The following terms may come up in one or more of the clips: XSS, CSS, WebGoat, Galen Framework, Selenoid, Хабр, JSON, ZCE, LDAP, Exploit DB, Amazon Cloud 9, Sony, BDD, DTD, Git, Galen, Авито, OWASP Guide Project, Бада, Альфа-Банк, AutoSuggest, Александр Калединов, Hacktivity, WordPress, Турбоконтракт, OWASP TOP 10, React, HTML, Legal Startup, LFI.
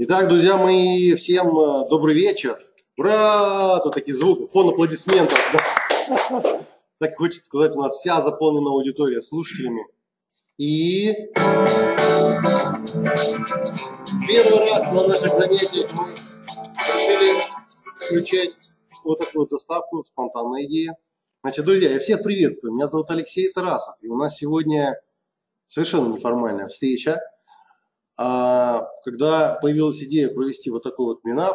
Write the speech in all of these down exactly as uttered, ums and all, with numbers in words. Итак, друзья мои, всем добрый вечер. Ура! Тут такие звуки, фон аплодисментов. Так хочется сказать, у нас вся заполнена аудитория слушателями. И первый раз на наших занятиях мы решили включать вот такую доставку, спонтанная идея. Значит, друзья, я всех приветствую. Меня зовут Алексей Тарасов. И у нас сегодня совершенно неформальная встреча. Когда появилась идея провести вот такой вот митап,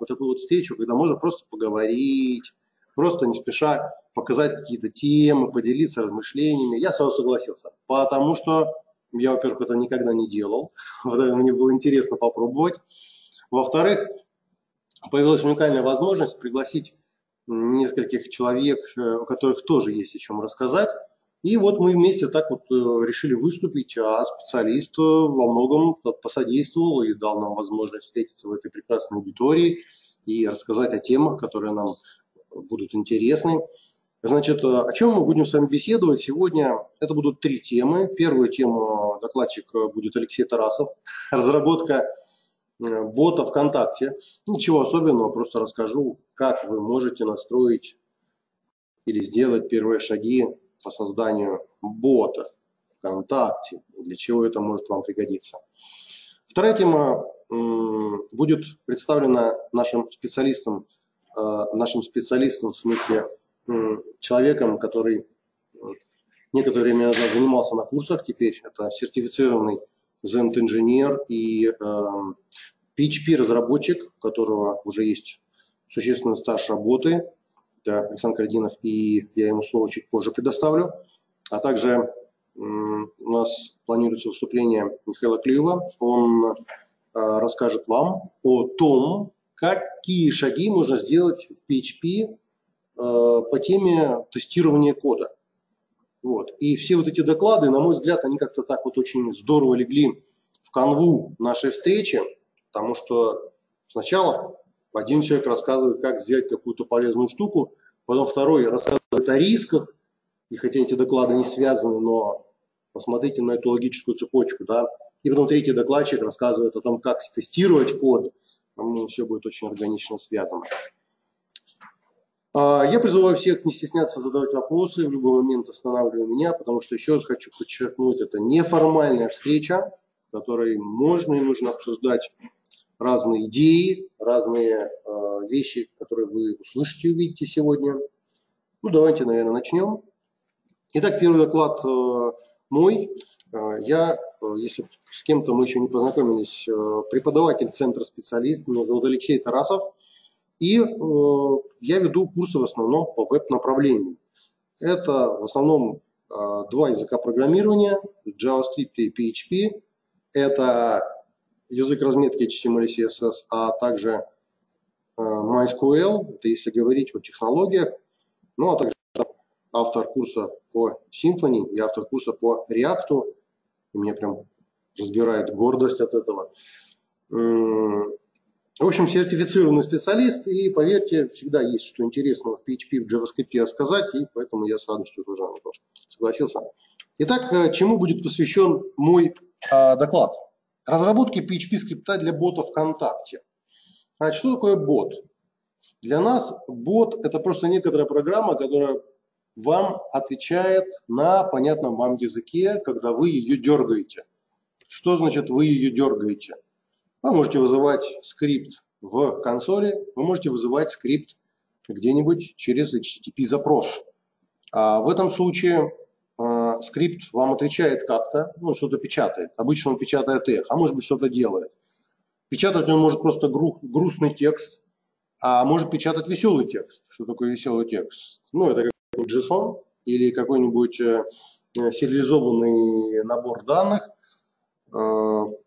вот такую вот встречу, когда можно просто поговорить, просто не спеша показать какие-то темы, поделиться размышлениями, я сразу согласился, потому что я, во-первых, это никогда не делал, мне было интересно попробовать, во-вторых, появилась уникальная возможность пригласить нескольких человек, у которых тоже есть о чем рассказать. И вот мы вместе так вот решили выступить, а специалист во многом посодействовал и дал нам возможность встретиться в этой прекрасной аудитории и рассказать о темах, которые нам будут интересны. Значит, о чем мы будем с вами беседовать сегодня? Это будут три темы. Первую тему докладчик будет Алексей Тарасов. Разработка бота ВКонтакте. Ничего особенного, просто расскажу, как вы можете настроить или сделать первые шаги по созданию бота ВКонтакте, для чего это может вам пригодиться. Вторая тема будет представлена нашим специалистом, нашим специалистом в смысле человеком, который некоторое время назад занимался на курсах, теперь это сертифицированный зент-инженер и пи эйч пи-разработчик, у которого уже есть существенный стаж работы. Это Александр Калединов, и я ему слово чуть позже предоставлю. А также у нас планируется выступление Михаила Клюева. Он расскажет вам о том, какие шаги можно сделать в пи эйч пи по теме тестирования кода. Вот. И все вот эти доклады, на мой взгляд, они как-то так вот очень здорово легли в канву нашей встречи, потому что сначала один человек рассказывает, как сделать какую-то полезную штуку, потом второй рассказывает о рисках, и хотя эти доклады не связаны, но посмотрите на эту логическую цепочку, да, и потом третий докладчик рассказывает о том, как тестировать код, по-моему, все будет очень органично связано. Я призываю всех не стесняться задавать вопросы, в любой момент останавливаю меня, потому что еще раз хочу подчеркнуть, это неформальная встреча, в которой можно и нужно обсуждать разные идеи, разные э, вещи, которые вы услышите и увидите сегодня. Ну, давайте, наверное, начнем. Итак, первый доклад э, мой. Э, я, э, если с кем-то мы еще не познакомились, э, преподаватель центра специалист, меня зовут Алексей Тарасов. И э, я веду курсы в основном по веб-направлению. Это в основном э, два языка программирования, JavaScript и пи эйч пи. Это язык разметки эйч ти эм эль и си эс эс, а также MySQL, это если говорить о технологиях, ну а также автор курса по Symfony и автор курса по React, и меня прям разбирает гордость от этого. В общем, сертифицированный специалист, и поверьте, всегда есть что интересного в пи эйч пи, в JavaScript рассказать, и поэтому я с радостью тоже согласился. Итак, чему будет посвящен мой а, доклад? Разработки пи эйч пи-скрипта для бота ВКонтакте. Значит, что такое бот? Для нас бот – это просто некоторая программа, которая вам отвечает на понятном вам языке, когда вы ее дергаете. Что значит вы ее дергаете? Вы можете вызывать скрипт в консоли, вы можете вызывать скрипт где-нибудь через эйч ти ти пи-запрос. А в этом случае скрипт вам отвечает как-то, ну, что-то печатает. Обычно он печатает эх, а может быть что-то делает. Печатать он может просто гру- грустный текст, а может печатать веселый текст. Что такое веселый текст? Ну, это какой-нибудь JSON или какой-нибудь э, сериализованный набор данных. Э, в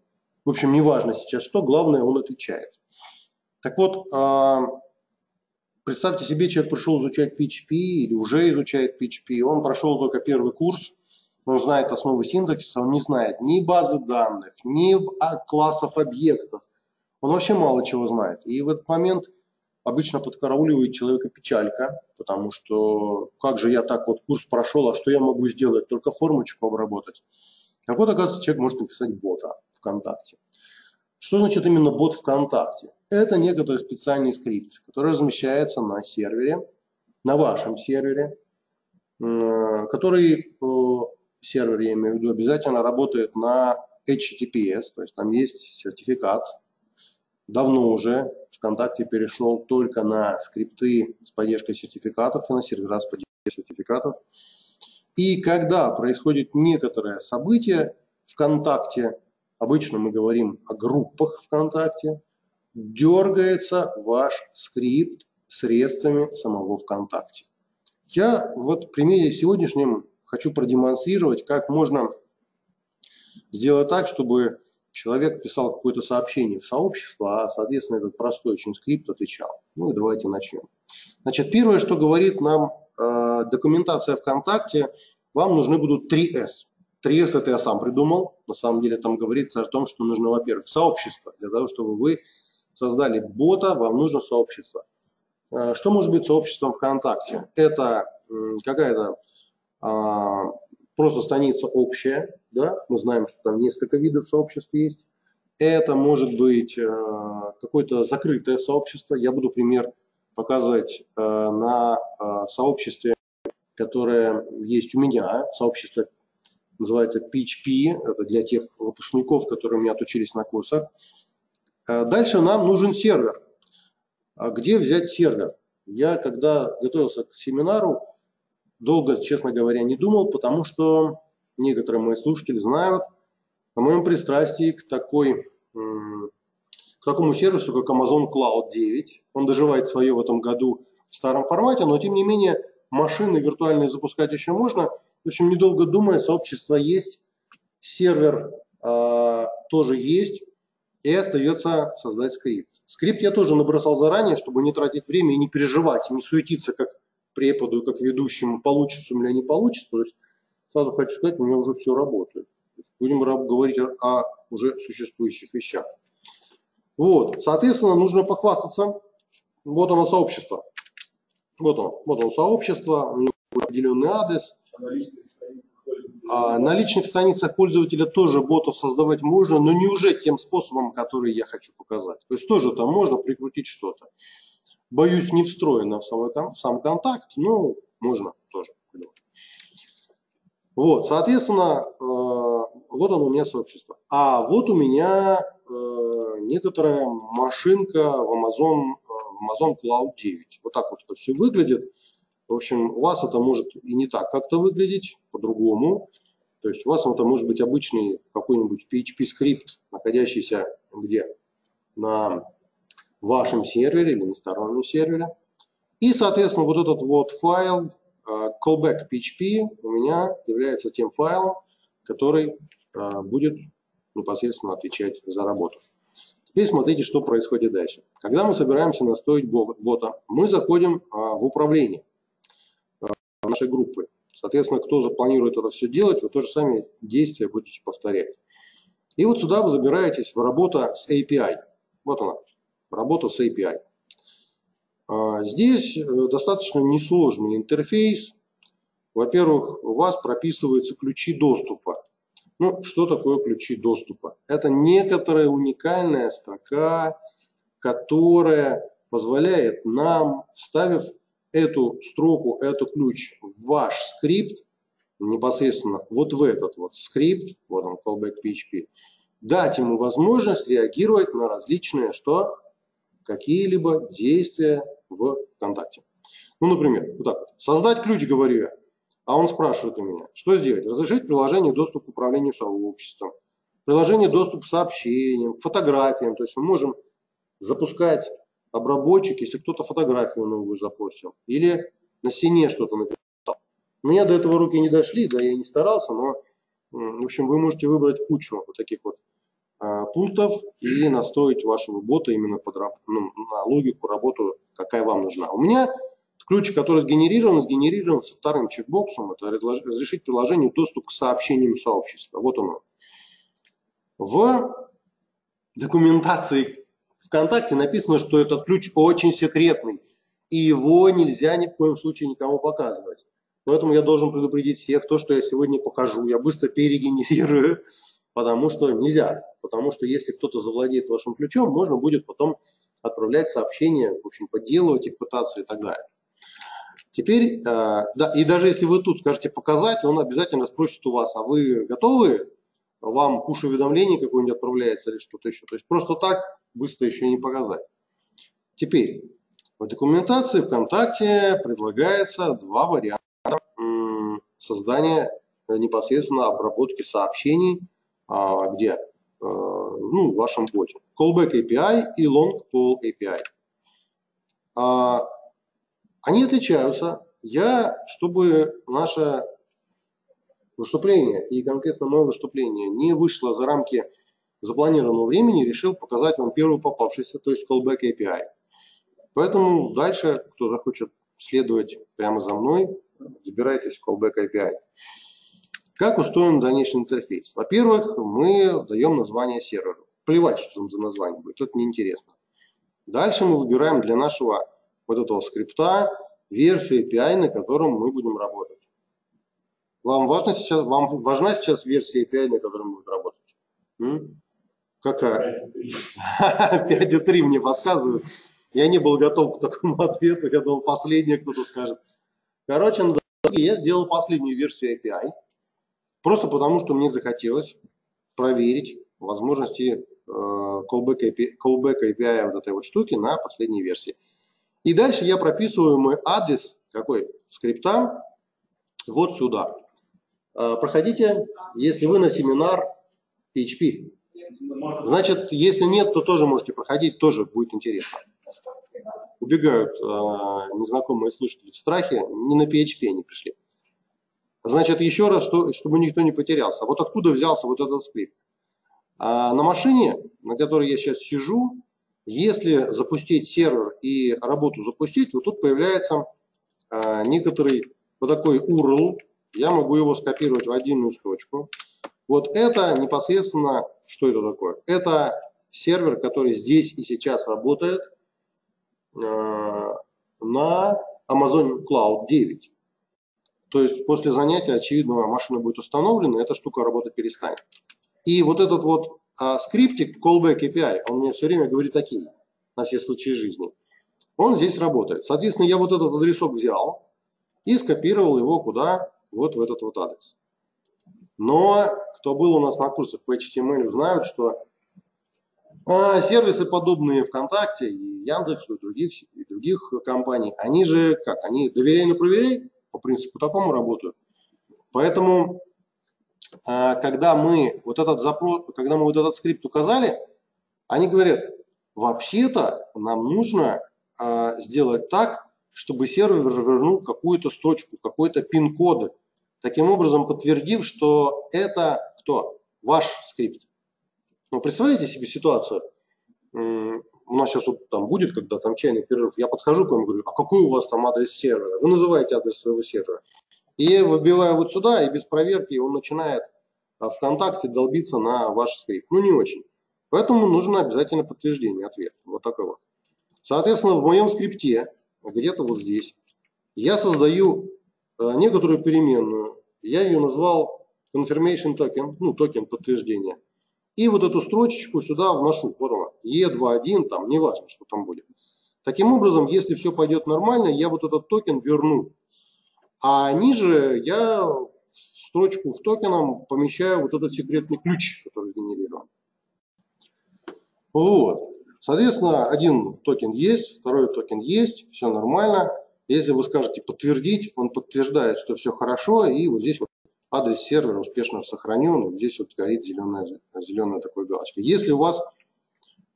общем, неважно сейчас что, главное, он отвечает. Так вот, э, представьте себе, человек пришел изучать пи эйч пи или уже изучает пи эйч пи, он прошел только первый курс, он знает основы синтаксиса, он не знает ни базы данных, ни классов объектов, он вообще мало чего знает. И в этот момент обычно подкарауливает человека печалька, потому что как же я так вот курс прошел, а что я могу сделать, только формочку обработать. Так вот, оказывается, человек может написать бота ВКонтакте. Что значит именно бот ВКонтакте? Это некоторый специальный скрипт, который размещается на сервере, на вашем сервере, который, сервер я имею в виду, обязательно работает на эйч ти ти пи эс, то есть там есть сертификат. Давно уже ВКонтакте перешел только на скрипты с поддержкой сертификатов и на сервера с поддержкой сертификатов. И когда происходит некоторое событие ВКонтакте, обычно мы говорим о группах ВКонтакте, дергается ваш скрипт средствами самого ВКонтакте. Я вот в примере сегодняшнем хочу продемонстрировать, как можно сделать так, чтобы человек писал какое-то сообщение в сообщество, а, соответственно, этот простой очень скрипт отвечал. Ну и давайте начнем. Значит, первое, что говорит нам э, документация ВКонтакте, вам нужны будут три эс. три эс это я сам придумал. На самом деле там говорится о том, что нужно, во-первых, сообщество. Для того, чтобы вы создали бота, вам нужно сообщество. Что может быть сообществом ВКонтакте? Это какая-то а, просто страница общая. Да? Мы знаем, что там несколько видов сообществ есть. Это может быть а, какое-то закрытое сообщество. Я буду пример показывать а, на а, сообществе, которое есть у меня, сообщество называется пи эйч пи, это для тех выпускников, которые у меня отучились на курсах. Дальше нам нужен сервер. Где взять сервер? Я, когда готовился к семинару, долго, честно говоря, не думал, потому что некоторые мои слушатели знают о моем пристрастии к, такой, к такому сервису, как Amazon Cloud девять. Он доживает свое в этом году в старом формате, но тем не менее машины виртуальные запускать еще можно. В общем, недолго думая, сообщество есть, сервер э, тоже есть, и остается создать скрипт. Скрипт я тоже набросал заранее, чтобы не тратить время и не переживать, и не суетиться как преподу, как ведущему, получится у меня, не получится. То есть, сразу хочу сказать, у меня уже все работает. Будем говорить о уже существующих вещах. Вот, соответственно, нужно похвастаться. Вот оно сообщество. Вот оно, вот оно сообщество, у него определенный адрес. На личных страницах пользователя тоже ботов создавать можно, но не уже тем способом, который я хочу показать. То есть тоже там можно прикрутить что-то. Боюсь, не встроено в, самой, в сам контакт, но можно тоже. Вот, соответственно, вот оно у меня сообщество. А вот у меня некоторая машинка в Amazon, Amazon Cloud девять. Вот так вот это все выглядит. В общем, у вас это может и не так как-то выглядеть, по-другому. То есть у вас это может быть обычный какой-нибудь пи эйч пи-скрипт, находящийся где? На вашем сервере или на стороннем сервере. И, соответственно, вот этот вот файл callback.php у меня является тем файлом, который будет непосредственно отвечать за работу. Теперь смотрите, что происходит дальше. Когда мы собираемся настроить бота, мы заходим в управление нашей группы. Соответственно, кто запланирует это все делать, вы тоже сами действия будете повторять. И вот сюда вы забираетесь в работу с эй пи ай. Вот она, работа с эй пи ай. Здесь достаточно несложный интерфейс. Во-первых, у вас прописываются ключи доступа. Ну, что такое ключи доступа? Это некоторая уникальная строка, которая позволяет нам, вставив эту строку, этот ключ в ваш скрипт, непосредственно вот в этот вот скрипт, вот он, callback.php, дать ему возможность реагировать на различные что? Какие-либо действия в ВКонтакте. Ну, например, вот так вот. Создать ключ, говорю я. А он спрашивает у меня, что сделать? Разрешить приложению доступ к управлению сообществом, приложение доступ к сообщениям, к фотографиям. То есть мы можем запускать обработчик, если кто-то фотографию новую запостил, или на стене что-то написал. У меня до этого руки не дошли, да я не старался, но, в общем, вы можете выбрать кучу вот таких вот а, пунктов и настроить вашего бота именно под, ну, на логику, работу, какая вам нужна. У меня ключ, который сгенерирован, сгенерирован со вторым чекбоксом, это разрешить приложению доступ к сообщениям сообщества. Вот он. В документации ВКонтакте написано, что этот ключ очень секретный, и его нельзя ни в коем случае никому показывать. Поэтому я должен предупредить всех, то, что я сегодня покажу, я быстро перегенерирую потому что нельзя. Потому что если кто-то завладеет вашим ключом, можно будет потом отправлять сообщения, в общем, подделывать их, пытаться и так далее. Теперь, э, да, и даже если вы тут скажете показать, он обязательно спросит у вас, а вы готовы? Вам пуш-уведомление какое-нибудь отправляется или что-то еще. То есть просто так быстро еще не показать. Теперь, в документации ВКонтакте предлагается два варианта создания непосредственно обработки сообщений, а, где? Ну, в вашем боте. Callback эй пи ай и Long Call эй пи ай. А, они отличаются. Я, чтобы наше выступление и конкретно мое выступление не вышло за рамки запланированного времени, решил показать вам первую попавшуюся, то есть Callback эй пи ай. Поэтому дальше, кто захочет следовать прямо за мной, забирайтесь в Callback эй пи ай. Как устроен дальнейший интерфейс? Во-первых, мы даем название серверу. Плевать, что там за название будет, это неинтересно. Дальше мы выбираем для нашего вот этого скрипта версию эй пи ай, на котором мы будем работать. Вам важна сейчас, вам важна сейчас версия эй пи ай, на которой мы будем работать? М? Какая? пять и три мне подсказывают. Я не был готов к такому ответу, я думал, последнее кто-то скажет. Короче, на дороге я сделал последнюю версию эй пи ай. Просто потому, что мне захотелось проверить возможности э, callback эй пи ай, callback эй пи ай вот этой вот штуки на последней версии. И дальше я прописываю мой адрес, какой, скрипта, вот сюда. Э, проходите, если вы на семинар пи эйч пи. Значит, если нет, то тоже можете проходить, тоже будет интересно. Убегают э, незнакомые слушатели в страхе, не на пи эйч пи они пришли. Значит, еще раз, что, чтобы никто не потерялся. Вот откуда взялся вот этот скрипт? А на машине, на которой я сейчас сижу, если запустить сервер и работу запустить, вот тут появляется а, некоторый вот такой ю ар эл. Я могу его скопировать в отдельную строчку. Вот это непосредственно, что это такое? Это сервер, который здесь и сейчас работает а, на Amazon Cloud девять. То есть после занятия, очевидно, машина будет установлена, эта штука работать перестанет. И вот этот вот а, скриптик Callback эй пи ай, он мне все время говорит такие, на все случаи жизни. Он здесь работает. Соответственно, я вот этот адресок взял и скопировал его куда? Вот в этот вот адрес. Но кто был у нас на курсах по эйч ти эм эль, знают, что а, сервисы, подобные ВКонтакте, и Яндексу, и других, и других компаний, они же как? Они доверяй, но проверяй. По принципу такому работаю. Поэтому, когда мы вот этот запрос, когда мы вот этот скрипт указали, они говорят, вообще-то нам нужно сделать так, чтобы сервер вернул какую-то строчку, какой-то пин-код, таким образом подтвердив, что это кто? Ваш скрипт. Ну, представляете себе ситуацию? У нас сейчас вот там будет, когда там чайный перерыв, я подхожу к вам и говорю, а какой у вас там адрес сервера? Вы называете адрес своего сервера. И я выбиваю вот сюда, и без проверки он начинает ВКонтакте долбиться на ваш скрипт. Ну, не очень. Поэтому нужно обязательно подтверждение ответа. Вот такой вот. Соответственно, в моем скрипте, где-то вот здесь, я создаю некоторую переменную. Я ее назвал confirmation token, ну, токен подтверждения. И вот эту строчечку сюда вношу, вот она, и двадцать один, там, неважно, что там будет. Таким образом, если все пойдет нормально, я вот этот токен верну. А ниже я в строчку в токеном помещаю вот этот секретный ключ, который генерирован. Вот. Соответственно, один токен есть, второй токен есть, все нормально. Если вы скажете подтвердить, он подтверждает, что все хорошо, и вот здесь вот адрес сервера успешно сохранен, и здесь вот горит зеленая, зеленая такая галочка. Если у вас,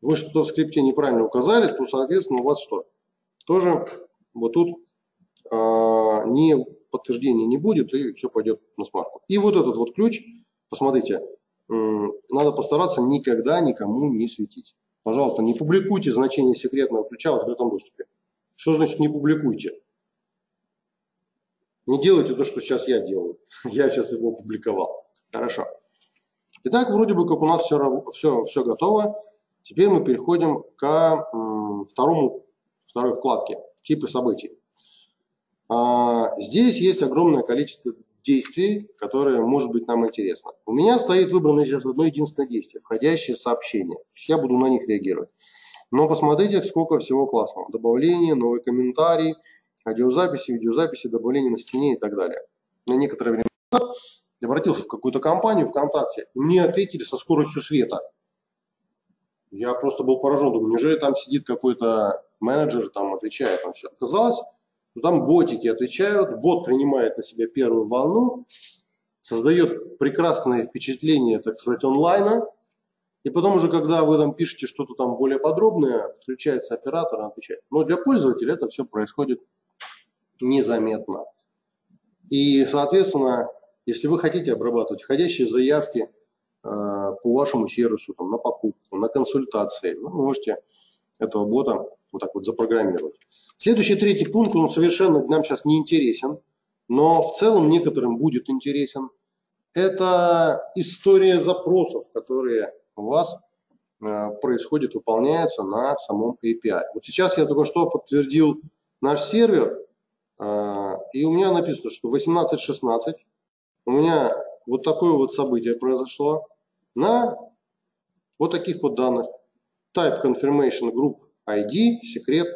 вы что-то в скрипте неправильно указали, то, соответственно, у вас что? Тоже вот тут а, не, подтверждения не будет, и все пойдет на смарку. И вот этот вот ключ, посмотрите, надо постараться никогда никому не светить. Пожалуйста, не публикуйте значение секретного ключа в открытом доступе. Что значит не публикуйте? Не делайте то, что сейчас я делаю. Я сейчас его опубликовал. Хорошо. Итак, вроде бы как у нас все, все, все готово. Теперь мы переходим к второму, второй вкладке. Типы событий. А, здесь есть огромное количество действий, которые, может быть, нам интересны. У меня стоит выбрано сейчас одно единственное действие, входящее сообщение. Я буду на них реагировать. Но посмотрите, сколько всего классного. Добавление, новый комментарий, аудиозаписи, видеозаписи, добавление на стене и так далее. На некоторое время назад я обратился в какую-то компанию ВКонтакте, и мне ответили со скоростью света. Я просто был поражен, думаю, неужели там сидит какой-то менеджер, там отвечает на все. Оказалось, что там ботики отвечают, бот принимает на себя первую волну, создает прекрасное впечатление, так сказать, онлайна, и потом уже, когда вы там пишете что-то там более подробное, включается оператор и отвечает. Но для пользователя это все происходит незаметно. И, соответственно, если вы хотите обрабатывать входящие заявки по вашему сервису, там, на покупку, на консультации, вы можете этого бота вот так вот запрограммировать. Следующий, третий пункт, он совершенно нам сейчас не интересен, но в целом некоторым будет интересен. Это история запросов, которые у вас э, происходят, выполняются на самом эй пи ай. Вот сейчас я только что подтвердил наш сервер, э, и у меня написано, что восемнадцать шестнадцать у меня вот такое вот событие произошло на вот таких вот данных. Type Confirmation Group ай ди, секрет.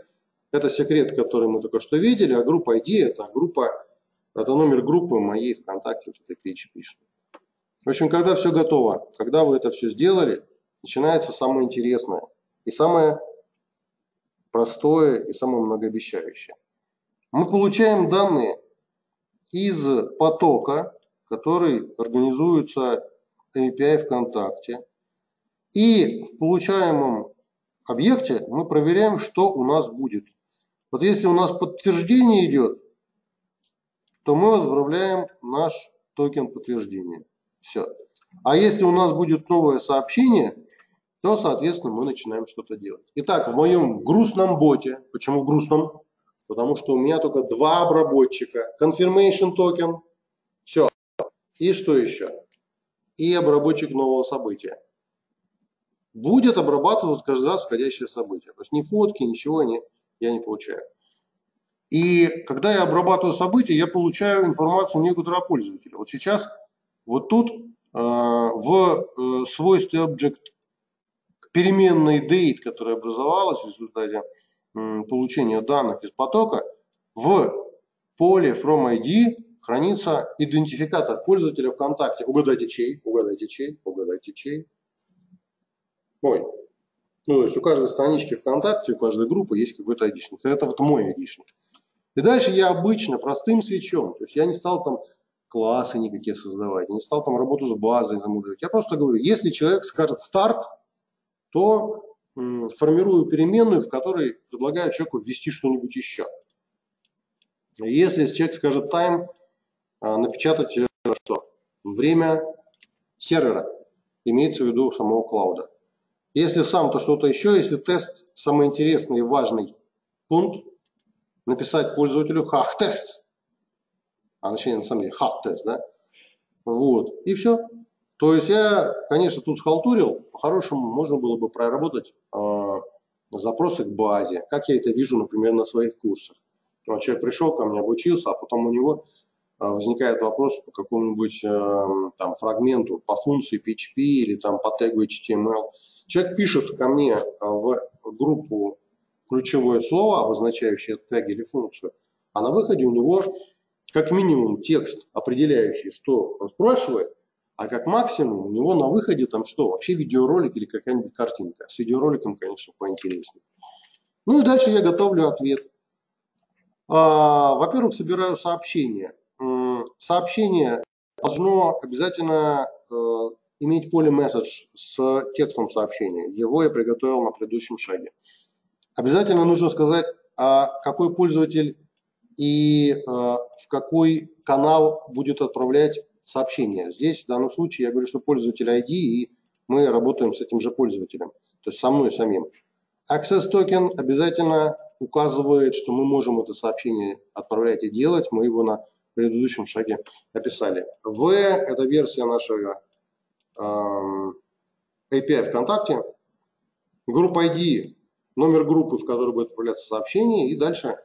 Это секрет, который мы только что видели, а группа ай ди это группа, это номер группы моей ВКонтакте, вот это пи эйч пи. В общем, когда все готово, когда вы это все сделали, начинается самое интересное и самое простое и самое многообещающее. Мы получаем данные из потока, который организуется эй пи ай ВКонтакте. И в получаемом объекте мы проверяем, что у нас будет. Вот если у нас подтверждение идет, то мы возбравляем наш токен подтверждения. Все. А если у нас будет новое сообщение, то, соответственно, мы начинаем что-то делать. Итак, в моем грустном боте, почему грустном? Потому что у меня только два обработчика. Confirmation токен, все. И что еще? И обработчик нового события. Будет обрабатываться каждый раз входящее событие. То есть ни фотки, ничего не, я не получаю. И когда я обрабатываю события, я получаю информацию некоторого пользователя. Вот сейчас, вот тут, э, в э, свойстве Object переменной date, которая образовалась в результате э, получения данных из потока, в поле From ай ди хранится идентификатор пользователя ВКонтакте. Угадайте чей, угадайте чей, угадайте чей. Мой. Ну, то есть у каждой странички ВКонтакте, у каждой группы есть какой-то айдишник. Это вот мой айдишник. И дальше я обычно простым свечом, то есть я не стал там классы никакие создавать, не стал там работу с базой замудривать. Я просто говорю, если человек скажет старт, то м, формирую переменную, в которой предлагаю человеку ввести что-нибудь еще. Если человек скажет тайм, напечатать что? Время сервера, имеется в виду самого клауда. Если сам, то что-то еще. Если тест, самый интересный и важный пункт, написать пользователю хах-тест. А точнее, на самом деле, хах-тест, да? Вот, и все. То есть я, конечно, тут схалтурил. По-хорошему, можно было бы проработать э, запросы к базе. Как я это вижу, например, на своих курсах. Ну, человек пришел ко мне, обучился, а потом у него э, возникает вопрос по какому-нибудь э, там фрагменту, по функции пи эйч пи или там по тегу эйч ти эм эл. Человек пишет ко мне в группу ключевое слово, обозначающее тег или функцию, а на выходе у него как минимум текст, определяющий, что он спрашивает, а как максимум у него на выходе там что? Вообще видеоролик или какая-нибудь картинка. С видеороликом, конечно, поинтереснее. Ну и дальше я готовлю ответ. Во-первых, собираю сообщение. Сообщение должно обязательно иметь поле message с текстом сообщения. Его я приготовил на предыдущем шаге. Обязательно нужно сказать, какой пользователь и в какой канал будет отправлять сообщение. Здесь в данном случае я говорю, что пользователь ай ди, и мы работаем с этим же пользователем, то есть со мной самим. Access токен обязательно указывает, что мы можем это сообщение отправлять и делать. Мы его на предыдущем шаге описали. V – это версия нашего эй пи ай ВКонтакте, группа ай ди, номер группы, в которой будет отправляться сообщение, и дальше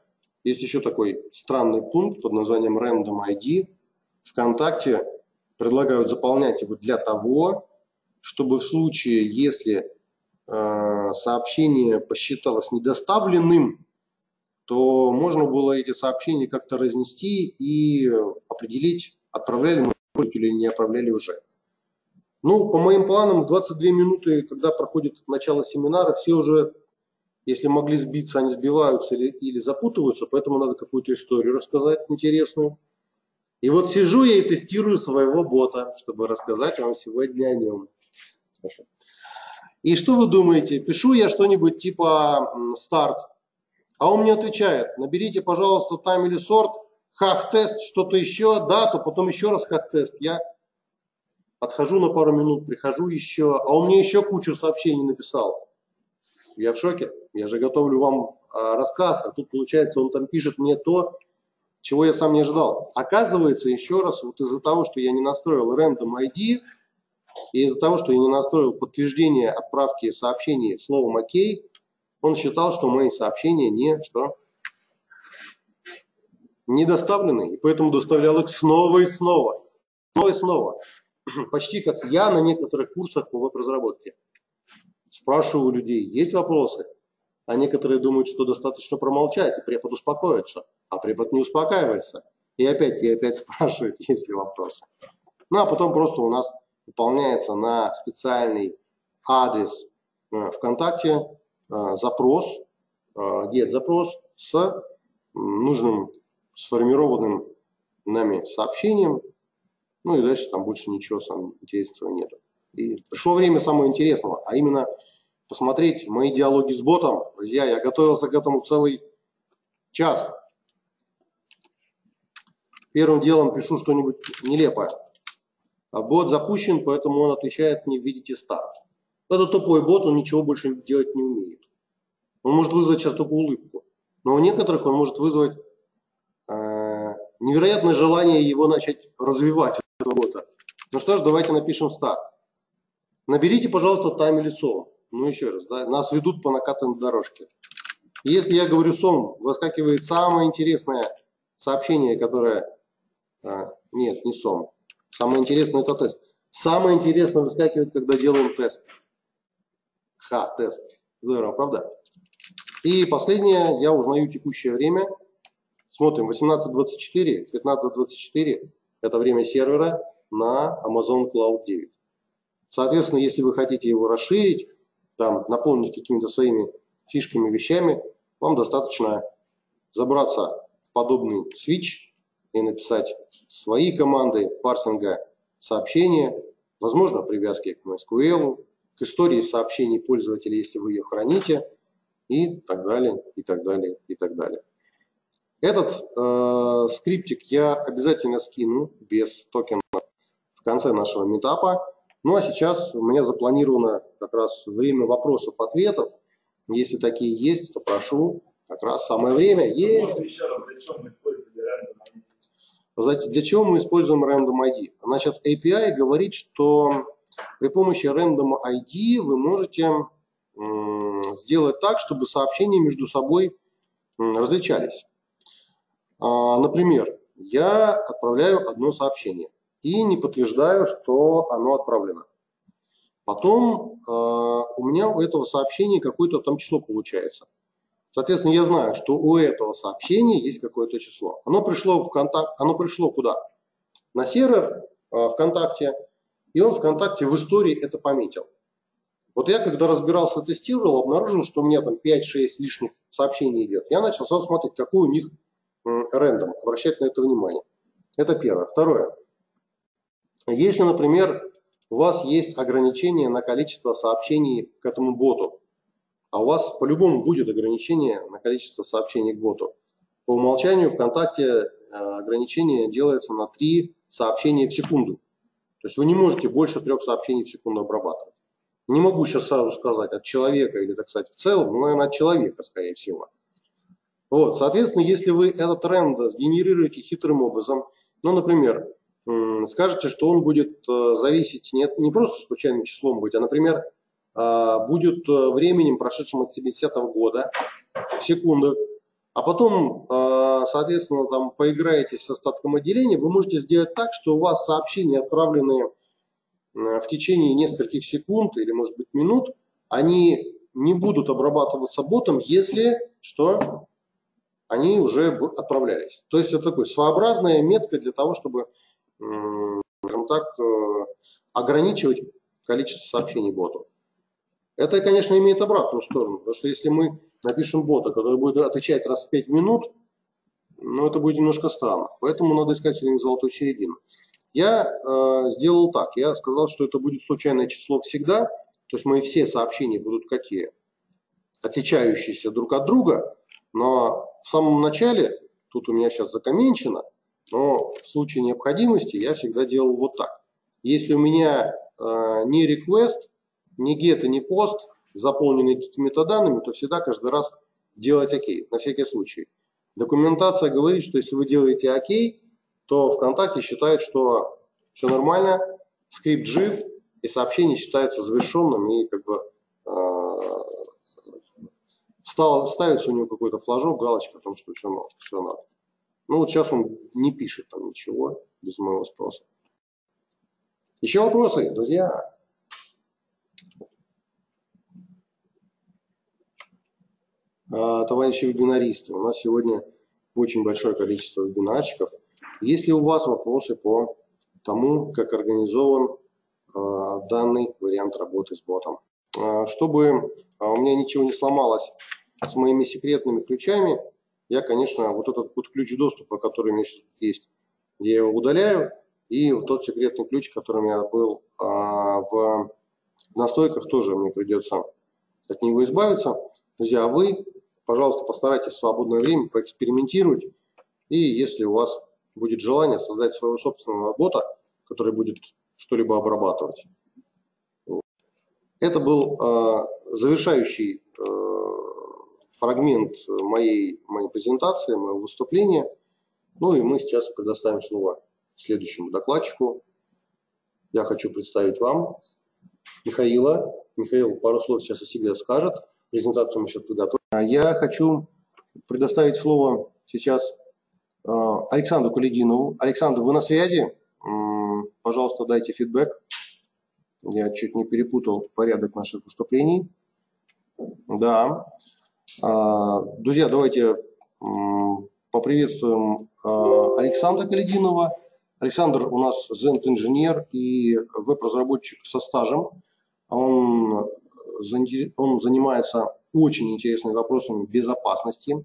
есть еще такой странный пункт под названием Random ай ди, ВКонтакте предлагают заполнять его для того, чтобы в случае, если э, сообщение посчиталось недоставленным, то можно было эти сообщения как-то разнести и определить, отправляли мы или не отправляли уже. Ну, по моим планам, в двадцать две минуты, когда проходит начало семинара, все уже, если могли сбиться, они сбиваются или, или запутываются, поэтому надо какую-то историю рассказать интересную. И вот сижу я и тестирую своего бота, чтобы рассказать вам сегодня о нем. Хорошо. И что вы думаете? Пишу я что-нибудь типа старт. А он мне отвечает: наберите, пожалуйста, тайм или сорт, хах-тест, что-то еще, дату, потом еще раз хах-тест. Я отхожу на пару минут, прихожу еще, а он мне еще кучу сообщений написал. Я в шоке, я же готовлю вам а, рассказ, а тут, получается, он там пишет мне то, чего я сам не ожидал. Оказывается, еще раз, вот из-за того, что я не настроил Random ай ди, и из-за того, что я не настроил подтверждение отправки сообщений словом «ОК», он считал, что мои сообщения не, что, не доставлены, и поэтому доставлял их снова и снова. Снова и снова. Почти как я на некоторых курсах по веб-разработке. Спрашиваю людей, есть вопросы? А некоторые думают, что достаточно промолчать, и препод успокоится. А препод не успокаивается. И опять и опять спрашивает, есть ли вопросы. Ну, а потом просто у нас выполняется на специальный адрес ВКонтакте запрос, get-запрос с нужным сформированным нами сообщением. Ну и дальше там больше ничего самого интересного нет. И пришло время самого интересного, а именно посмотреть мои диалоги с ботом. Друзья, я готовился к этому целый час. Первым делом пишу что-нибудь нелепое. Бот запущен, поэтому он отвечает мне: видите старт. Это тупой бот, он ничего больше делать не умеет. Он может вызвать сейчас только улыбку. Но у некоторых он может вызвать э, невероятное желание его начать развивать. Этого бота. Ну что ж, давайте напишем старт. Наберите, пожалуйста, тайм или сом. Ну еще раз, да, нас ведут по накатанной дорожке. Если я говорю сом, выскакивает самое интересное сообщение, которое... Э, нет, не сом. Самое интересное — это тест. Самое интересное выскакивает, когда делаем тест. Ха, тест. Здорово, правда? И последнее, я узнаю текущее время. Смотрим, восемнадцать двадцать четыре, пятнадцать двадцать четыре – это время сервера на Amazon Cloud девять. Соответственно, если вы хотите его расширить, там, наполнить какими-то своими фишками, вещами, вам достаточно забраться в подобный switch и написать свои команды парсинга сообщения, возможно, привязки к MySQL, к истории сообщений пользователя, если вы ее храните, и так далее, и так далее, и так далее. Этот э, скриптик я обязательно скину без токена в конце нашего митапа. Ну а сейчас у меня запланировано как раз время вопросов-ответов. Если такие есть, то прошу, как раз самое время. Е Для чего мы используем Random ай ди? Значит, эй пи ай говорит, что при помощи Random ай ди вы можете сделать так, чтобы сообщения между собой различались. Например, я отправляю одно сообщение и не подтверждаю, что оно отправлено. Потом у меня у этого сообщения какое-то там число получается. Соответственно, я знаю, что у этого сообщения есть какое-то число. Оно пришло в контакт, оно пришло куда? На сервер э, ВКонтакте, и он ВКонтакте в истории это пометил. Вот я, когда разбирался, тестировал, обнаружил, что у меня там пять-шесть лишних сообщений идет. Я начал сразу смотреть, какой у них рандом, обращать на это внимание. Это первое. Второе. Если, например, у вас есть ограничение на количество сообщений к этому боту, а у вас по-любому будет ограничение на количество сообщений к боту. По умолчанию ВКонтакте ограничение делается на три сообщения в секунду. То есть вы не можете больше трех сообщений в секунду обрабатывать. Не могу сейчас сразу сказать от человека или, так сказать, в целом, но, наверное, от человека, скорее всего. Вот, соответственно, если вы этот тренд сгенерируете хитрым образом, ну, например, скажете, что он будет зависеть не, не просто случайным числом быть, а, например, будет временем, прошедшим от семидесятого года, в секунду, а потом э, соответственно, там поиграетесь с остатком отделения, вы можете сделать так, что у вас сообщения, отправленные в течение нескольких секунд или, может быть, минут, они не будут обрабатываться ботом, если что, они уже отправлялись. То есть это такая своеобразная метка для того, чтобы, скажем так, ограничивать количество сообщений боту. Это, конечно, имеет обратную сторону, потому что если мы напишем бота, который будет отвечать раз в пять минут, ну, это будет немножко странно. Поэтому надо искать сегодня золотую середину. Я э, сделал так. Я сказал, что это будет случайное число всегда. То есть мои все сообщения будут какие? Отличающиеся друг от друга. Но в самом начале, тут у меня сейчас закоменчено, но в случае необходимости я всегда делал вот так. Если у меня э, не request, не get, не пост, заполненные какими-то данными, то всегда каждый раз делать ОК, на всякий случай. Документация говорит, что если вы делаете ОК, то ВКонтакте считает, что все нормально, скрипт жив, и сообщение считается завершенным, и как бы э, стало, ставится у него какой-то флажок, галочка о том, что все надо, все надо. Ну вот сейчас он не пишет там ничего без моего спроса. Еще вопросы, друзья? Товарищи вебинаристы, у нас сегодня очень большое количество вебинарщиков. Если у вас вопросы по тому, как организован э, данный вариант работы с ботом. Э, чтобы э, у меня ничего не сломалось с моими секретными ключами, я, конечно, вот этот вот ключ доступа, который у меня сейчас есть, я его удаляю. И вот тот секретный ключ, который у меня был э, в настройках, тоже мне придется от него избавиться. Друзья, а вы, пожалуйста, постарайтесь в свободное время поэкспериментировать. И если у вас будет желание, создать своего собственного бота, который будет что-либо обрабатывать. Это был э, завершающий э, фрагмент моей, моей презентации, моего выступления. Ну и мы сейчас предоставим слово следующему докладчику. Я хочу представить вам Михаила. Михаил пару слов сейчас о себе скажет. Презентацию мы сейчас подготовим. Я хочу предоставить слово сейчас Александру Калединову. Александр, вы на связи? Пожалуйста, дайте фидбэк. Я чуть не перепутал порядок наших выступлений. Да. Друзья, давайте поприветствуем Александра Калединова. Александр у нас зент-инженер и веб-разработчик со стажем. Он Он занимается очень интересными вопросами безопасности,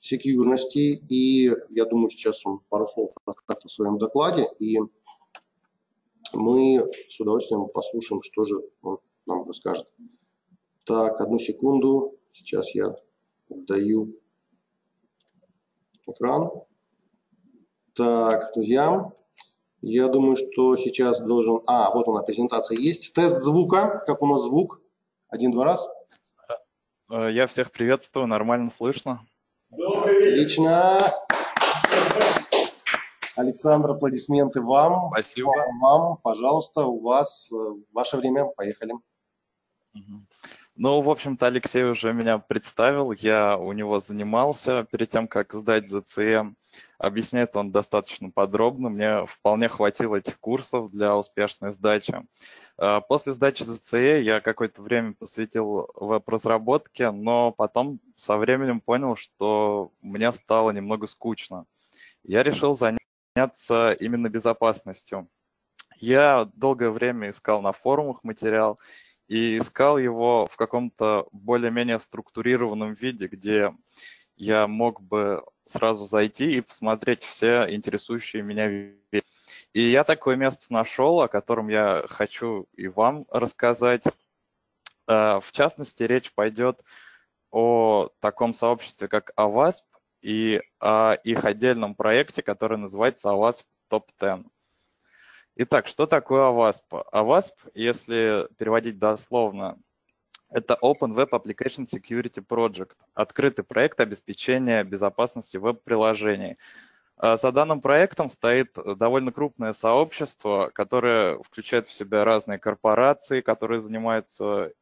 секьюрности, и я думаю, сейчас он пару слов расскажет в своем докладе, и мы с удовольствием послушаем, что же он нам расскажет. Так, одну секунду, сейчас я отдаю экран. Так, друзья, я думаю, что сейчас должен... А, вот она, презентация есть. Тест звука, как у нас звук. Один-два раз. Я всех приветствую, нормально слышно. Отлично. Александр, аплодисменты вам. Спасибо. Вам, пожалуйста, у вас ваше время. Поехали. Ну, в общем-то, Алексей уже меня представил. Я у него занимался перед тем, как сдать зет си и. Объясняет он достаточно подробно. Мне вполне хватило этих курсов для успешной сдачи. После сдачи зет си и я какое-то время посвятил веб-разработке, но потом со временем понял, что мне стало немного скучно. Я решил заняться именно безопасностью. Я долгое время искал на форумах материал и искал его в каком-то более-менее структурированном виде, где я мог бы сразу зайти и посмотреть все интересующие меня вещи. И я такое место нашел, о котором я хочу и вам рассказать. В частности, речь пойдет о таком сообществе, как OWASP, и о их отдельном проекте, который называется OWASP топ десять. Итак, что такое OWASP? OWASP, если переводить дословно, это Open Web Application Security Project, открытый проект обеспечения безопасности веб-приложений. За данным проектом стоит довольно крупное сообщество, которое включает в себя разные корпорации, которые занимаются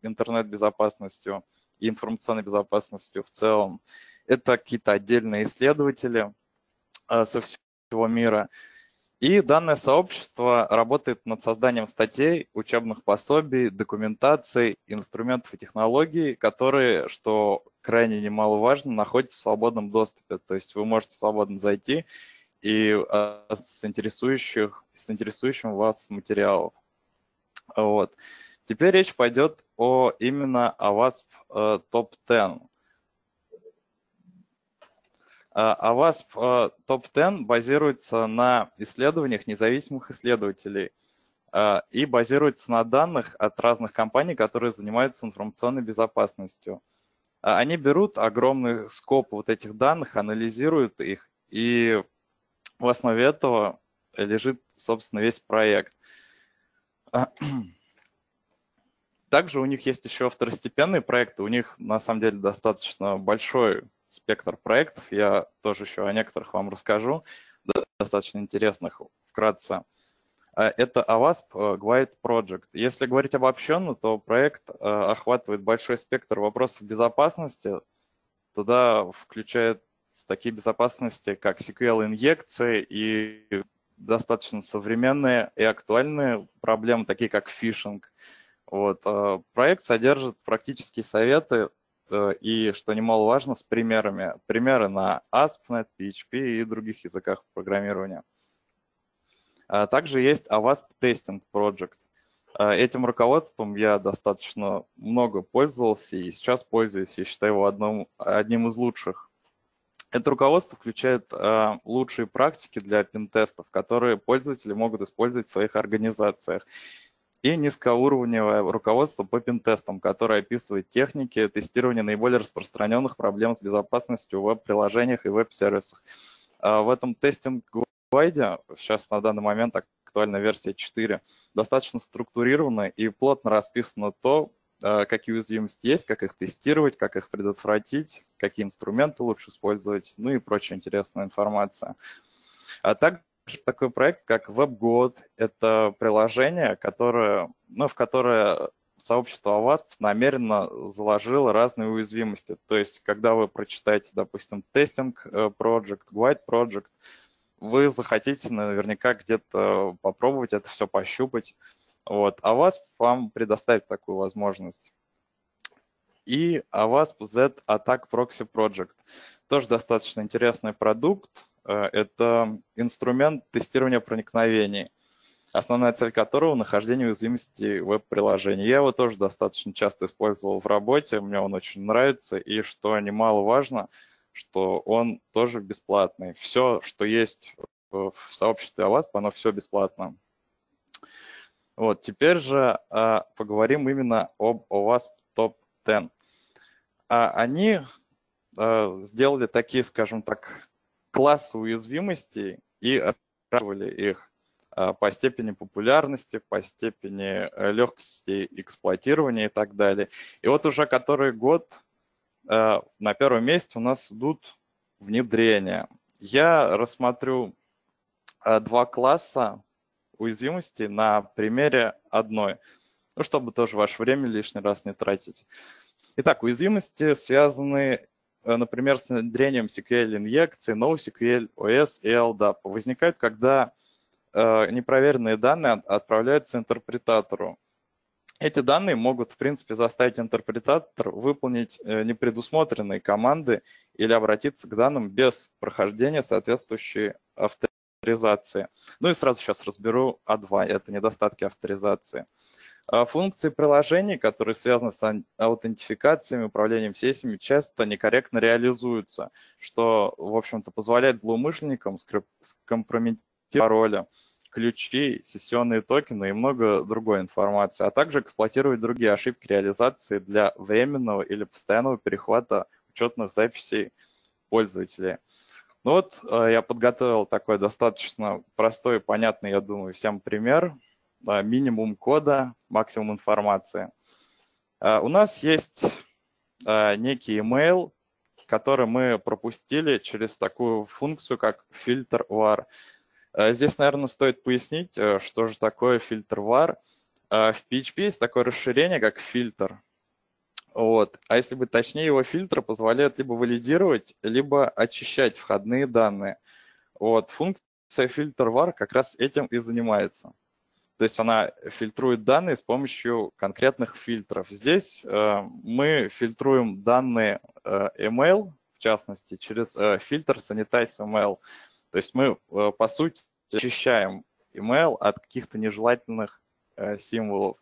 интернет-безопасностью и информационной безопасностью в целом. Это какие-то отдельные исследователи со всего мира. И данное сообщество работает над созданием статей, учебных пособий, документаций, инструментов и технологий, которые, что крайне немаловажно, находятся в свободном доступе. То есть вы можете свободно зайти и с, интересующих, с интересующим вас материалом. Вот. Теперь речь пойдет о, именно о OWASP топ десять. OWASP топ десять базируется на исследованиях независимых исследователей и базируется на данных от разных компаний, которые занимаются информационной безопасностью. Они берут огромный скоп вот этих данных, анализируют их, и в основе этого лежит, собственно, весь проект. Также у них есть еще второстепенные проекты, у них на самом деле достаточно большой спектр проектов, я тоже еще о некоторых вам расскажу, достаточно интересных вкратце. Это OWASP Guide Project. Если говорить обобщенно, то проект охватывает большой спектр вопросов безопасности, туда включает такие безопасности, как эс ку эль-инъекции и достаточно современные и актуальные проблемы, такие как фишинг. Вот. Проект содержит практические советы, и, что немаловажно, с примерами. Примеры на ASP.NET, пи эйч пи и других языках программирования. Также есть OWASP Testing Project. Этим руководством я достаточно много пользовался и сейчас пользуюсь, я считаю его одним, одним из лучших. Это руководство включает лучшие практики для пентестов, которые пользователи могут использовать в своих организациях. И низкоуровневое руководство по пентестам, которое описывает техники тестирования наиболее распространенных проблем с безопасностью в веб-приложениях и веб-сервисах. В этом тестинг-гайде, сейчас на данный момент актуальна версия четыре, достаточно структурировано и плотно расписано то, какие уязвимости есть, как их тестировать, как их предотвратить, какие инструменты лучше использовать, ну и прочая интересная информация. А также такой проект, как WebGoat. Это приложение, которое, ну, в которое сообщество OWASP намеренно заложило разные уязвимости. То есть, когда вы прочитаете, допустим, Testing Project, Guide Project, вы захотите наверняка где-то попробовать это все пощупать. Вот. OWASP вам предоставит такую возможность. И OWASP Z Attack Proxy Project. Тоже достаточно интересный продукт. Это инструмент тестирования проникновений, основная цель которого – нахождение уязвимости веб-приложений. Я его тоже достаточно часто использовал в работе, мне он очень нравится, и что немаловажно, что он тоже бесплатный. Все, что есть в сообществе OWASP, оно все бесплатно. Вот, теперь же поговорим именно об OWASP топ десять. Они сделали такие, скажем так, классы уязвимостей и оценивали их по степени популярности, по степени легкости эксплуатирования и так далее. И вот уже который год на первом месте у нас идут внедрения. Я рассмотрю два класса уязвимостей на примере одной, ну, чтобы тоже ваше время лишний раз не тратить. Итак, уязвимости связаны, например, с внедрением эс ку эль-инъекций, NoSQL, о эс и LDAP возникают, когда э, непроверенные данные отправляются интерпретатору. Эти данные могут, в принципе, заставить интерпретатор выполнить э, непредусмотренные команды или обратиться к данным без прохождения соответствующей авторизации. Ну и сразу сейчас разберу а два, это недостатки авторизации. Функции приложений, которые связаны с аутентификациями, управлением сессиями, часто некорректно реализуются, что, в общем-то, позволяет злоумышленникам скомпрометировать пароли, ключи, сессионные токены и много другой информации, а также эксплуатировать другие ошибки реализации для временного или постоянного перехвата учетных записей пользователей. Ну вот, я подготовил такой достаточно простой и понятный, я думаю, всем пример. Минимум кода, максимум информации. У нас есть некий email, который мы пропустили через такую функцию, как фильтр var. Здесь, наверное, стоит пояснить, что же такое фильтр var. В пи эйч пи есть такое расширение, как фильтр. Вот. А если быть точнее, его фильтры позволяют либо валидировать, либо очищать входные данные. Вот. Функция filterVar как раз этим и занимается. То есть она фильтрует данные с помощью конкретных фильтров. Здесь э, мы фильтруем данные э, эм эл, в частности, через э, фильтр Sanitize эм эл. То есть мы, э, по сути, очищаем эм эл от каких-то нежелательных э, символов.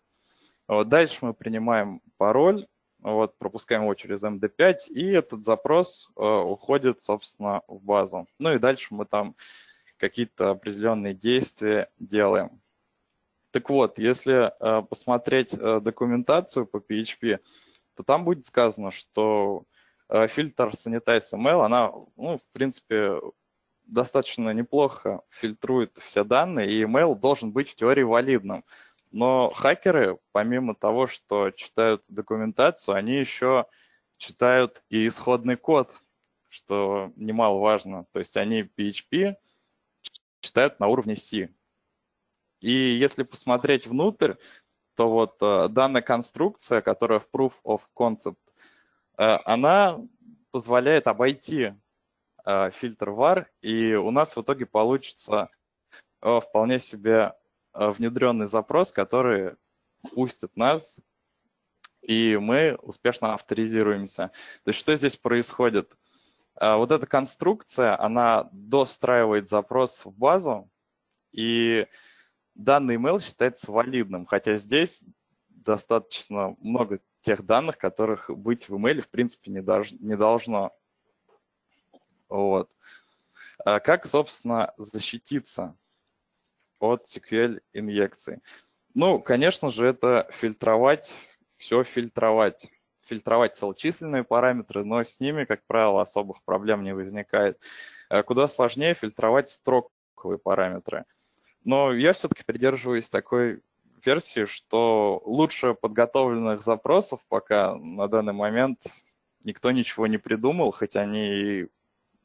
Вот. Дальше мы принимаем пароль, вот, пропускаем его через эм ди пять, и этот запрос э, уходит, собственно, в базу. Ну и дальше мы там какие-то определенные действия делаем. Так вот, если э, посмотреть э, документацию по пи эйч пи, то там будет сказано, что э, фильтр Sanitize эм эл, она, ну, в принципе, достаточно неплохо фильтрует все данные, и эм эл должен быть в теории валидным. Но хакеры, помимо того, что читают документацию, они еще читают и исходный код, что немаловажно. То есть они пи эйч пи читают на уровне C. И если посмотреть внутрь, то вот э, данная конструкция, которая в Proof of Concept, э, она позволяет обойти э, фильтр var, и у нас в итоге получится э, вполне себе э, внедренный запрос, который пустит нас, и мы успешно авторизируемся. То есть что здесь происходит? Э, вот эта конструкция, она достраивает запрос в базу, и данный email считается валидным, хотя здесь достаточно много тех данных, которых быть в email в принципе не, даже, не должно. Вот. А как, собственно, защититься от эс ку эль-инъекций? Ну, конечно же, это фильтровать, все фильтровать. Фильтровать целочисленные параметры, но с ними, как правило, особых проблем не возникает. А куда сложнее фильтровать строковые параметры. Но я все-таки придерживаюсь такой версии, что лучше подготовленных запросов пока на данный момент никто ничего не придумал, хотя они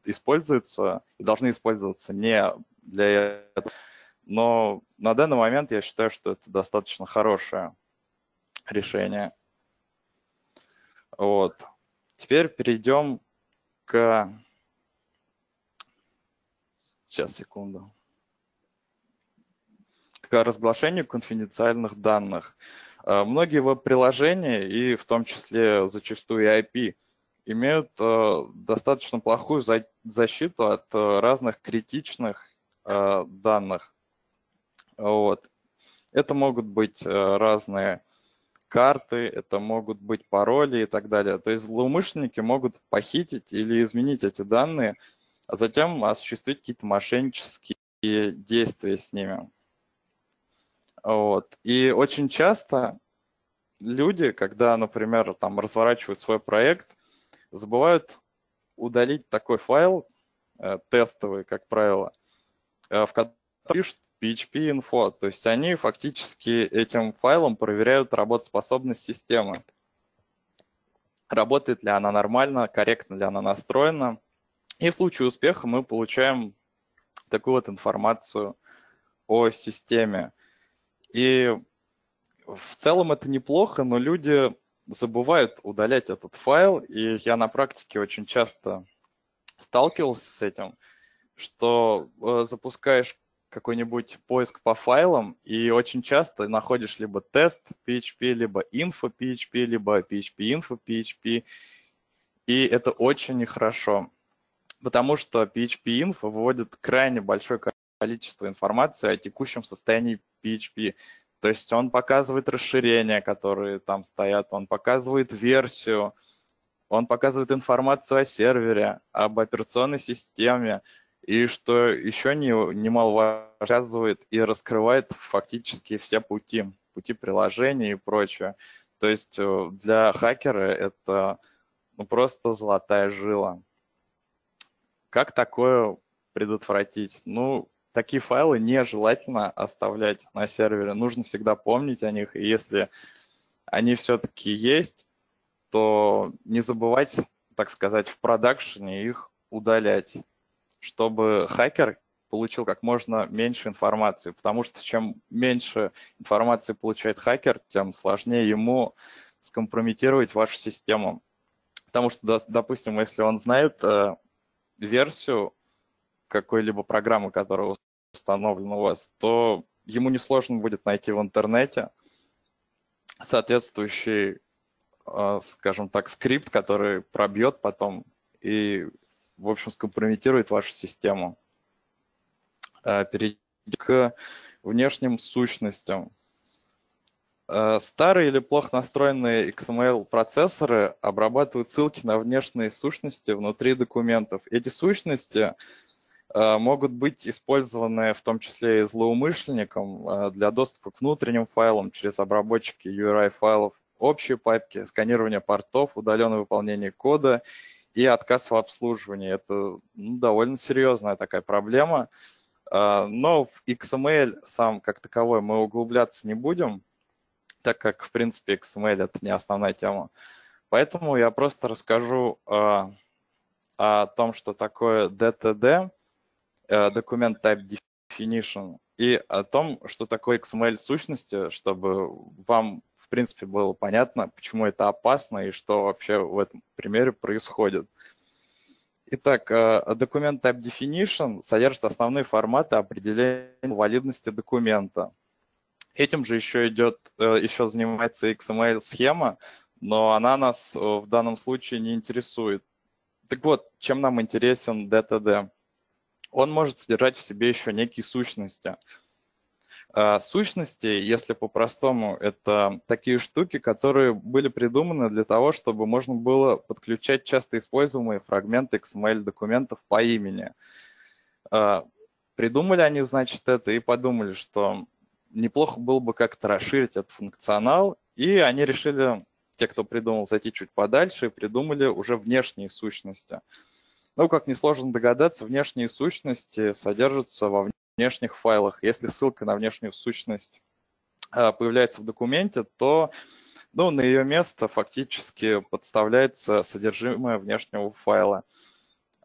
используются и должны использоваться не для этого. Но на данный момент я считаю, что это достаточно хорошее решение. Вот. Теперь перейдем к... Сейчас, секунду. К разглашению конфиденциальных данных. Многие веб-приложения, и в том числе зачастую ай пи, имеют достаточно плохую защиту от разных критичных данных. Вот. Это могут быть разные карты, это могут быть пароли и так далее. То есть злоумышленники могут похитить или изменить эти данные, а затем осуществить какие-то мошеннические действия с ними. Вот. И очень часто люди, когда, например, там, разворачивают свой проект, забывают удалить такой файл, э, тестовый, как правило, э, в котором пишут пи эйч пи инфо. То есть они фактически этим файлом проверяют работоспособность системы. Работает ли она нормально, корректно ли она настроена. И в случае успеха мы получаем такую вот информацию о системе. И в целом это неплохо, но люди забывают удалять этот файл, и я на практике очень часто сталкивался с этим, что запускаешь какой-нибудь поиск по файлам, и очень часто находишь либо тест пи эйч пи, либо info пи эйч пи, либо пи эйч пи инфо пи эйч пи, и это очень нехорошо, потому что пи эйч пи инфо выводит крайне большое количество информации о текущем состоянии пи эйч пи, то есть он показывает расширения, которые там стоят, он показывает версию, он показывает информацию о сервере, об операционной системе, и что еще немаловажно, показывает и раскрывает фактически все пути, пути приложения и прочее. То есть для хакера это, ну, просто золотая жила. Как такое предотвратить? Ну, такие файлы нежелательно оставлять на сервере. Нужно всегда помнить о них. И если они все-таки есть, то не забывать, так сказать, в продакшене их удалять, чтобы хакер получил как можно меньше информации. Потому что чем меньше информации получает хакер, тем сложнее ему скомпрометировать вашу систему. Потому что, допустим, если он знает версию какой-либо программы, которая установлена у вас, то ему несложно будет найти в интернете соответствующий, скажем так, скрипт, который пробьет потом и, в общем, скомпрометирует вашу систему. Перейдем к внешним сущностям. Старые или плохо настроенные икс эм эль-процессоры обрабатывают ссылки на внешние сущности внутри документов. Эти сущности могут быть использованы в том числе и злоумышленником для доступа к внутренним файлам через обработчики ю ар ай-файлов, общие папки, сканирование портов, удаленное выполнение кода и отказ в обслуживании. Это ну, довольно серьезная такая проблема. Но в икс эм эль сам как таковой мы углубляться не будем, так как, в принципе, икс эм эль – это не основная тема. Поэтому я просто расскажу э, о том, что такое ди ти ди, э, Document Type Definition, и о том, что такое икс эм эль-сущности, чтобы вам, в принципе, было понятно, почему это опасно и что вообще в этом примере происходит. Итак, э, Document Type Definition содержит основные форматы определения валидности документа. Этим же еще идет, еще занимается икс эм эль-схема, но она нас в данном случае не интересует. Так вот, чем нам интересен ди ти ди? Он может содержать в себе еще некие сущности. Сущности, если по-простому, это такие штуки, которые были придуманы для того, чтобы можно было подключать часто используемые фрагменты икс эм эль-документов по имени. Придумали они, значит, это и подумали, что неплохо было бы как-то расширить этот функционал, и они решили, те, кто придумал, зайти чуть подальше, и придумали уже внешние сущности. Ну, как несложно догадаться, внешние сущности содержатся во внешних файлах. Если ссылка на внешнюю сущность появляется в документе, то ну, на ее место фактически подставляется содержимое внешнего файла.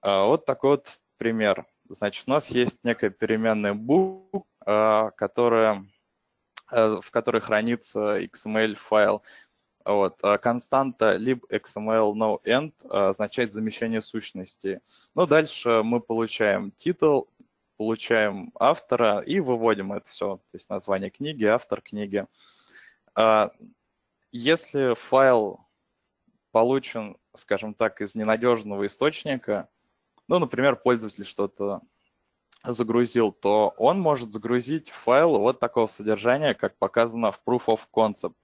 Вот такой вот пример. Значит, у нас есть некая переменная book, которая... в которой хранится икс эм эль-файл. Вот. Константа libxmlNoEnd означает замещение сущностей. Ну, дальше мы получаем титул, получаем автора и выводим это все. То есть название книги, автор книги. Если файл получен, скажем так, из ненадежного источника, ну, например, пользователь что-то загрузил, то он может загрузить файл вот такого содержания, как показано в Proof of Concept.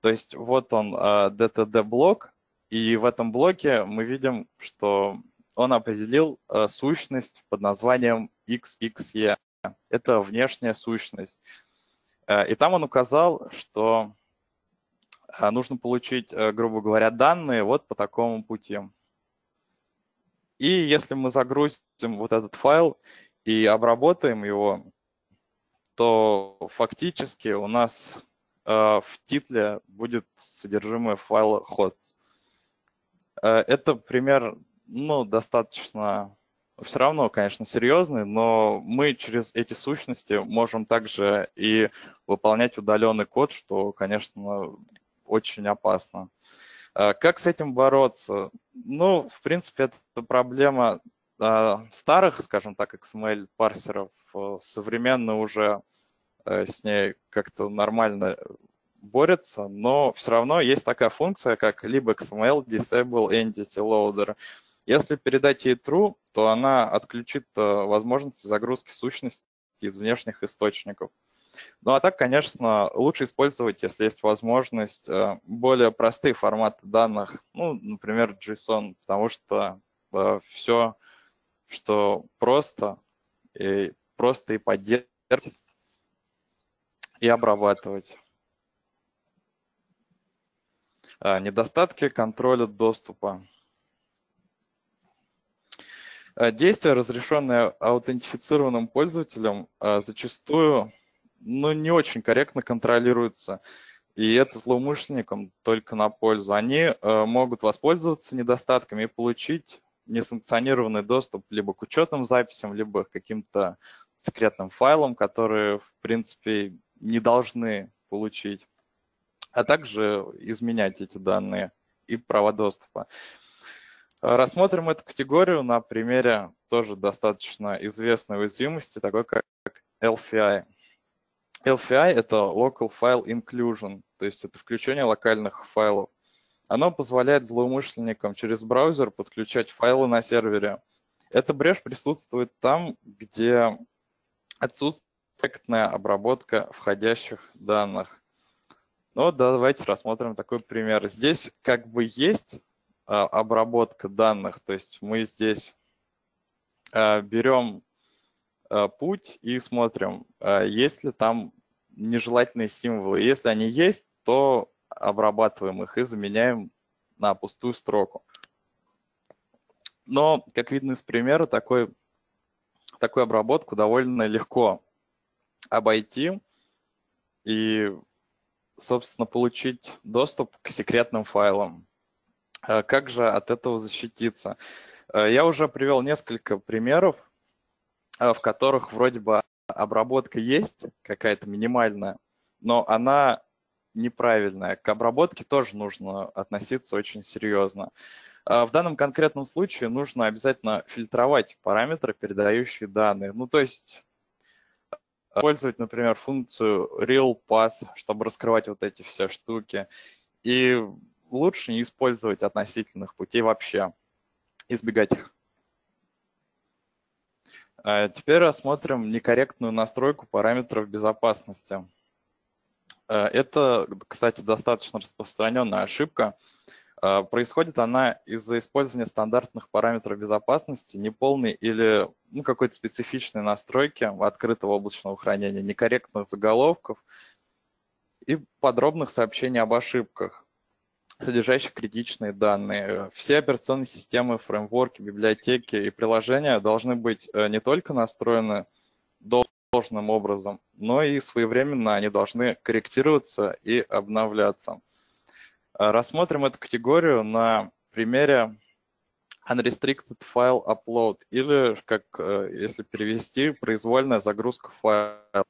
То есть вот он ди ти ди-блок, и в этом блоке мы видим, что он определил сущность под названием икс икс и. Это внешняя сущность. И там он указал, что нужно получить, грубо говоря, данные вот по такому пути. И если мы загрузим вот этот файл и обработаем его, то фактически у нас э, в титле будет содержимое файла hosts. Э, это пример, ну, достаточно, все равно, конечно, серьезный, но мы через эти сущности можем также и выполнять удаленный код, что, конечно, очень опасно. Как с этим бороться? Ну, в принципе, это проблема старых, скажем так, икс эм эль-парсеров. Современно уже с ней как-то нормально борются, но все равно есть такая функция, как libxml disable entity loader. Если передать ей true, то она отключит возможность загрузки сущности из внешних источников. Ну а так, конечно, лучше использовать, если есть возможность, более простые форматы данных, ну, например, JSON, потому что все, что просто, и просто и поддерживать, и обрабатывать. Недостатки контроля доступа. Действия, разрешенные аутентифицированным пользователям, зачастую ну, не очень корректно контролируются, и это злоумышленникам только на пользу. Они э, могут воспользоваться недостатками и получить несанкционированный доступ либо к учетным записям, либо к каким-то секретным файлам, которые, в принципе, не должны получить. а также изменять эти данные и права доступа. Рассмотрим эту категорию на примере тоже достаточно известной уязвимости, такой как эл эф ай. эл эф ай – это Local File Inclusion, то есть это включение локальных файлов. Оно позволяет злоумышленникам через браузер подключать файлы на сервере. Эта брешь присутствует там, где отсутствует корректная обработка входящих данных. Ну, давайте рассмотрим такой пример. Здесь как бы есть а, обработка данных, то есть мы здесь а, берем а, путь и смотрим, а, есть ли там нежелательные символы. Если они есть, то обрабатываем их и заменяем на пустую строку. Но, как видно из примера, такой, такую обработку довольно легко обойти и, собственно, получить доступ к секретным файлам. Как же от этого защититься? Я уже привел несколько примеров, в которых вроде бы обработка есть, какая-то минимальная, но она неправильная. К обработке тоже нужно относиться очень серьезно. В данном конкретном случае нужно обязательно фильтровать параметры, передающие данные. Ну, то есть использовать, например, функцию RealPass, чтобы раскрывать вот эти все штуки. И лучше не использовать относительных путей вообще, избегать их. Теперь рассмотрим некорректную настройку параметров безопасности. Это, кстати, достаточно распространенная ошибка. Происходит она из-за использования стандартных параметров безопасности, неполной или ну, какой-то специфичной настройки открытого облачного хранения, некорректных заголовков и подробных сообщений об ошибках, содержащих критичные данные. Все операционные системы, фреймворки, библиотеки и приложения должны быть не только настроены должным образом, но и своевременно они должны корректироваться и обновляться. Рассмотрим эту категорию на примере Unrestricted File Upload, или, как если перевести, произвольная загрузка файла.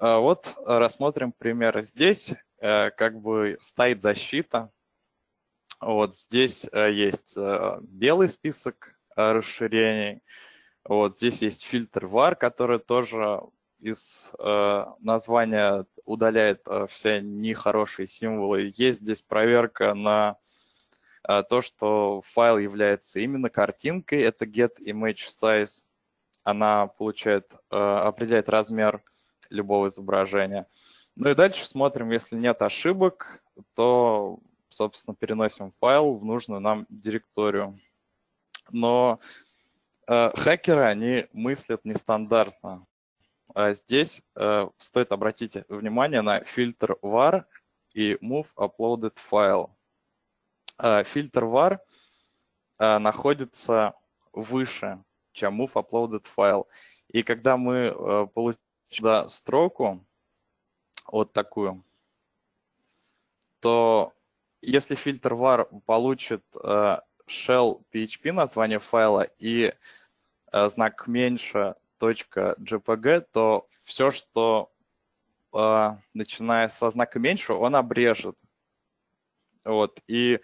Вот рассмотрим пример. Здесь как бы стоит защита. Вот здесь есть белый список расширений. Вот здесь есть фильтр var, который тоже из э, названия удаляет э, все нехорошие символы. Есть здесь проверка на э, то, что файл является именно картинкой. Это getImageSize. Она получает, э, определяет размер любого изображения. Ну и дальше смотрим, если нет ошибок, то, собственно, переносим файл в нужную нам директорию. Но э, хакеры, они мыслят нестандартно. Здесь э, стоит обратить внимание на фильтр var и move uploaded file. Э, фильтр var э, находится выше, чем move uploaded file. И когда мы э, получим сюда строку, вот такую, то если фильтр var получит э, shell php название файла и э, знак меньше, .jpg, то все, что э, начиная со знака меньше, он обрежет. Вот. И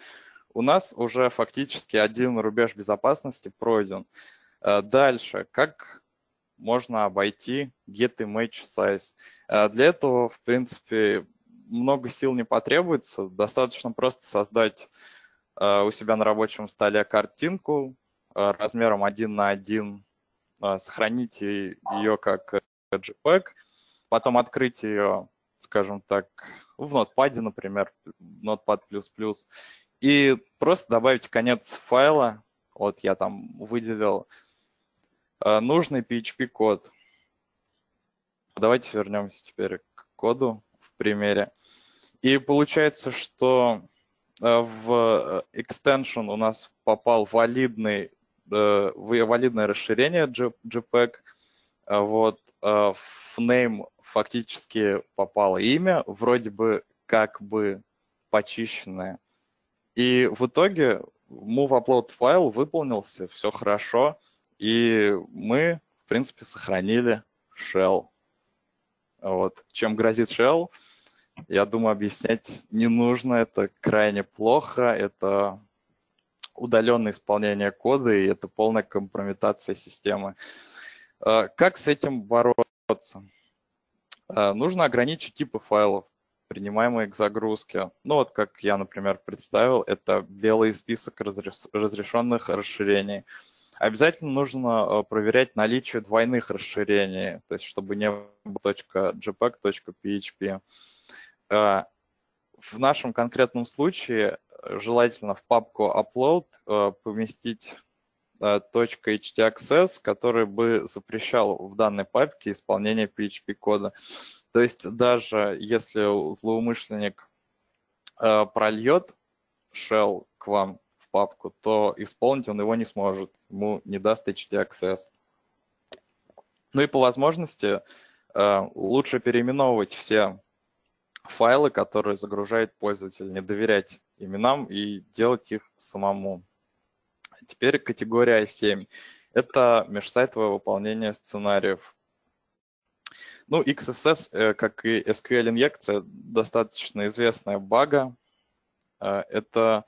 у нас уже фактически один рубеж безопасности пройден. Э, дальше, как можно обойти getImageSize? Э, для этого, в принципе, много сил не потребуется. Достаточно просто создать э, у себя на рабочем столе картинку э, размером один на один. Сохранить ее как джепег, потом открыть ее, скажем так, в Notepad, например, Notepad++, и просто добавить конец файла, вот я там выделил, нужный пи эйч пи-код. Давайте вернемся теперь к коду в примере. И получается, что в extension у нас попал валидный валидное расширение JPEG, вот, в name фактически попало имя, вроде бы как бы почищенное. И в итоге move upload файл выполнился, все хорошо, и мы, в принципе, сохранили shell. Вот. Чем грозит shell? я думаю, объяснять не нужно. Это крайне плохо, это удаленное исполнение кода, и это полная компрометация системы. Как с этим бороться? Нужно ограничить типы файлов, принимаемые к загрузке. Ну вот как я, например, представил, это белый список разрешенных расширений. Обязательно нужно проверять наличие двойных расширений, то есть чтобы не было .jpeg.php. В нашем конкретном случае желательно в папку Upload поместить .htxs, который бы запрещал в данной папке исполнение пи эйч пи-кода. То есть даже если злоумышленник прольет shell к вам в папку, то исполнить он его не сможет, ему не даст эйч ти эй эксес. Ну и по возможности лучше переименовывать все файлы, которые загружает пользователь, не доверять именам и делать их самому. Теперь категория ай семь. Это межсайтовое выполнение сценариев. Ну, икс эс эс, как и эс кью эль-инъекция, достаточно известная бага. Это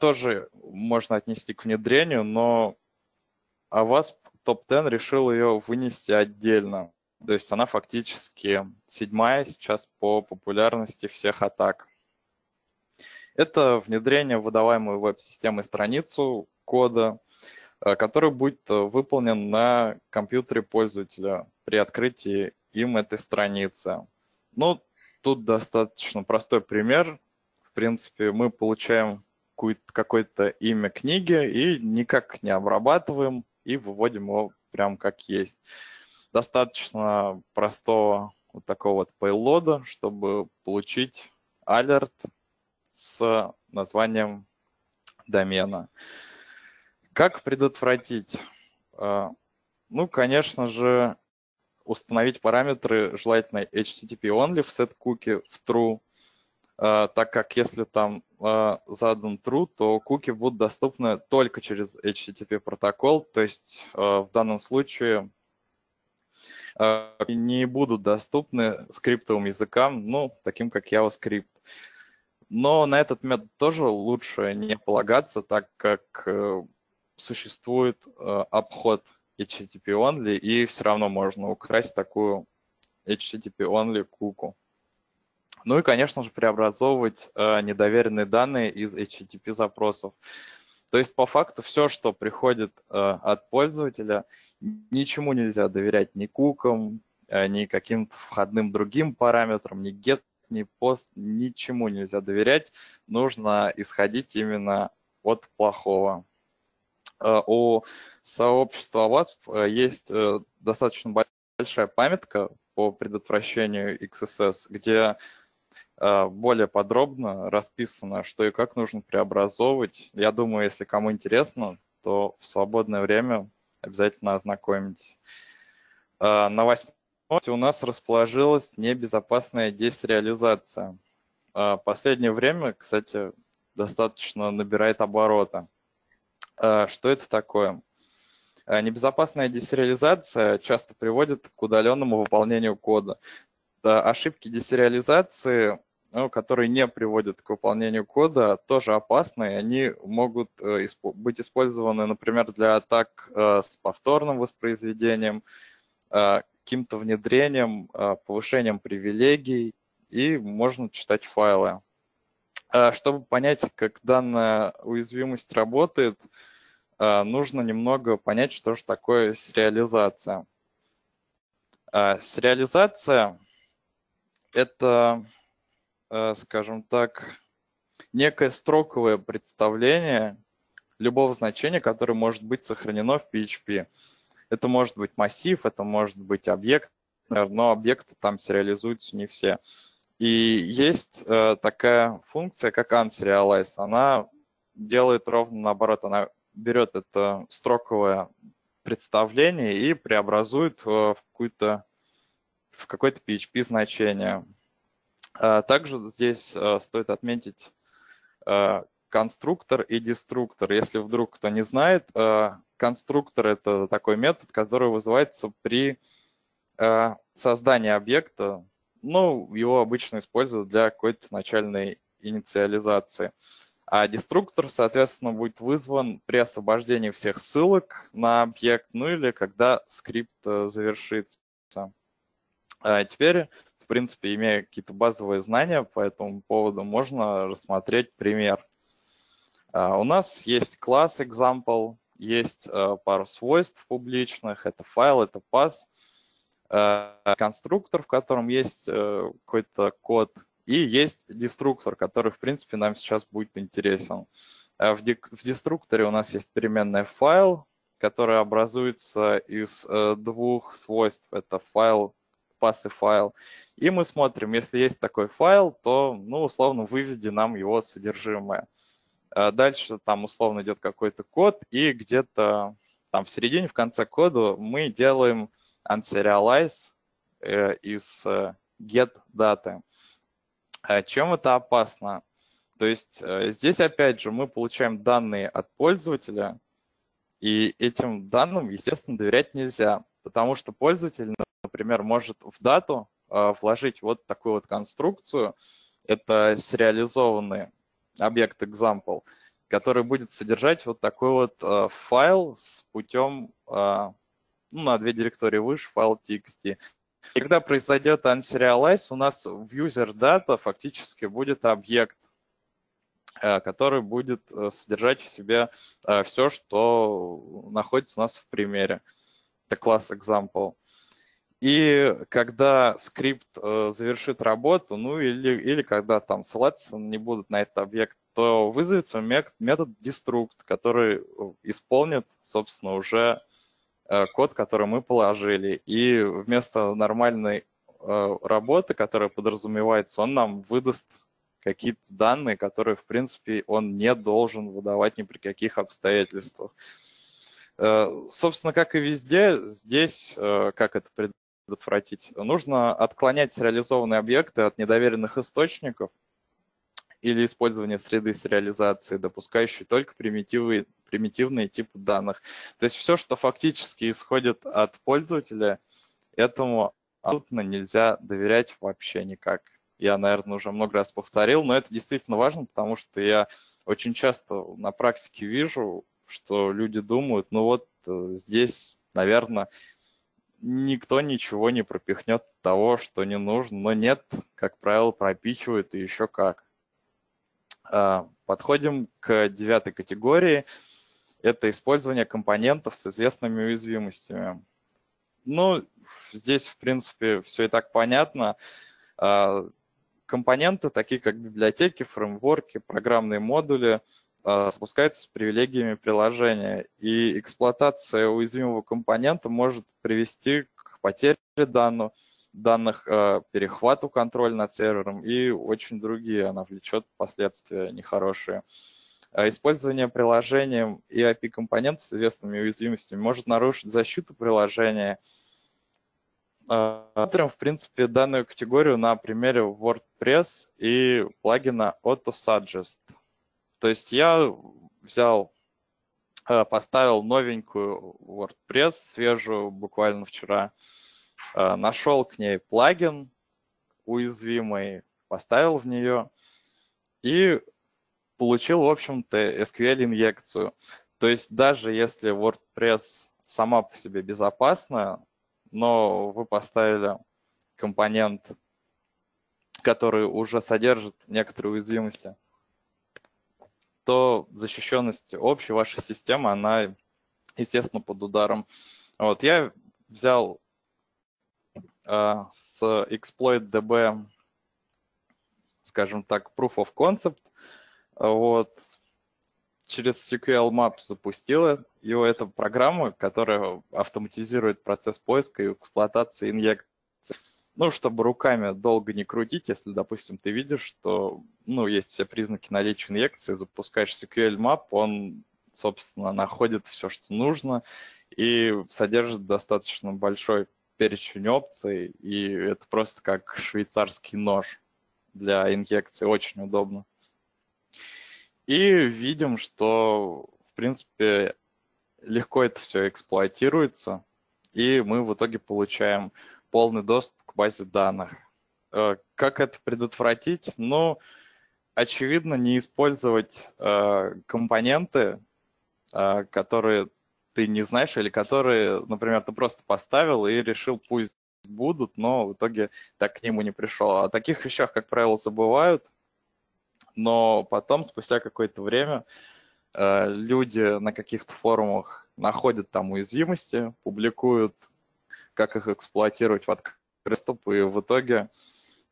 тоже можно отнести к внедрению, но OWASP топ десять решил ее вынести отдельно. То есть она фактически седьмая сейчас по популярности всех атак. Это внедрение в выдаваемую веб-системой страницу кода, который будет выполнен на компьютере пользователя при открытии им этой страницы. Ну, тут достаточно простой пример. В принципе, мы получаем какое-то имя книги и никак не обрабатываем и выводим его прям как есть. Достаточно простого вот такого вот пейлода, чтобы получить алерт с названием домена. Как предотвратить? Ну, конечно же, установить параметры, желательно эйч ти ти пи онли в set-cookie в true, так как если там задан true, то куки будут доступны только через эйч ти ти пи протокол, то есть в данном случае не будут доступны скриптовым языкам, ну, таким как JavaScript. Но на этот метод тоже лучше не полагаться, так как существует обход эйч ти ти пи онли, и все равно можно украсть такую эйч ти ти пи онли куку. Ну и, конечно же, преобразовывать недоверенные данные из эйч ти ти пи запросов. То есть, по факту, все, что приходит от пользователя, ничему нельзя доверять, ни кукам, ни каким-то входным другим параметрам, ни get, ни пост, ничему нельзя доверять, нужно исходить именно от плохого. У сообщества OWASP есть достаточно большая памятка по предотвращению икс эс эс, где более подробно расписано, что и как нужно преобразовывать. Я думаю, если кому интересно, то в свободное время обязательно ознакомитесь. На восьмом у нас расположилась небезопасная десреализация. Последнее время, кстати, достаточно набирает оборота. Что это такое? Небезопасная десреализация часто приводит к удаленному выполнению кода. Ошибки десреализации, ну, которые не приводят к выполнению кода, тоже опасны. Они могут быть использованы, например, для атак с повторным воспроизведением, каким-то внедрением, повышением привилегий, и можно читать файлы. Чтобы понять, как данная уязвимость работает, нужно немного понять, что же такое сериализация. Сериализация – это, скажем так, некое строковое представление любого значения, которое может быть сохранено в пи эйч пи. Это может быть массив, это может быть объект, но объекты там сериализуются не все. И есть э, такая функция, как unserialize. Она делает ровно наоборот. Она берет это строковое представление и преобразует э, в какое-то в какое-то пи эйч пи значение. Э, также здесь э, стоит отметить э, конструктор и деструктор. Если вдруг кто не знает, э, конструктор – это такой метод, который вызывается при э, создании объекта Ну, его обычно используют для какой-то начальной инициализации. А деструктор, соответственно, будет вызван при освобождении всех ссылок на объект, ну или когда скрипт завершится. А теперь, в принципе, имея какие-то базовые знания по этому поводу, можно рассмотреть пример. А у нас есть класс example, есть пару свойств публичных, это файл, это пас, конструктор, в котором есть какой-то код, и есть деструктор, который, в принципе, нам сейчас будет интересен. В деструкторе у нас есть переменная файл, которая образуется из двух свойств. Это файл, пас и файл. И мы смотрим, если есть такой файл, то, ну, условно, выведи нам его содержимое. Дальше там, условно, идет какой-то код, и где-то там в середине, в конце кода мы делаем unserialize из getData. Чем это опасно? То есть здесь, опять же, мы получаем данные от пользователя, и этим данным, естественно, доверять нельзя, потому что пользователь, например, может в дату вложить вот такую вот конструкцию, это сериализованный объект example, который будет содержать вот такой вот файл с путем, ну, на две директории выше, файл txt. И когда произойдет unserialize, у нас в user.data фактически будет объект, который будет содержать в себе все, что находится у нас в примере. Это класс example. И когда скрипт завершит работу, ну или, или когда там ссылаться не будут на этот объект, то вызовется метод destruct, который исполнит, собственно, уже код, который мы положили, и вместо нормальной э, работы, которая подразумевается, он нам выдаст какие-то данные, которые, в принципе, он не должен выдавать ни при каких обстоятельствах. Э, собственно, как и везде, здесь, э, как это предотвратить, нужно отклонять сериализованные объекты от недоверенных источников или использование среды сериализации, допускающей только примитивы, примитивные типы данных. То есть все, что фактически исходит от пользователя, этому абсолютно нельзя доверять вообще никак. Я, наверное, уже много раз повторил, но это действительно важно, потому что я очень часто на практике вижу, что люди думают, ну вот здесь, наверное, никто ничего не пропихнет того, что не нужно, но нет, как правило, пропихивают и еще как. Подходим к девятой категории. Это использование компонентов с известными уязвимостями. Ну, здесь, в принципе, все и так понятно. Компоненты, такие как библиотеки, фреймворки, программные модули, спускаются с привилегиями приложения. И эксплуатация уязвимого компонента может привести к потере данных, данных перехвату контроля над сервером и очень другие, она влечет последствия нехорошие. Использование приложением и эй пи ай-компонентов с известными уязвимостями может нарушить защиту приложения. Смотрим, в принципе, данную категорию на примере WordPress и плагина AutoSuggest. То есть я взял, поставил новенькую WordPress, свежую, буквально вчера, нашел к ней плагин уязвимый, поставил в нее и получил, в общем-то, эс кью эль-инъекцию. То есть даже если WordPress сама по себе безопасна, но вы поставили компонент, который уже содержит некоторые уязвимости, то защищенность общей вашей системы, она, естественно, под ударом. Вот, я взял с Exploit ди би, скажем так, Proof of Concept. Вот. Через эс кью эль Map запустила его, эта программа, которая автоматизирует процесс поиска и эксплуатации инъекций. Ну, чтобы руками долго не крутить, если, допустим, ты видишь, что, ну, есть все признаки наличия инъекции, запускаешь эс кью эль Map, он, собственно, находит все, что нужно, и содержит достаточно большой перечень опций, и это просто как швейцарский нож для инъекции, очень удобно. И видим, что, в принципе, легко это все эксплуатируется, и мы в итоге получаем полный доступ к базе данных. Как это предотвратить? Ну, очевидно, не использовать компоненты, которые ты не знаешь, или которые, например, ты просто поставил и решил, пусть будут, но в итоге так к нему не пришел. О таких вещах, как правило, забывают, но потом, спустя какое-то время, люди на каких-то форумах находят там уязвимости, публикуют, как их эксплуатировать в открытый доступ, и в итоге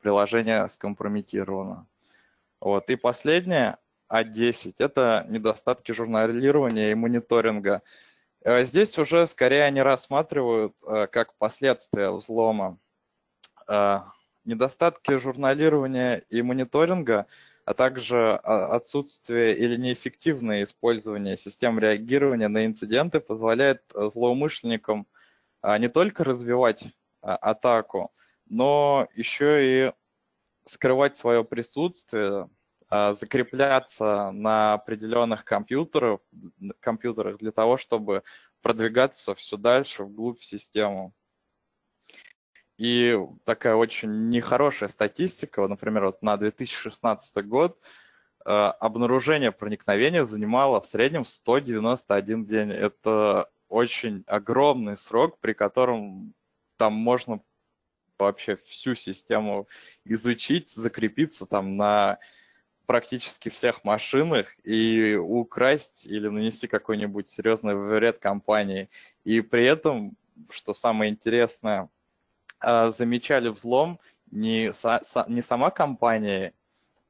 приложение скомпрометировано. Вот. И последнее, А десять, это недостатки журналирования и мониторинга. Здесь уже скорее они рассматривают как последствия взлома. Недостатки журналирования и мониторинга, а также отсутствие или неэффективное использование систем реагирования на инциденты позволяет злоумышленникам не только развивать атаку, но еще и скрывать свое присутствие, закрепляться на определенных компьютерах, компьютерах для того, чтобы продвигаться все дальше вглубь системы. И такая очень нехорошая статистика, например, вот на две тысячи шестнадцатый год обнаружение проникновения занимало в среднем сто девяносто один день. Это очень огромный срок, при котором там можно вообще всю систему изучить, закрепиться там на практически всех машинах и украсть или нанести какой-нибудь серьезный вред компании. И при этом, что самое интересное, замечали взлом не, са, не сама компания,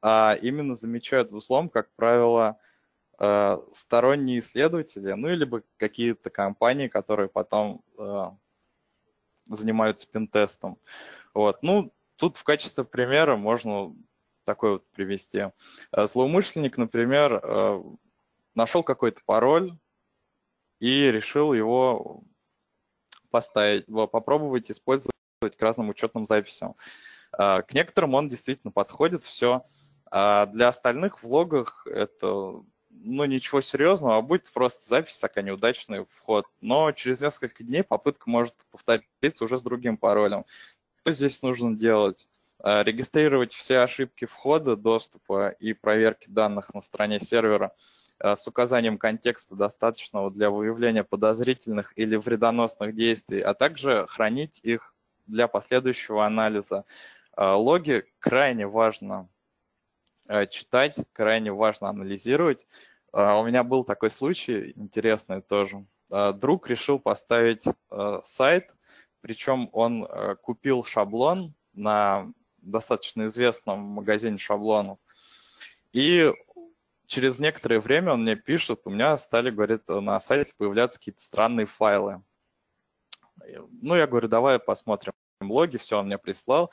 а именно замечают взлом, как правило, сторонние исследователи, ну, либо какие-то компании, которые потом занимаются пентестом. Вот. Ну, тут в качестве примера можно такой вот привести. Злоумышленник, например, нашел какой-то пароль и решил его поставить, попробовать использовать к разным учетным записям. К некоторым он действительно подходит, все. А для остальных в логах это... Ну, ничего серьезного, а будет просто запись такая неудачный вход. Но через несколько дней попытка может повториться уже с другим паролем. Что здесь нужно делать? Регистрировать все ошибки входа, доступа и проверки данных на стороне сервера с указанием контекста, достаточного для выявления подозрительных или вредоносных действий, а также хранить их для последующего анализа. Логи крайне важно читать, крайне важно анализировать. У меня был такой случай, интересный тоже. Друг решил поставить сайт, причем он купил шаблон на достаточно известном магазине шаблонов. И через некоторое время он мне пишет, у меня стали, говорит, на сайте появляться какие-то странные файлы. Ну, я говорю, давай посмотрим логи, все, он мне прислал.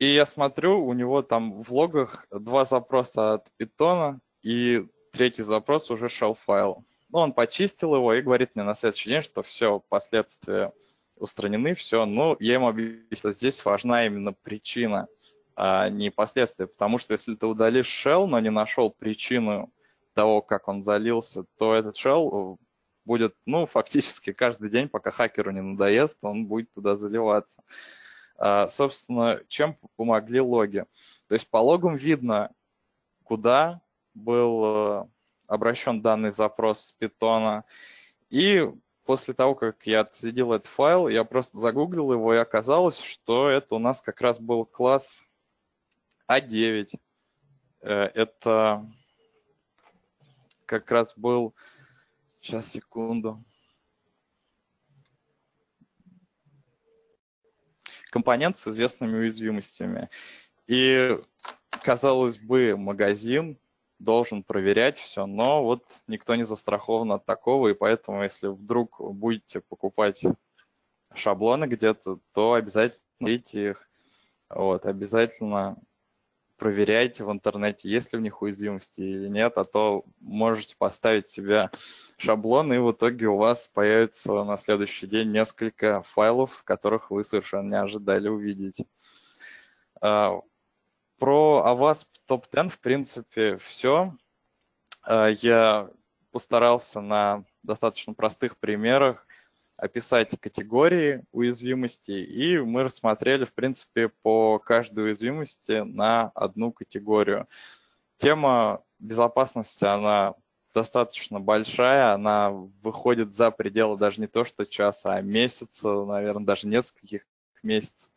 И я смотрю, у него там в логах два запроса от питона и третий запрос уже shell файл. Ну, он почистил его и говорит мне на следующий день, что все, последствия устранены, все. Но я ему объяснил, здесь важна именно причина, а не последствия. Потому что если ты удалишь shell, но не нашел причину того, как он залился, то этот shell будет, ну, фактически каждый день, пока хакеру не надоест, он будет туда заливаться. Собственно, чем помогли логи. То есть по логам видно, куда был обращен данный запрос с питона. И после того, как я отследил этот файл, я просто загуглил его, и оказалось, что это у нас как раз был класс А девять. Это как раз был... Сейчас, секунду. Компонент с известными уязвимостями. И, казалось бы, магазин должен проверять все, но вот никто не застрахован от такого, и поэтому, если вдруг будете покупать шаблоны где-то, то обязательно берите их, вот, обязательно проверяйте в интернете, есть ли в них уязвимости или нет, а то можете поставить себе шаблон, и в итоге у вас появится на следующий день несколько файлов, которых вы совершенно не ожидали увидеть. Про OWASP топ десять, в принципе, все. Я постарался на достаточно простых примерах описать категории уязвимости, и мы рассмотрели, в принципе, по каждой уязвимости на одну категорию. Тема безопасности, она достаточно большая, она выходит за пределы даже не то что часа, а месяца, наверное, даже нескольких месяцев.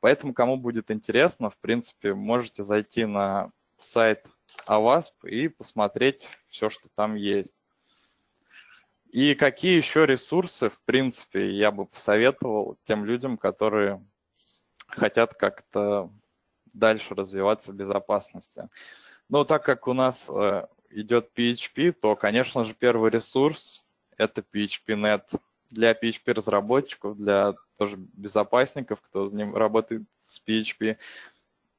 Поэтому, кому будет интересно, в принципе, можете зайти на сайт OWASP и посмотреть все, что там есть. И какие еще ресурсы, в принципе, я бы посоветовал тем людям, которые хотят как-то дальше развиваться в безопасности. Но так как у нас идет пи эйч пи, то, конечно же, первый ресурс – это пи эйч пи пунит. Для пи эйч пи-разработчиков, для тоже безопасников, кто с ним работает с пи эйч пи,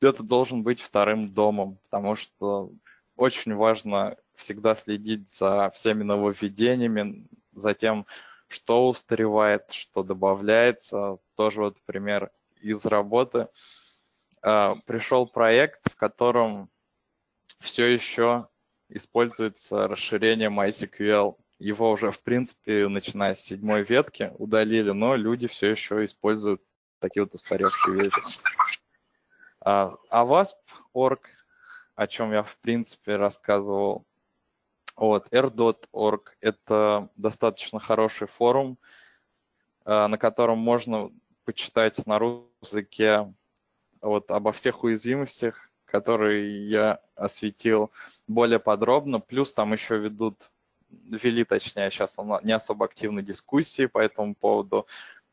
это должен быть вторым домом, потому что очень важно всегда следить за всеми нововведениями, за тем, что устаревает, что добавляется. Тоже вот пример из работы. Пришел проект, в котором все еще используется расширение MySQL. Его уже, в принципе, начиная с седьмой ветки удалили, но люди все еще используют такие вот устаревшие вещи. OWASP точка орг, о чем я, в принципе, рассказывал. Вот, эр точка орг – это достаточно хороший форум, на котором можно почитать на русском языке вот, обо всех уязвимостях, которые я осветил более подробно. Плюс там еще ведут, вели, точнее, сейчас не особо активные дискуссии по этому поводу,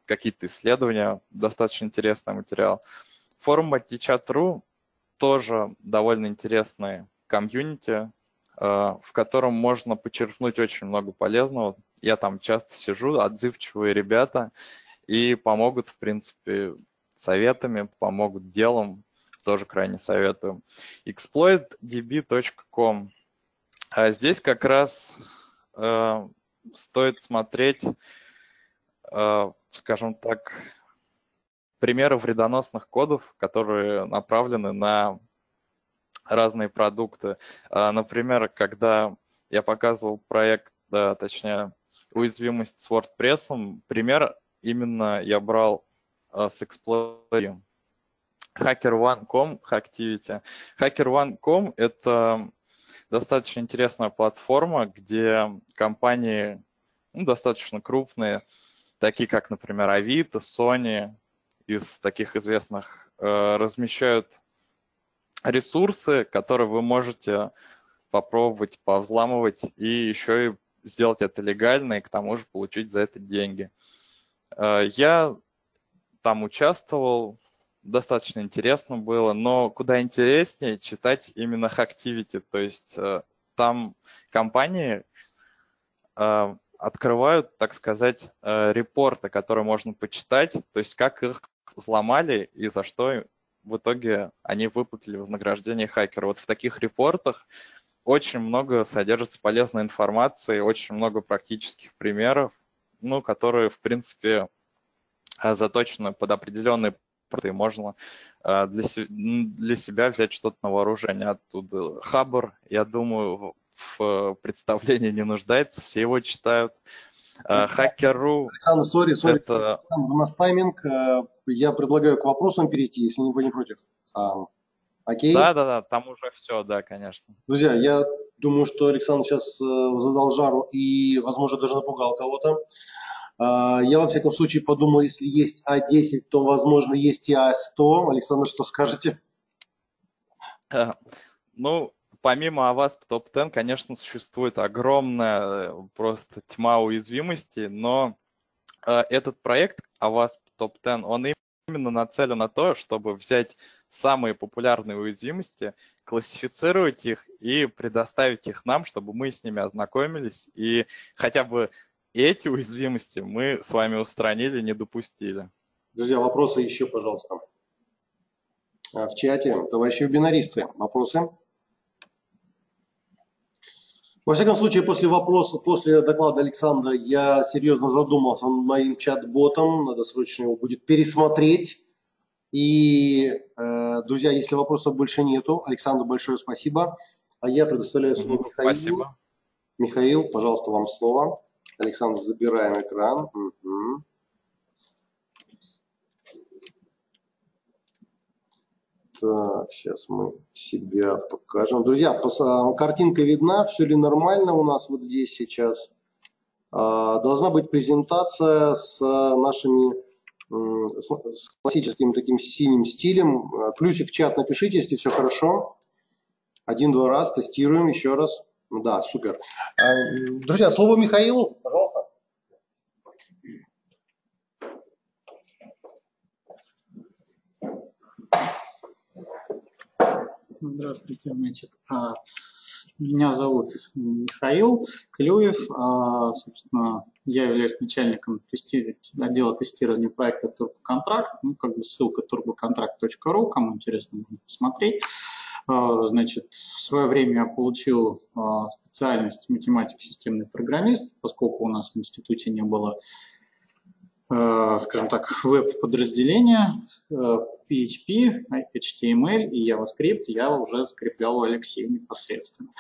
какие-то исследования, достаточно интересный материал. Форум чат точка ру тоже довольно интересный комьюнити, в котором можно почерпнуть очень много полезного. Я там часто сижу, отзывчивые ребята, и помогут, в принципе, советами, помогут делом, тоже крайне советую. эксплойт ди би точка ком. А здесь как раз э, стоит смотреть, э, скажем так, примеры вредоносных кодов, которые направлены на разные продукты. Например, когда я показывал проект, да, точнее, уязвимость с WordPress, пример именно я брал с Exploit хакер точка ван точка ком, Hacktivity. хакер точка ван точка ком – это достаточно интересная платформа, где компании, ну, достаточно крупные, такие как, например, Авито, Sony, из таких известных, размещают ресурсы, которые вы можете попробовать повзламывать и еще и сделать это легально, и к тому же получить за это деньги. Я там участвовал, достаточно интересно было, но куда интереснее читать именно Hacktivity, то есть там компании открывают, так сказать, репорты, которые можно почитать, то есть как их взломали и за что в итоге они выплатили вознаграждение хакеру. Вот в таких репортах очень много содержится полезной информации, очень много практических примеров, ну, которые, в принципе, заточены под определенные продукты, и можно для, се... для себя взять что-то на вооружение оттуда. Хабр, я думаю, в представлении не нуждается, все его читают. Хакеру. Александр, сори, сори. Это... у нас тайминг. Я предлагаю к вопросам перейти, если вы не против. А, окей? Да, да, да, там уже все, да, конечно. Друзья, я думаю, что Александр сейчас задал жару и, возможно, даже напугал кого-то. Я, во всяком случае, подумал, если есть а десять, то, возможно, есть и а сто. Александр, что скажете? Ну, помимо OWASP топ десять, конечно, существует огромная просто тьма уязвимостей, но э, этот проект OWASP топ десять, он именно нацелен на то, чтобы взять самые популярные уязвимости, классифицировать их и предоставить их нам, чтобы мы с ними ознакомились и хотя бы эти уязвимости мы с вами устранили, не допустили. Друзья, вопросы еще, пожалуйста. В чате, товарищи вебинаристы, вопросы? Во всяком случае, после вопроса, после доклада Александра, я серьезно задумался над моим чат-ботом. Надо срочно его будет пересмотреть. И, э, друзья, если вопросов больше нету, Александру большое спасибо. А я предоставляю слово Михаилу. Спасибо. Михаил, пожалуйста, вам слово. Александр, забираем экран. Угу. Так, сейчас мы себя покажем. Друзья, картинка видна, все ли нормально у нас вот здесь сейчас. Должна быть презентация с нашими, с классическим таким синим стилем. Плюсик в чат напишите, если все хорошо. Один-два раз, тестируем еще раз. Да, супер. Друзья, слово Михаилу, пожалуйста. Здравствуйте, значит, меня зовут Михаил Клюев, собственно, я являюсь начальником тести... отдела тестирования проекта Турбоконтракт, ну, как бы ссылка турбоконтракт точка ру, кому интересно, можно посмотреть. Значит, в свое время я получил специальность математик-системный программист, поскольку у нас в институте не было, скажем так, веб-подразделения, пи эйч пи, эйч ти эм эль и JavaScript я уже скреплял у Алексея непосредственно.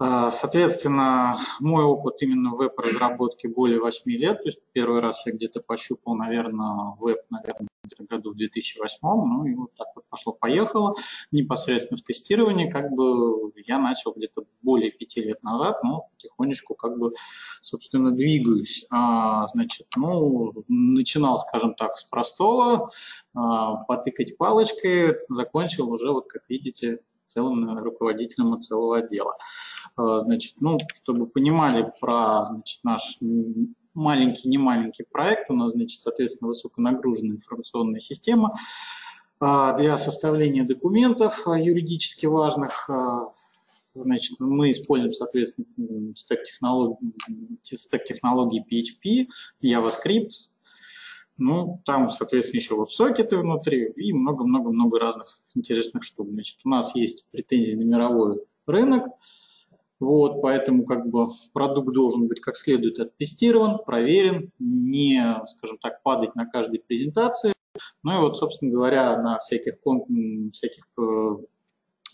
Соответственно, мой опыт именно в веб-разработке более восьми лет, то есть первый раз я где-то пощупал, наверное, веб, наверное, в году в две тысячи восьмом, ну и вот так вот пошло-поехало. Непосредственно в тестировании как бы я начал где-то более пяти лет назад, но потихонечку как бы, собственно, двигаюсь. Значит, ну, начинал, скажем так, с простого, потыкать палочкой, закончил уже, вот как видите, целым руководителем целого отдела. Значит, ну, чтобы понимали про, значит, наш маленький-немаленький проект, у нас, значит, соответственно, высоконагруженная информационная система для составления документов юридически важных. Значит, мы используем, соответственно, стек-технологии пи эйч пи, JavaScript, ну, там, соответственно, еще веб-сокеты внутри и много-много-много разных интересных штук. Значит, у нас есть претензии на мировой рынок, вот, поэтому как бы продукт должен быть как следует оттестирован, проверен, не, скажем так, падать на каждой презентации. Ну и вот, собственно говоря, на всяких, всяких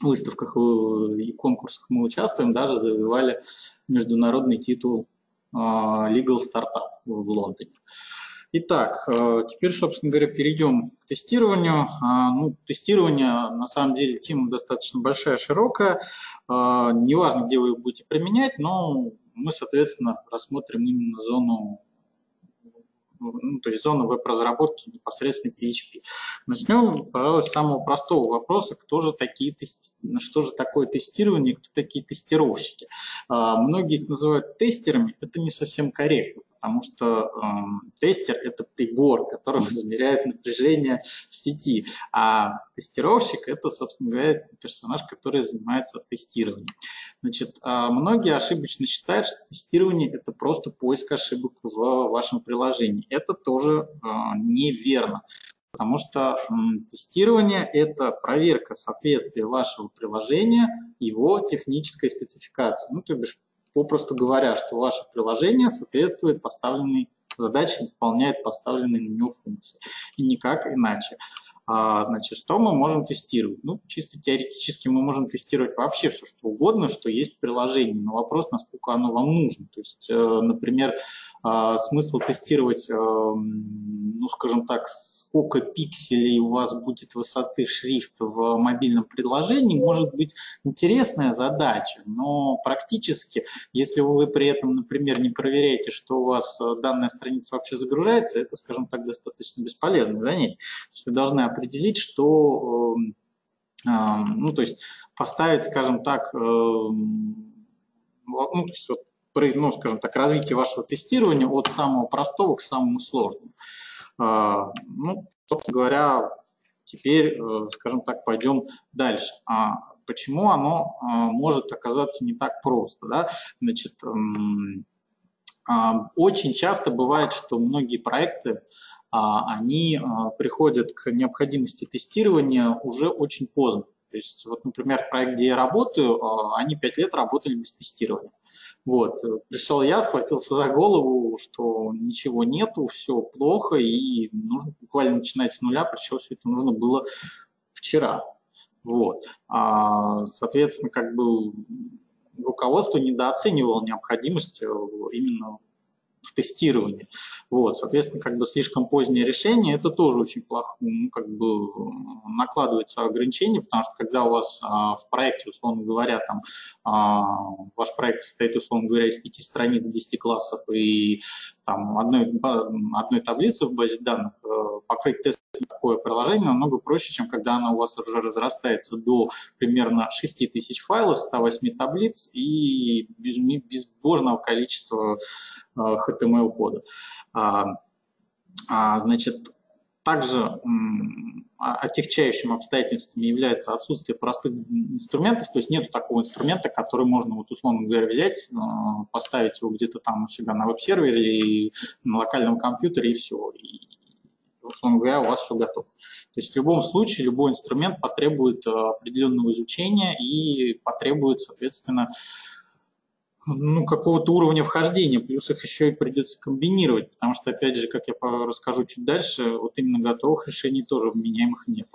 выставках и конкурсах мы участвуем, даже завоевали международный титул Legal Startup в Лондоне. Итак, теперь, собственно говоря, перейдем к тестированию. Ну, тестирование, на самом деле, тема достаточно большая, широкая. Неважно, где вы ее будете применять, но мы, соответственно, рассмотрим именно зону, ну, то есть зону веб-разработки непосредственно пи эйч пи. Начнем, пожалуй, с самого простого вопроса, кто же такие тести... что же такое тестирование, кто такие тестировщики. Многие их называют тестерами, это не совсем корректно. Потому что э, тестер – это прибор, которым измеряет напряжение в сети, а тестировщик – это, собственно говоря, персонаж, который занимается тестированием. Значит, э, многие ошибочно считают, что тестирование – это просто поиск ошибок в вашем приложении. Это тоже э, неверно, потому что э, тестирование – это проверка соответствия вашего приложения его технической спецификации, ну, то бишь, попросту говоря, что ваше приложение соответствует поставленной задаче, выполняет поставленные на него функции. И никак иначе. А, значит, что мы можем тестировать? Ну, чисто теоретически мы можем тестировать вообще все, что угодно, что есть в приложении. Но вопрос, насколько оно вам нужно. То есть, э, например, э, смысл тестировать, э, ну, скажем так, сколько пикселей у вас будет высоты шрифта в мобильном приложении, может быть интересная задача, но практически, если вы при этом, например, не проверяете, что у вас данная страница вообще загружается, это, скажем так, достаточно бесполезное занятие. То есть вы должны определить, что, э, э, ну, то есть поставить, скажем так, э, ну, то есть вот, ну, скажем так, развитие вашего тестирования от самого простого к самому сложному. Э, ну, собственно говоря, теперь, э, скажем так, пойдем дальше. А почему оно э, может оказаться не так просто, да? Значит, э, э, очень часто бывает, что многие проекты они приходят к необходимости тестирования уже очень поздно. То есть, вот, например, проект, где я работаю, они пять лет работали без тестирования. Вот. Пришел я, схватился за голову, что ничего нету, все плохо, и нужно буквально начинать с нуля, причем все это нужно было вчера. Вот. Соответственно, как бы руководство недооценивало необходимость именно в тестировании. Вот, соответственно, как бы слишком позднее решение, это тоже очень плохо, ну, как бы накладывается ограничение, потому что когда у вас а, в проекте, условно говоря, там, а, ваш проект состоит, условно говоря, из пяти страниц, десяти классов и там, одной, одной таблицы в базе данных, покрыть тест такое приложение намного проще, чем когда оно у вас уже разрастается до примерно шести тысяч файлов, ста восьми таблиц и безбожного количества эйч ти эм эль-кода. Значит, также отягчающим обстоятельством является отсутствие простых инструментов, то есть нет такого инструмента, который можно, вот, условно говоря, взять, поставить его где-то там у себя на веб-сервере и на локальном компьютере и все. Условно говоря, у вас все готово. То есть в любом случае любой инструмент потребует определенного изучения и потребует, соответственно, ну, какого-то уровня вхождения, плюс их еще и придется комбинировать, потому что, опять же, как я расскажу чуть дальше, вот именно готовых решений тоже вменяемых нет.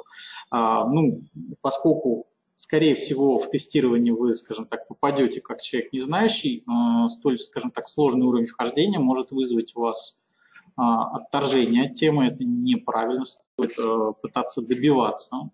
А, ну, поскольку, скорее всего, в тестировании вы, скажем так, попадете как человек незнающий, а, столь, скажем так, сложный уровень вхождения может вызвать у вас отторжение от темы, это неправильно, стоит э, пытаться добиваться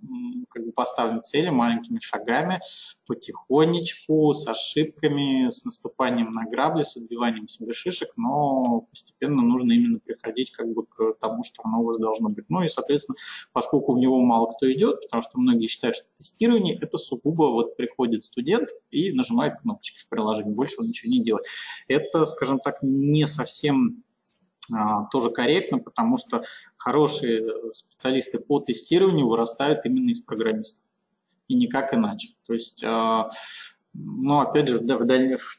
как бы поставленной цели маленькими шагами, потихонечку, с ошибками, с наступанием на грабли, с отбиванием себе шишек, но постепенно нужно именно приходить как бы к тому, что оно у вас должно быть. Ну и, соответственно, поскольку в него мало кто идет, потому что многие считают, что тестирование – это сугубо вот приходит студент и нажимает кнопочки в приложении, больше он ничего не делает. Это, скажем так, не совсем тоже корректно, потому что хорошие специалисты по тестированию вырастают именно из программистов, и никак иначе. То есть, ну, опять же,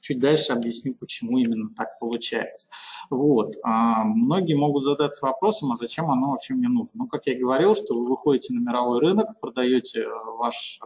чуть дальше объясню, почему именно так получается. Вот. Многие могут задаться вопросом, а зачем оно вообще мне нужно? Ну, как я говорил, что вы выходите на мировой рынок, продаете ваш,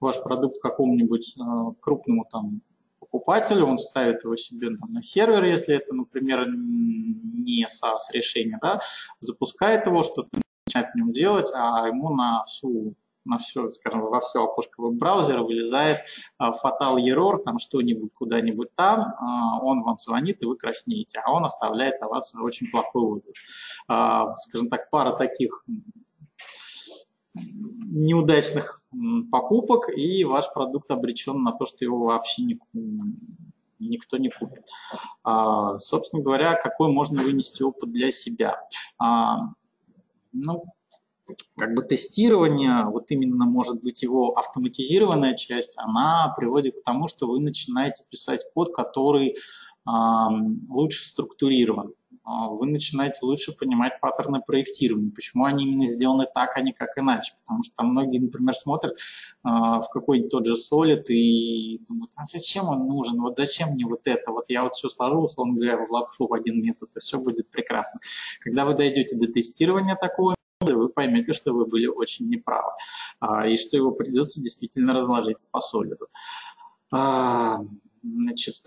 ваш продукт какому-нибудь крупному там покупателю, он ставит его себе там на сервер, если это, например, не SaaS решение, да, запускает его, что-то начинает в нем делать, а ему на всю, на все, скажем, во все окошко веб-браузера вылезает fatal error, там что-нибудь куда-нибудь там, он вам звонит, и вы краснеете, а он оставляет о вас очень плохой отзыв. Скажем так, пара таких неудачных покупок, и ваш продукт обречен на то, что его вообще никто не купит. А, собственно говоря, какой можно вынести опыт для себя? А, ну, как бы тестирование, вот именно, может быть, его автоматизированная часть, она приводит к тому, что вы начинаете писать код, который а, лучше структурирован. Вы начинаете лучше понимать паттерны проектирования, почему они именно сделаны так, а не как иначе. Потому что там многие, например, смотрят э, в какой-нибудь тот же Solid и думают, а зачем он нужен, вот зачем мне вот это, вот я вот все сложу, условно говоря, в лапшу в один метод, и все будет прекрасно. Когда вы дойдете до тестирования такого, вы поймете, что вы были очень неправы, э, и что его придется действительно разложить по Solid. Э, значит...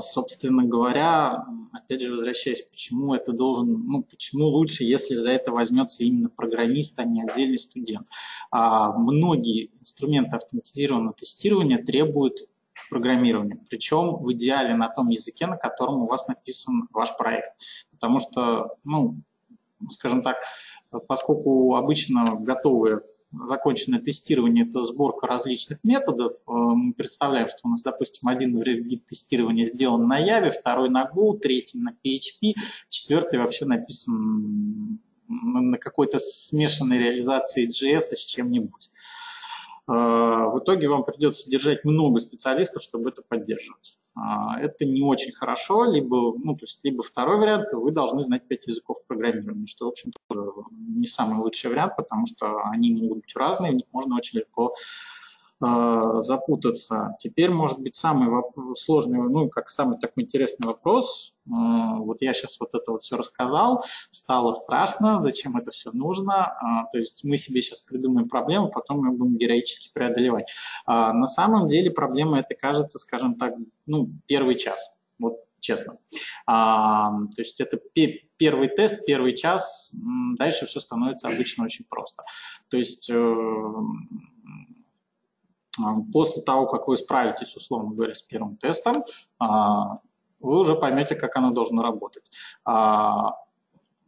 Собственно говоря, опять же, возвращаясь, почему это должен, ну, почему лучше, если за это возьмется именно программист, а не отдельный студент. А, многие инструменты автоматизированного тестирования требуют программирования, причем в идеале на том языке, на котором у вас написан ваш проект. Потому что, ну, скажем так, поскольку обычно готовые законченное тестирование – это сборка различных методов. Мы представляем, что у нас, допустим, один вид тестирования сделан на Яве, второй на Go, третий на пи эйч пи, четвертый вообще написан на какой-то смешанной реализации джей эс с чем-нибудь. В итоге вам придется держать много специалистов, чтобы это поддерживать. Это не очень хорошо, либо, ну, то есть, либо второй вариант, вы должны знать пять языков программирования, что, в общем-то, тоже не самый лучший вариант, потому что они могут быть разные, в них можно очень легко э, запутаться. Теперь, может быть, самый сложный, ну, как самый такой интересный вопрос, э, вот я сейчас вот это вот все рассказал, стало страшно, зачем это все нужно, э, то есть мы себе сейчас придумаем проблему, потом мы будем героически преодолевать. Э, на самом деле проблема, это кажется, скажем так, ну, первый час, вот честно. А, то есть это первый тест, первый час, дальше все становится обычно очень просто. То есть э, После того, как вы справитесь, условно говоря, с первым тестом, вы уже поймете, как оно должно работать.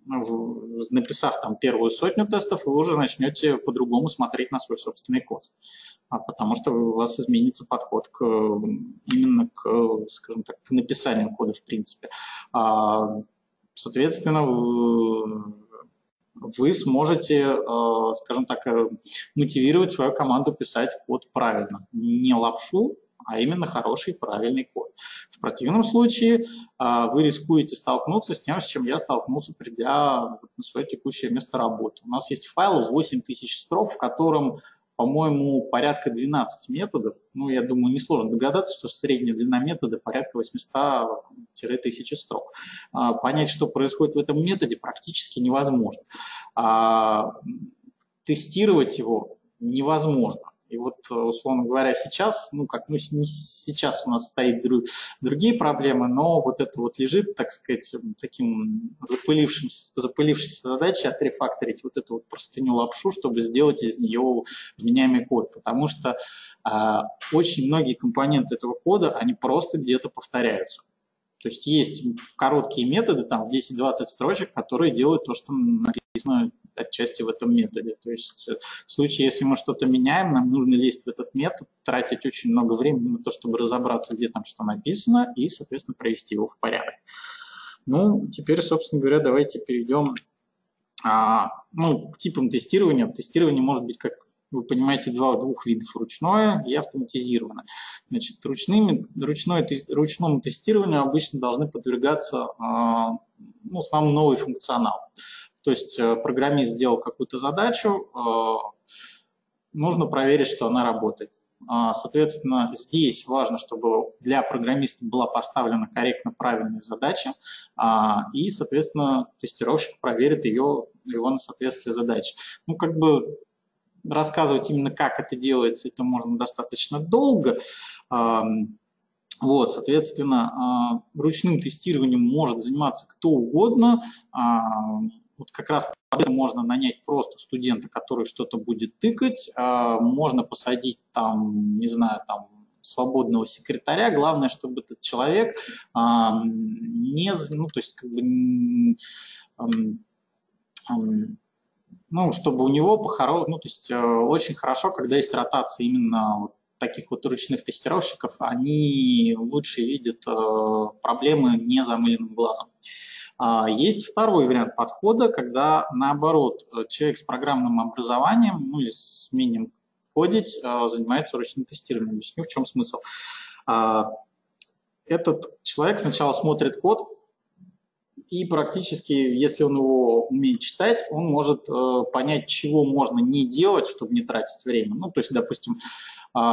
Написав там первую сотню тестов, вы уже начнете по-другому смотреть на свой собственный код, потому что у вас изменится подход к, именно к, скажем так, к написанию кода в принципе. Соответственно, вы сможете, скажем так, мотивировать свою команду писать код правильно, не лапшу, а именно хороший, правильный код. В противном случае вы рискуете столкнуться с тем, с чем я столкнулся, придя на свое текущее место работы. У нас есть файл восемь тысяч строк, в котором, по-моему, порядка двенадцати методов. Ну, я думаю, несложно догадаться, что средняя длина метода порядка восьмисот-тысячи строк. Понять, что происходит в этом методе, практически невозможно. Тестировать его невозможно. И вот, условно говоря, сейчас, ну, как, ну, не сейчас у нас стоят другие проблемы, но вот это вот лежит, так сказать, таким запылившимся, запылившейся задачей отрефакторить вот эту вот простыню лапшу, чтобы сделать из нее вменяемый код, потому что э, очень многие компоненты этого кода, они просто где-то повторяются. То есть есть короткие методы, там, в десять-двадцать строчек, которые делают то, что написано отчасти в этом методе. То есть в случае, если мы что-то меняем, нам нужно лезть в этот метод, тратить очень много времени на то, чтобы разобраться, где там что написано, и, соответственно, привести его в порядок. Ну, теперь, собственно говоря, давайте перейдем а, ну, к типам тестирования. Тестирование может быть, как вы понимаете, два, двух видов: ручное и автоматизированное. Значит, ручными, ручное, ручному тестированию обычно должны подвергаться ну, в основном новый функционал. То есть программист сделал какую-то задачу, нужно проверить, что она работает. Соответственно, здесь важно, чтобы для программиста была поставлена корректно правильная задача, и, соответственно, тестировщик проверит ее, его на соответствие задачи. Ну, как бы рассказывать именно, как это делается, это можно достаточно долго. Вот, соответственно, ручным тестированием может заниматься кто угодно. Вот как раз под это можно нанять просто студента, который что-то будет тыкать, можно посадить там, не знаю, там, свободного секретаря. Главное, чтобы этот человек не, ну, то есть, как бы, ну, чтобы у него похоро... ну, то есть, э, очень хорошо, когда есть ротация именно вот таких вот ручных тестировщиков, они лучше видят э, проблемы незамыленным глазом. Э, есть второй вариант подхода, когда, наоборот, человек с программным образованием, ну, или с умением кодить, э, занимается ручным тестированием. Объясню, в чем смысл. Э, этот человек сначала смотрит код, и практически, если он его умеет читать, он может э, понять, чего можно не делать, чтобы не тратить время. Ну, то есть, допустим, э,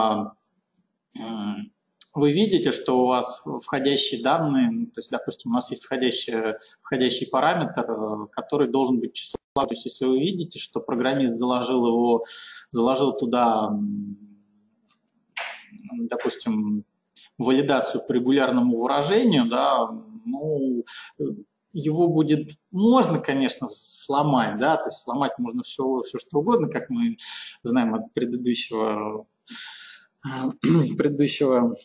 э, вы видите, что у вас входящие данные, то есть, допустим, у нас есть входящий, входящий параметр, э, который должен быть числа. То есть, если вы видите, что программист заложил его, заложил туда, э, допустим, валидацию по регулярному выражению, да, ну, его будет, можно, конечно, сломать, да, то есть сломать можно все, все что угодно, как мы знаем от предыдущего, предыдущего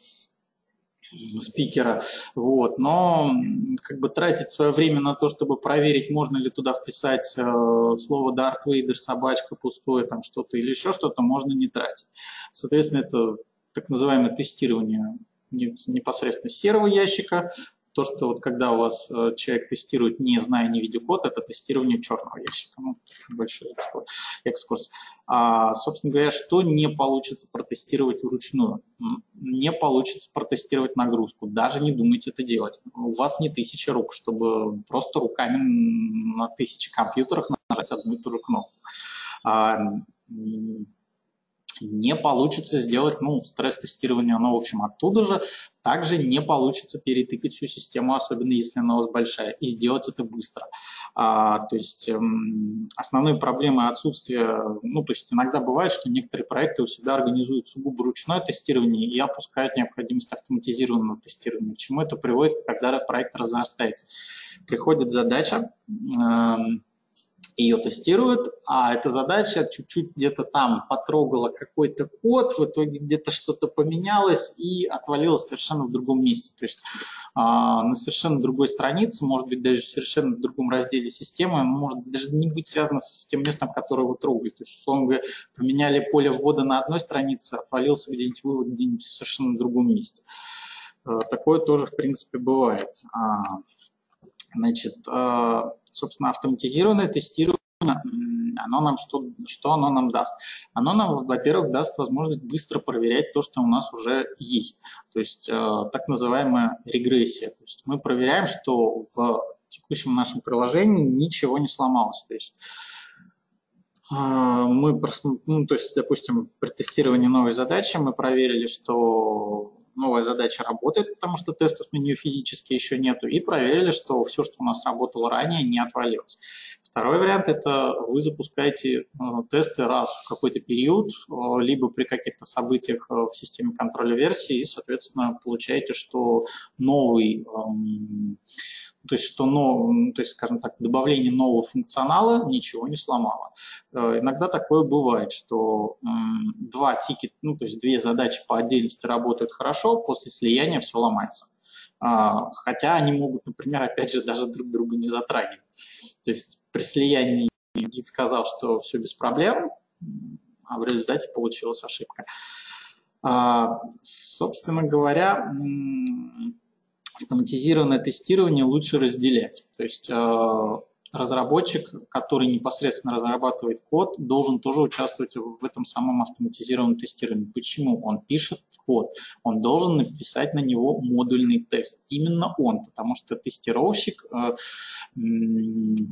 спикера, вот, но как бы тратить свое время на то, чтобы проверить, можно ли туда вписать э, слово Дарт Вейдер, собачка, пустое, там что-то или еще что-то, можно не тратить. Соответственно, это так называемое тестирование непосредственно серого ящика. То, что вот когда у вас человек тестирует, не зная, не видя код, это тестирование черного ящика. Ну, большой экскурс. А, собственно говоря, что не получится протестировать вручную? Не получится протестировать нагрузку. Даже не думайте это делать. У вас не тысяча рук, чтобы просто руками на тысячи компьютерах нажать одну и ту же кнопку. А, не получится сделать, ну, стресс-тестирование, оно, в общем, оттуда же. Также не получится перетыкать всю систему, особенно если она у вас большая, и сделать это быстро. А, то есть эм, основной проблемой отсутствия, ну, то есть иногда бывает, что некоторые проекты у себя организуют сугубо ручное тестирование и опускают необходимость автоматизированного тестирования. К чему это приводит, когда проект разрастается? Приходит задача, эм, ее тестируют, а эта задача чуть-чуть где-то там потрогала какой-то код, в итоге где-то что-то поменялось и отвалилось совершенно в другом месте. То есть э, на совершенно другой странице, может быть, даже в совершенно другом разделе системы, может даже не быть связано с тем местом, которое вы трогали. То есть, условно говоря, поменяли поле ввода на одной странице, отвалился где-нибудь вывод где-нибудь в совершенно другом месте. Э, такое тоже, в принципе, бывает. Значит, собственно, автоматизированное тестирование, оно нам что, что оно нам даст? Оно нам, во-первых, даст возможность быстро проверять то, что у нас уже есть, то есть так называемая регрессия. То есть мы проверяем, что в текущем нашем приложении ничего не сломалось. То есть мы, ну, то есть, допустим, при тестировании новой задачи мы проверили, что новая задача работает, потому что тестов на нее физически еще нету, и проверили, что все, что у нас работало ранее, не отвалилось. Второй вариант – это вы запускаете тесты раз в какой-то период, либо при каких-то событиях в системе контроля версии, и, соответственно, получаете, что новый… То есть, что, ну, то есть, скажем так, добавление нового функционала ничего не сломало. Иногда такое бывает, что два тикета, ну, то есть две задачи по отдельности работают хорошо, после слияния все ломается. Хотя они могут, например, опять же, даже друг друга не затрагивать. То есть при слиянии гид сказал, что все без проблем, а в результате получилась ошибка. Собственно говоря, автоматизированное тестирование лучше разделять. То есть э, разработчик, который непосредственно разрабатывает код, должен тоже участвовать в этом самом автоматизированном тестировании. Почему? Он пишет код, он должен написать на него модульный тест. Именно он, потому что тестировщик, э,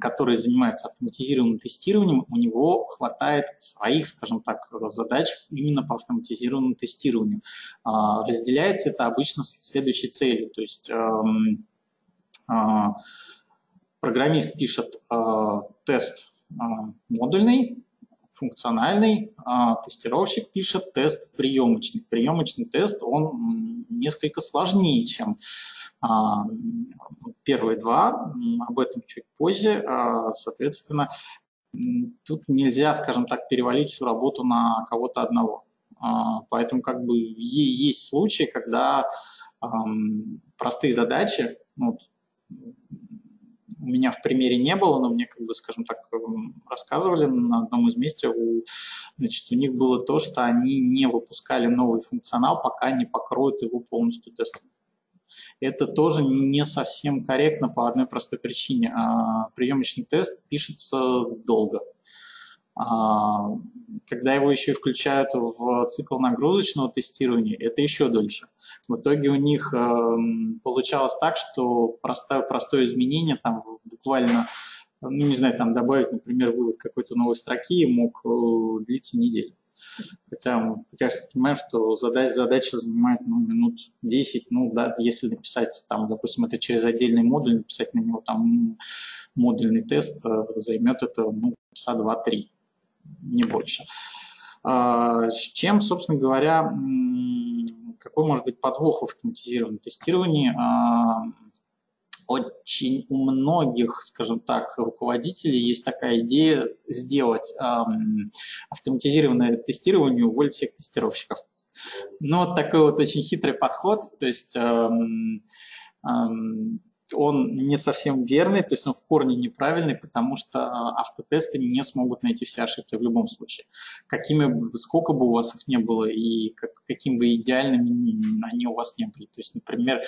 который занимается автоматизированным тестированием, у него хватает своих, скажем так, задач именно по автоматизированному тестированию. Э, разделяется это обычно с следующей целью. То есть э, э, программист пишет э, тест э, модульный, функциональный, а тестировщик пишет тест приемочный. Приемочный тест, он несколько сложнее, чем а, первые два, об этом чуть позже. А, соответственно, тут нельзя, скажем так, перевалить всю работу на кого-то одного. А, поэтому как бы есть случаи, когда а, простые задачи, ну, у меня в примере не было, но мне, как бы, скажем так, рассказывали на одном из мест, у, значит, у них было то, что они не выпускали новый функционал, пока не покроют его полностью тестом. Это тоже не совсем корректно по одной простой причине. Приемочный тест пишется долго. Когда его еще и включают в цикл нагрузочного тестирования, это еще дольше. В итоге у них получалось так, что простое, простое изменение, там буквально, ну не знаю, там добавить, например, вывод какой-то новой строки мог длиться неделю. Хотя мы прекрасно понимаем, что задача, задача занимает, ну, минут десять, ну да, если написать, там, допустим, это через отдельный модуль, написать на него там модульный тест, займет это, ну, часа два-три. Не больше. С чем, собственно говоря, какой может быть подвох в автоматизированном тестировании? Очень у многих, скажем так, руководителей есть такая идея сделать автоматизированное тестирование, уволить всех тестировщиков. Но такой вот очень хитрый подход, то есть он не совсем верный, то есть он в корне неправильный, потому что автотесты не смогут найти все ошибки в любом случае. Какими, сколько бы у вас их не было и как, каким бы идеальными они у вас не были. То есть, например,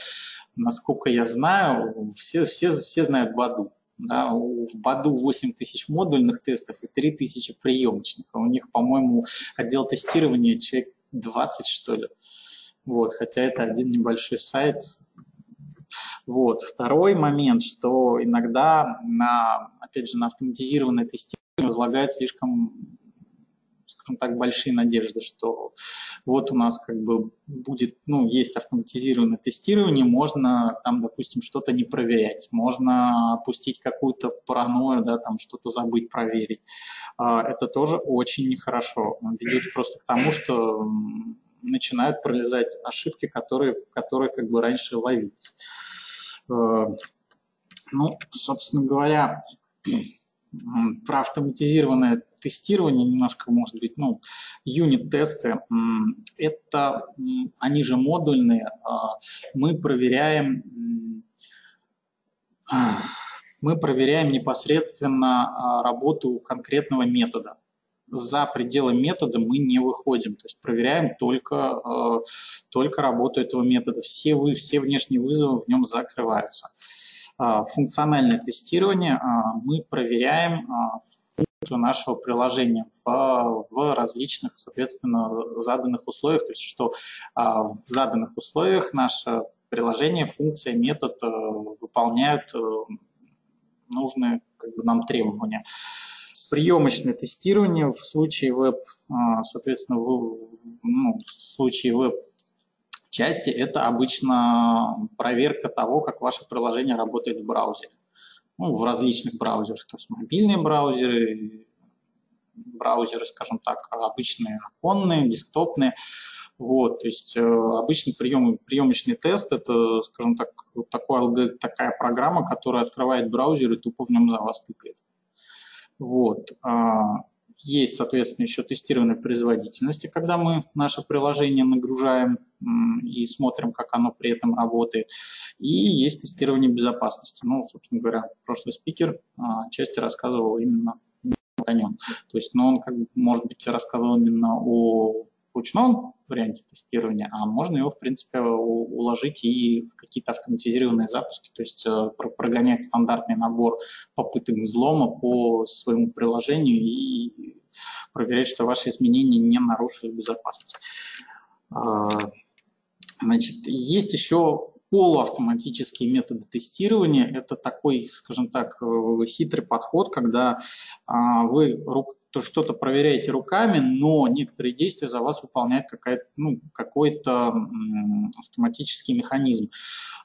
насколько я знаю, все, все, все знают Баду. Да, в Баду восемь тысяч модульных тестов и три тысячи приемочных. А у них, по-моему, отдел тестирования человек двадцать, что ли. Вот, хотя это один небольшой сайт. Вот. Второй момент, что иногда на, опять же, на автоматизированное тестирование возлагают слишком, скажем так, большие надежды, что вот у нас как бы будет, ну, есть автоматизированное тестирование, можно там, допустим, что-то не проверять, можно опустить какую-то паранойю, да, там что-то забыть проверить. Это тоже очень нехорошо. Ведет просто к тому, что начинают пролезать ошибки, которые, которые как бы раньше ловились. Ну, собственно говоря, про автоматизированное тестирование немножко, может быть, ну, юнит-тесты, это, они же модульные, мы проверяем, мы проверяем непосредственно работу конкретного метода. За пределы метода мы не выходим, то есть проверяем только, только работу этого метода. Все, вы, все внешние вызовы в нем закрываются. Функциональное тестирование мы проверяем функцию нашего приложения в, в различных, соответственно, заданных условиях, то есть что в заданных условиях наше приложение, функция, метод выполняют нужные, как бы, нам требования. Приемочное тестирование в случае веб, соответственно, в, ну, в случае веб-части это обычно проверка того, как ваше приложение работает в браузере. Ну, в различных браузерах, то есть мобильные браузеры, браузеры, скажем так, обычные оконные, десктопные. Вот, то есть э, обычный прием, приемочный тест – это, скажем так, такой, такая программа, которая открывает браузер и тупо в нем за вас тыкает. Вот. Есть, соответственно, еще тестирование производительности, когда мы наше приложение нагружаем и смотрим, как оно при этом работает. И есть тестирование безопасности. Ну, собственно говоря, прошлый спикер отчасти рассказывал именно о нем. То есть, ну, он, как бы, может быть, рассказывал именно о ручном варианте тестирования, а можно его, в принципе, уложить и в какие-то автоматизированные запуски, то есть прогонять стандартный набор попыток взлома по своему приложению и проверять, что ваши изменения не нарушили безопасность. Значит, есть еще полуавтоматические методы тестирования. Это такой, скажем так, хитрый подход, когда вы руками то что-то проверяете руками, но некоторые действия за вас выполняет какая-то, ну, какой-то автоматический механизм.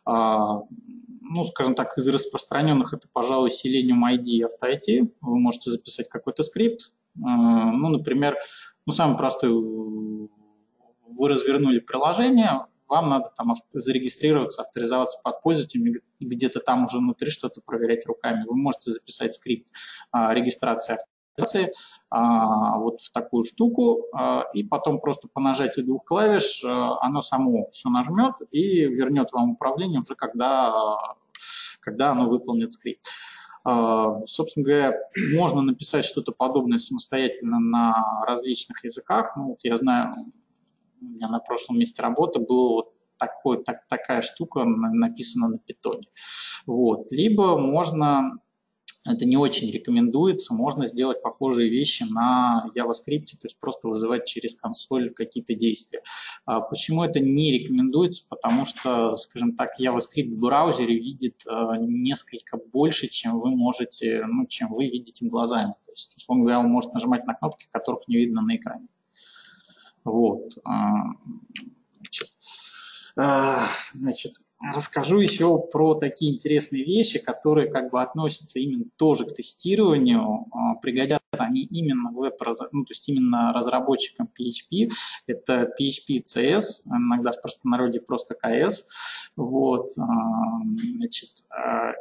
Ну, скажем так, из распространенных это, пожалуй, Selenium ай ди и AutoIT. Вы можете записать какой-то скрипт. Ну, например, ну, самый простой, вы развернули приложение, вам надо там зарегистрироваться, авторизоваться под пользователем, где-то там уже внутри что-то проверять руками. Вы можете записать скрипт регистрации авторизации, вот в такую штуку, и потом просто по нажатию двух клавиш оно само все нажмет и вернет вам управление уже когда, когда оно выполнит скрипт. Собственно говоря, можно написать что-то подобное самостоятельно на различных языках. Ну, вот я знаю, у меня на прошлом месте работы было вот такой, так, такая штука написана на питоне. Вот. Либо можно... Это не очень рекомендуется, можно сделать похожие вещи на JavaScript, то есть просто вызывать через консоль какие-то действия. Почему это не рекомендуется? Потому что, скажем так, JavaScript в браузере видит несколько больше, чем вы можете, ну, чем вы видите глазами. То есть, условно говоря, он может нажимать на кнопки, которых не видно на экране. Вот. Значит, расскажу еще про такие интересные вещи, которые как бы относятся именно тоже к тестированию. Пригодятся они именно веб, ну, то есть именно разработчикам пи эйч пи. Это пи эйч пи си эс, иногда в простонародье просто си эс. Вот, значит,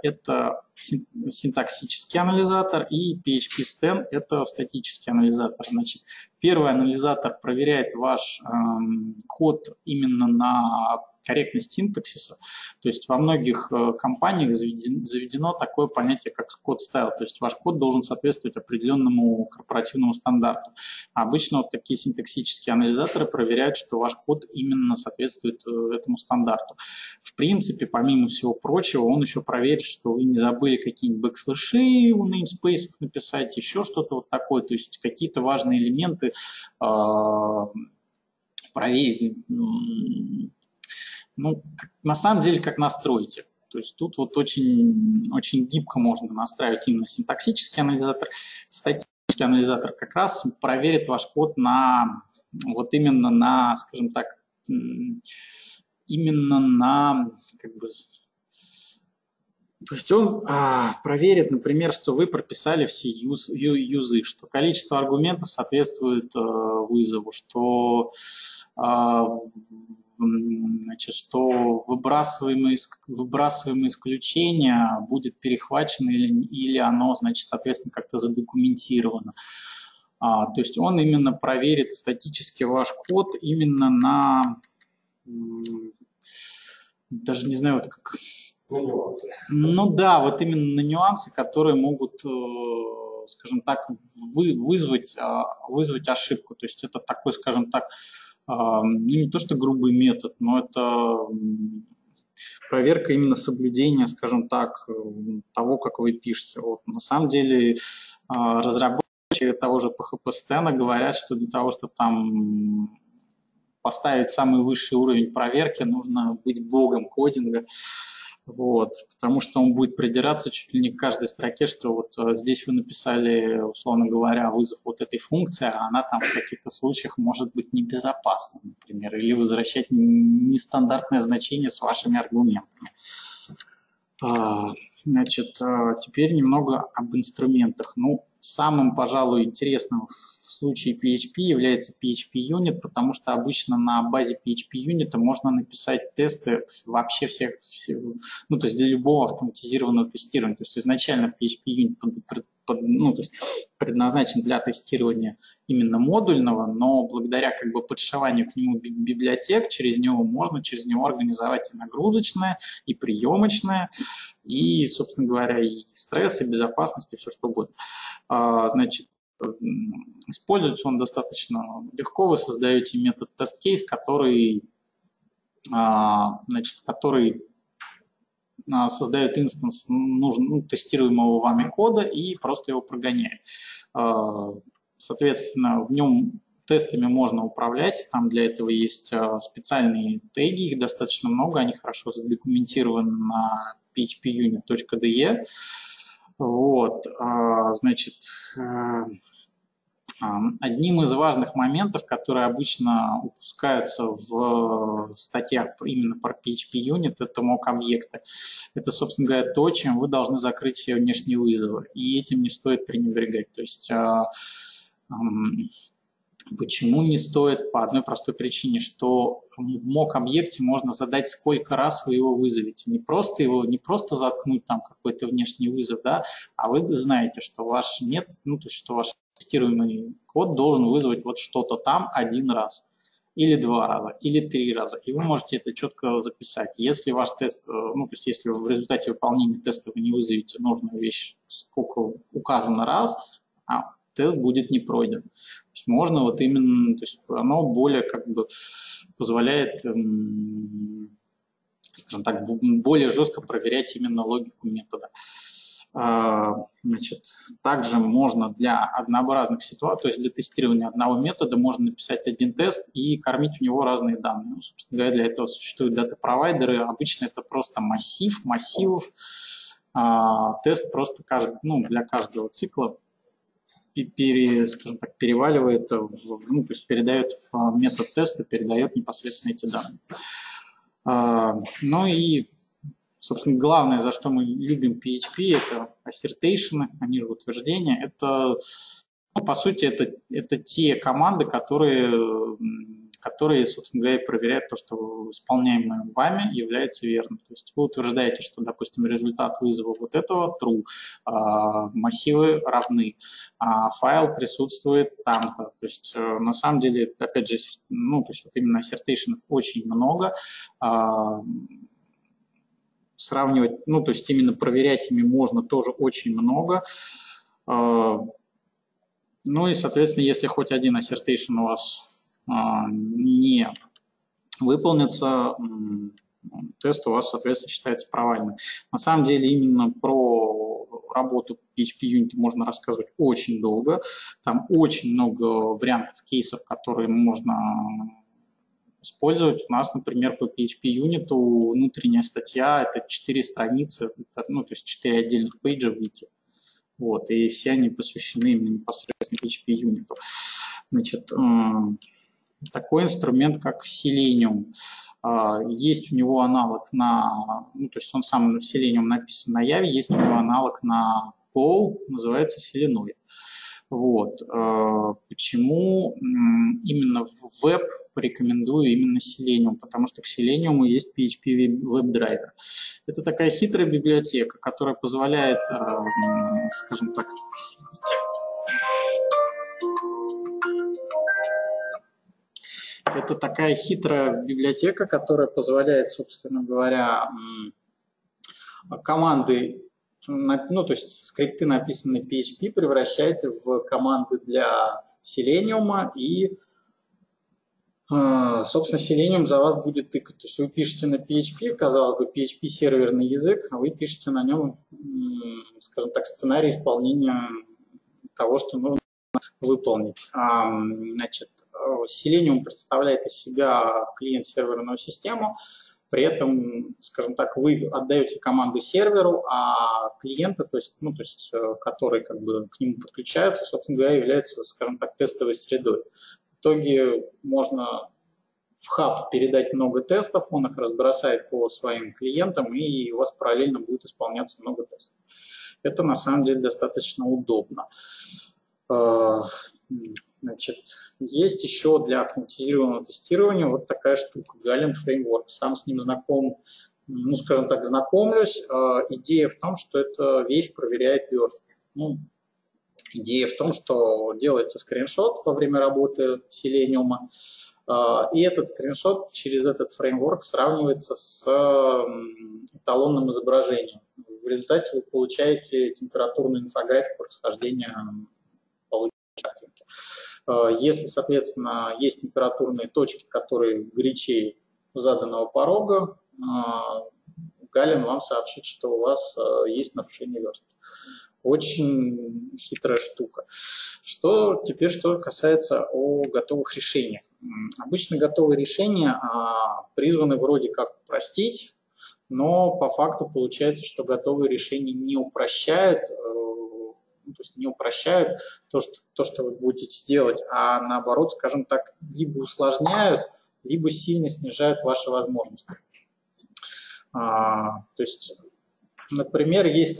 это синтаксический анализатор и пи эйч пи стен это статический анализатор. Значит, первый анализатор проверяет ваш код именно на корректность синтаксиса, то есть во многих э, компаниях заведено, заведено такое понятие, как код-стайл, то есть ваш код должен соответствовать определенному корпоративному стандарту. А обычно вот такие синтаксические анализаторы проверяют, что ваш код именно соответствует э, этому стандарту. В принципе, помимо всего прочего, он еще проверит, что вы не забыли какие-нибудь бэкслэши у namespace написать, еще что-то вот такое, то есть какие-то важные элементы э, проверить. Ну, на самом деле, как настроите. То есть тут вот очень, очень гибко можно настраивать именно синтаксический анализатор. Статический анализатор как раз проверит ваш код на, вот именно на, скажем так, именно на, как бы, То есть он а, проверит, например, что вы прописали все юз, ю, юзы, что количество аргументов соответствует э, вызову, что, э, значит, что выбрасываемые, выбрасываемые исключения будет перехвачено или, или оно, значит, соответственно, как-то задокументировано. А, то есть он именно проверит статически ваш код именно на, даже не знаю, вот как... Ну да, вот именно на нюансы, которые могут, скажем так, вызвать, вызвать ошибку. То есть это такой, скажем так, ну не то что грубый метод, но это проверка именно соблюдения, скажем так, того, как вы пишете. Вот, на самом деле разработчики того же пи эйч пи-стена говорят, что для того, чтобы там... поставить самый высший уровень проверки, нужно быть богом кодинга, вот, потому что он будет придираться чуть ли не к каждой строке, что вот здесь вы написали, условно говоря, вызов вот этой функции, а она там в каких-то случаях может быть небезопасна, например, или возвращать нестандартное значение с вашими аргументами. Значит, теперь немного об инструментах. Ну, самым, пожалуй, интересным в случае пи эйч пи является пи эйч пи юнит, потому что обычно на базе пи эйч пи юнит можно написать тесты вообще всех, всех, ну, то есть для любого автоматизированного тестирования. То есть изначально пи эйч пи юнит пред, под, ну, то есть предназначен для тестирования именно модульного, но благодаря как бы подшиванию к нему библиотек, через него можно, через него организовать и нагрузочное, и приемочное, и, собственно говоря, и стресс, и безопасность, и все что угодно. А, значит, используется он достаточно легко. Вы создаете метод тест-кейс, который, значит, который создает инстанс нужного, ну, тестируемого вами кода и просто его прогоняет. Соответственно, в нем тестами можно управлять. Там для этого есть специальные теги, их достаточно много, они хорошо задокументированы на пи эйч пи юнит точка де. Вот, значит, одним из важных моментов, которые обычно упускаются в статьях именно про пи эйч пи юнит, это мок-объекты. Это, собственно говоря, то, чем вы должны закрыть все внешние вызовы, и этим не стоит пренебрегать. То есть почему не стоит? По одной простой причине, что в мок-объекте можно задать, сколько раз вы его вызовете. Не просто его, не просто заткнуть там какой-то внешний вызов, да, а вы знаете, что ваш метод, ну, то есть, что ваш тестируемый код должен вызвать вот что-то там один раз, или два раза, или три раза, и вы можете это четко записать. Если ваш тест, ну, то есть, если в результате выполнения теста вы не вызовете нужную вещь, сколько указано раз, а тест будет не пройден. То есть можно вот именно, то есть оно более как бы позволяет, скажем так, более жестко проверять именно логику метода. Значит, также можно для однообразных ситуаций, то есть для тестирования одного метода, можно написать один тест и кормить в него разные данные. Ну, собственно говоря, для этого существуют дата-провайдеры. Обычно это просто массив массивов. Тест просто каждый, ну, для каждого цикла Пере, скажем так, переваливает, ну, то есть передает в метод теста, передает непосредственно эти данные. Ну и, собственно, главное, за что мы любим пи эйч пи, это ассертейшены, они же утверждения. Это, ну, по сути, это, это те команды, которые, которые, собственно говоря, проверяют то, что исполняемое вами является верным. То есть вы утверждаете, что, допустим, результат вызова вот этого true, а, массивы равны, а файл присутствует там-то. То есть на самом деле, опять же, ну, то есть вот именно ассертейшенов очень много. А, сравнивать, ну, то есть именно проверять ими можно тоже очень много. А, ну и, соответственно, если хоть один ассертейшен у вас не выполнится, тест у вас, соответственно, считается провальным. На самом деле именно про работу пи эйч пи юнит можно рассказывать очень долго. Там очень много вариантов кейсов, которые можно использовать. У нас, например, по пи эйч пи юнит внутренняя статья – это четыре страницы, ну, то есть четыре отдельных пейджа в вики. Вот, и все они посвящены именно непосредственно пи эйч пи юнит. Значит, такой инструмент, как Selenium. Есть у него аналог на, ну, то есть он сам Selenium написан на Яве, есть у него аналог на Go, называется Selenoid. Вот. Почему именно в веб порекомендую именно Selenium? Потому что к Selenium есть пи эйч пи WebDriver. Это такая хитрая библиотека, которая позволяет, скажем так, это такая хитрая библиотека, которая позволяет, собственно говоря, команды, ну, то есть скрипты, написанные пи эйч пи, превращаете в команды для Selenium, и, собственно, Selenium за вас будет тыкать. То есть вы пишете на пи эйч пи, казалось бы, пи эйч пи серверный язык, а вы пишете на нем, скажем так, сценарий исполнения того, что нужно выполнить. Значит, Selenium представляет из себя клиент-серверную систему. При этом, скажем так, вы отдаете команды серверу, а клиента, то есть, ну, то есть, который как бы к нему подключается, собственно говоря, является, скажем так, тестовой средой. В итоге можно в хаб передать много тестов, он их разбросает по своим клиентам, и у вас параллельно будет исполняться много тестов. Это на самом деле достаточно удобно. Значит, есть еще для автоматизированного тестирования вот такая штука, Galen Framework. Сам с ним знаком, ну, скажем так, знакомлюсь. Идея в том, что эта вещь проверяет верстку. Ну, идея в том, что делается скриншот во время работы Selenium, и этот скриншот через этот фреймворк сравнивается с эталонным изображением. В результате вы получаете температурную инфографику расхождения картинки. Если, соответственно, есть температурные точки, которые горячее заданного порога, Галин вам сообщит, что у вас есть нарушение верстки. Очень хитрая штука. Что теперь, что касается о готовых решениях. Обычно готовые решения призваны вроде как упростить, но по факту получается, что готовые решения не упрощают, то есть не упрощают то что, то, что вы будете делать, а наоборот, скажем так, либо усложняют, либо сильно снижают ваши возможности. А, то есть, например, есть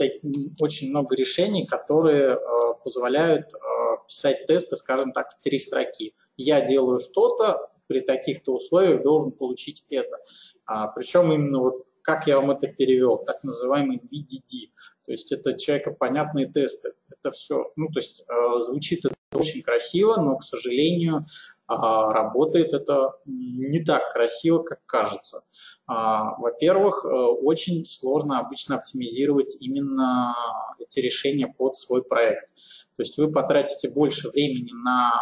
очень много решений, которые а, позволяют а, писать тесты, скажем так, в три строки. Я делаю что-то, при таких-то условиях должен получить это. А, причем именно вот как я вам это перевел, так называемый би ди ди, то есть это человекопонятные тесты. Это все, ну, то есть э, звучит это очень красиво, но, к сожалению, э, работает это не так красиво, как кажется. Э, во-первых, э, очень сложно обычно оптимизировать именно эти решения под свой проект. То есть вы потратите больше времени на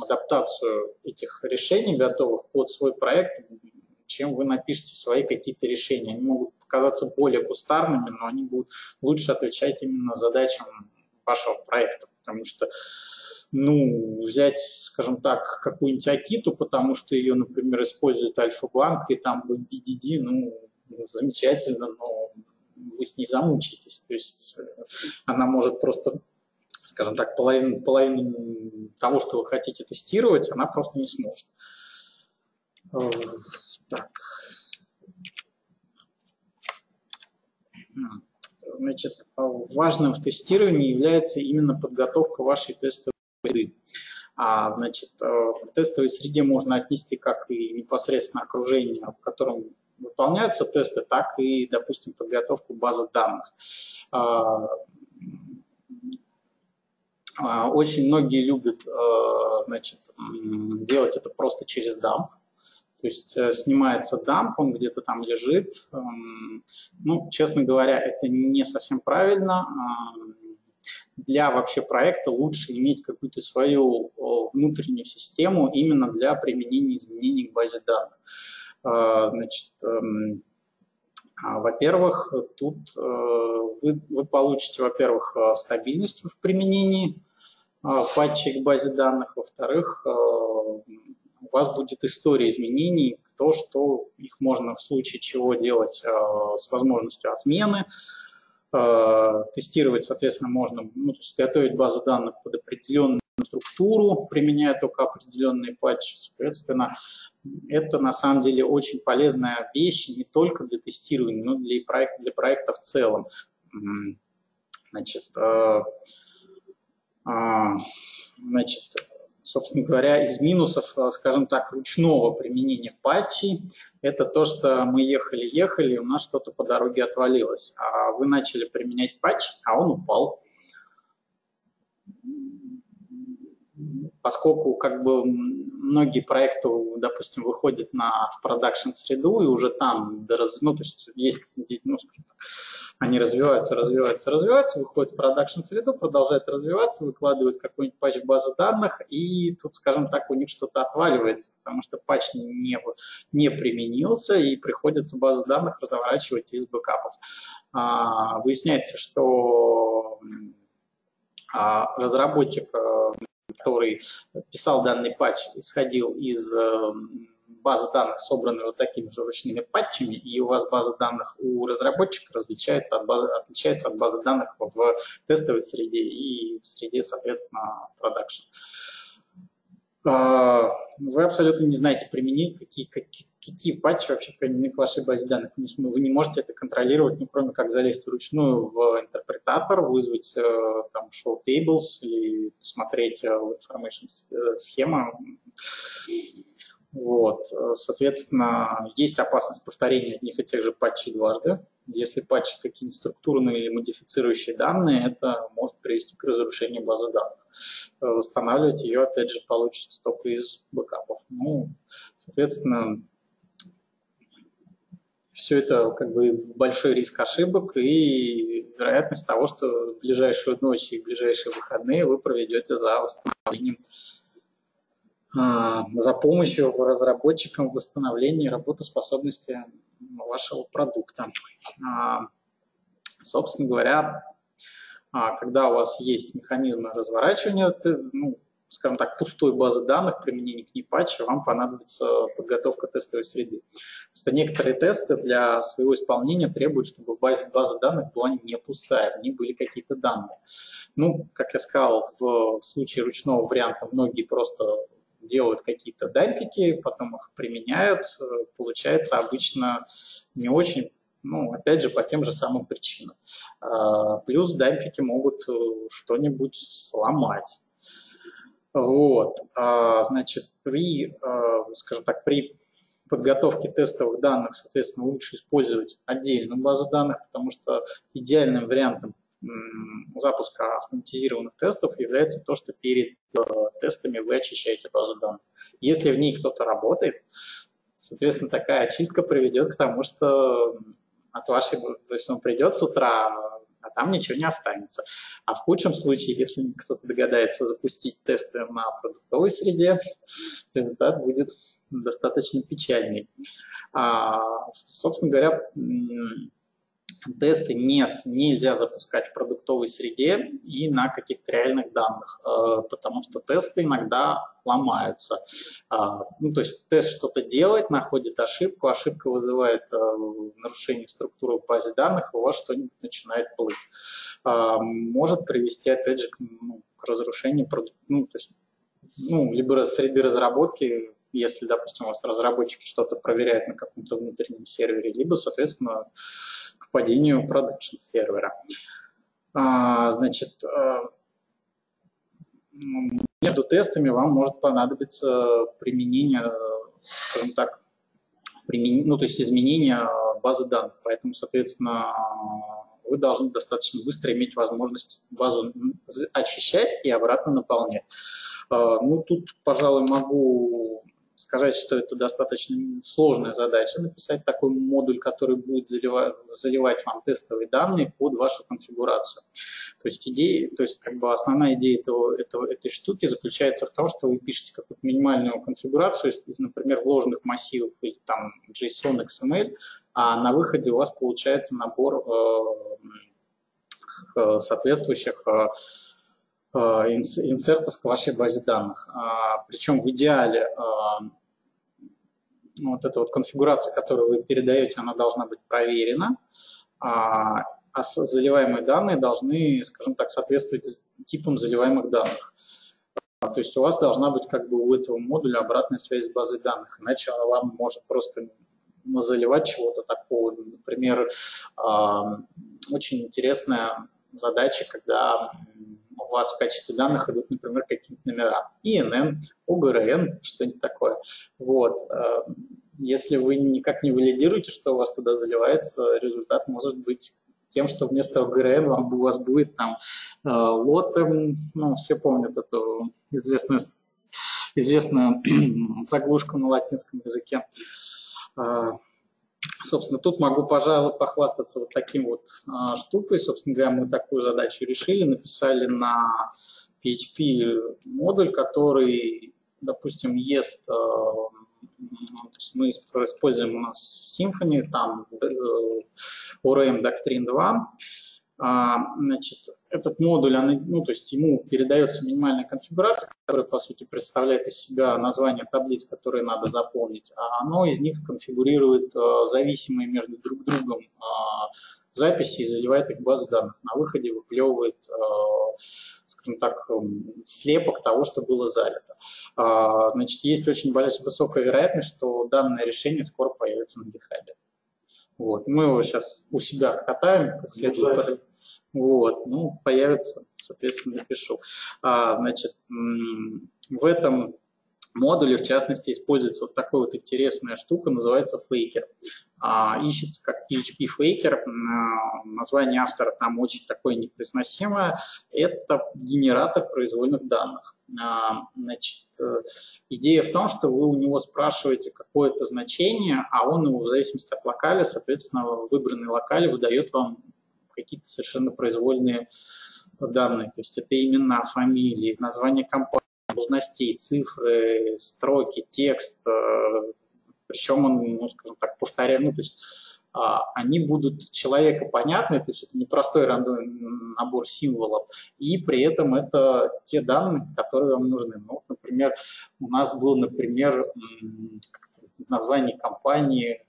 адаптацию этих решений, готовых под свой проект, чем вы напишите свои какие-то решения. Они могут показаться более кустарными, но они будут лучше отвечать именно задачам вашего проекта, потому что, ну, взять, скажем так, какую-нибудь Акиту, потому что ее, например, использует Альфа-банк, и там будет би ди ди, ну, замечательно, но вы с ней замучитесь, то есть она может просто, скажем так, половину, половину того, что вы хотите тестировать, она просто не сможет. Так. Значит, важным в тестировании является именно подготовка вашей тестовой среды. А, значит, в тестовой среде можно отнести как и непосредственно окружение, в котором выполняются тесты, так и, допустим, подготовку базы данных. А, очень многие любят, значит, делать это просто через дамп. То есть снимается дамп, он где-то там лежит. Ну, честно говоря, это не совсем правильно. Для вообще проекта лучше иметь какую-то свою внутреннюю систему именно для применения изменений к базе данных. Значит, во-первых, тут вы, вы получите, во-первых, стабильность в применении патчей к базе данных, во-вторых, у вас будет история изменений, то, что их можно в случае чего делать э, с возможностью отмены. Э, тестировать, соответственно, можно, ну, то есть готовить базу данных под определенные структуру, применяя только определенные патчи. Соответственно, это на самом деле очень полезная вещь не только для тестирования, но и для проекта в целом. Значит, значит, собственно говоря, из минусов, скажем так, ручного применения патчей, это то, что мы ехали-ехали, у нас что-то по дороге отвалилось. А вы начали применять патч, а он упал. Поскольку как бы многие проекты, допустим, выходят на, в продакшн-среду и уже там, ну, то есть есть, ну, они развиваются, развиваются, развиваются, выходят в продакшн-среду, продолжают развиваться, выкладывают какой-нибудь патч в базу данных, и тут, скажем так, у них что-то отваливается, потому что патч не, не применился, и приходится базу данных разворачивать из бэкапов. А, выясняется, что а, разработчик, который писал данный патч, исходил из базы данных, собранной вот такими же ручными патчами, и у вас база данных у разработчика различается от базы, отличается от базы данных в тестовой среде и в среде, соответственно, продакшн. Вы абсолютно не знаете применить, какие, какие, какие патчи вообще применены к вашей базе данных. Вы не можете это контролировать, ну, кроме как залезть вручную в интерпретатор, вызвать там show tables или посмотреть information схему. Вот. Соответственно, есть опасность повторения одних и тех же патчей дважды. Если патчи какие-нибудь структурные или модифицирующие данные, это может привести к разрушению базы данных. Восстанавливать ее, опять же, получится только из бэкапов. Ну, соответственно, все это как бы большой риск ошибок и вероятность того, что в ближайшую ночь и в ближайшие выходные вы проведете за восстановлением, за помощью разработчикам в восстановлении работоспособности вашего продукта. Собственно говоря, когда у вас есть механизмы разворачивания, ну, скажем так, пустой базы данных, применение к ней патча, вам понадобится подготовка тестовой среды. Что некоторые тесты для своего исполнения требуют, чтобы база, база данных была не пустая, в ней были какие-то данные. Ну, как я сказал, в случае ручного варианта многие просто делают какие-то дампики, потом их применяют, получается обычно не очень, ну, опять же, по тем же самым причинам. Плюс дампики могут что-нибудь сломать. Вот, значит, при, скажем так, при подготовке тестовых данных, соответственно, лучше использовать отдельную базу данных, потому что идеальным вариантом запуска автоматизированных тестов является то, что перед э, тестами вы очищаете базу данных. Если в ней кто-то работает, соответственно, такая очистка приведет к тому, что от вашей, то есть он придет с утра, а там ничего не останется. А в худшем случае, если кто-то догадается запустить тесты на продуктовой среде, результат будет достаточно печальный. А, собственно говоря, тесты не, нельзя запускать в продуктовой среде и на каких-то реальных данных, потому что тесты иногда ломаются. Ну, то есть тест что-то делает, находит ошибку, ошибка вызывает нарушение структуры в базе данных, у вас что-нибудь начинает плыть. Может привести, опять же, к, ну, к разрушению, ну, то есть, ну, либо среды разработки, если, допустим, у вас разработчики что-то проверяют на каком-то внутреннем сервере, либо, соответственно, к падению продакшн-сервера. А, значит, между тестами вам может понадобиться применение, скажем так, применение, ну, то есть изменение базы данных, поэтому, соответственно, вы должны достаточно быстро иметь возможность базу очищать и обратно наполнять. А, ну, тут, пожалуй, могу сказать, что это достаточно сложная задача, написать такой модуль, который будет заливать, заливать вам тестовые данные под вашу конфигурацию. То есть, идея, то есть как бы основная идея этого, этого, этой штуки заключается в том, что вы пишете какую-то минимальную конфигурацию из, из, например, вложенных массивов или там JSON, икс эм эль, а на выходе у вас получается набор э, соответствующих э, инсертов к вашей базе данных. Причем в идеале вот эта вот конфигурация, которую вы передаете, она должна быть проверена, а заливаемые данные должны, скажем так, соответствовать типам заливаемых данных. То есть у вас должна быть как бы у этого модуля обратная связь с базой данных, иначе она вам может просто заливать чего-то такого. Например, очень интересная задача, когда у вас в качестве данных идут, например, какие-то номера. ИНН, ОГРН, что-нибудь такое. Вот. Если вы никак не валидируете, что у вас туда заливается, результат может быть тем, что вместо ОГРН вам, у вас будет там э, лотом, ну, все помнят эту известную, известную заглушку на латинском языке. Э, собственно, тут могу, пожалуй, похвастаться вот таким вот э, штукой. Собственно говоря, мы такую задачу решили, написали на пи эйч пи модуль, который, допустим, ест... Э, мы используем у нас Symfony, там о эр эм Doctrine два. Значит, этот модуль, он, ну, то есть ему передается минимальная конфигурация, которая, по сути, представляет из себя название таблиц, которые надо заполнить, а оно из них конфигурирует зависимые между друг другом записи и заливает их в базу данных. На выходе выплевывает, скажем так, слепок того, что было залито. Значит, есть очень высокая вероятность, что данное решение скоро появится на GitHub. Вот. Мы его сейчас у себя откатаем, как следует. Вот. Ну, появится, соответственно, напишу. А, значит, в этом модуле, в частности, используется вот такая вот интересная штука, называется фейкер. А, ищется как пи эйч пи фейкер. А, название автора там очень такое непроизносимое. Это генератор произвольных данных. Значит, идея в том, что вы у него спрашиваете какое-то значение, а он его в зависимости от локаля, соответственно, выбранный локаль выдает вам какие-то совершенно произвольные данные. То есть это имена, фамилии, название компании, должностей, цифры, строки, текст. Причем он, ну, скажем так, повторяет, ну, то есть они будут человеку понятны, то есть это непростой рандомный набор символов, и при этом это те данные, которые вам нужны. Ну, например, у нас было, например, название компании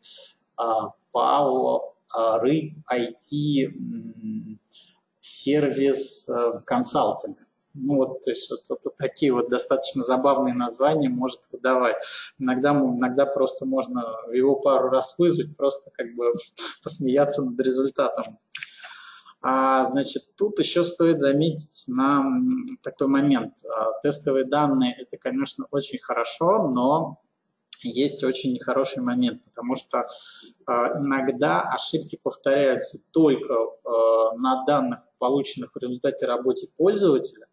ПАО РЫП ай ти сервис консалтинг. Ну вот, то есть вот, вот, вот такие вот достаточно забавные названия может выдавать. Иногда, иногда просто можно его пару раз вызвать, просто как бы посмеяться над результатом. А, значит, тут еще стоит заметить на такой момент. Тестовые данные – это, конечно, очень хорошо, но есть очень нехороший момент, потому что иногда ошибки повторяются только на данных, полученных в результате работы пользователя,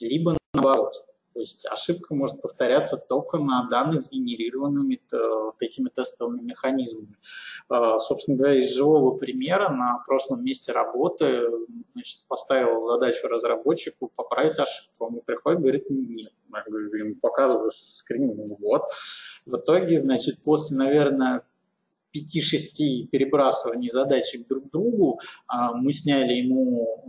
либо наоборот. То есть ошибка может повторяться только на данных, сгенерированными вот этими тестовыми механизмами. Собственно говоря, из живого примера на прошлом месте работы, значит, поставил задачу разработчику поправить ошибку. Он приходит, говорит, нет. Я ему показываю скрин, вот. В итоге, значит, после, наверное, пяти-шести перебрасываний задачек друг к другу, мы сняли ему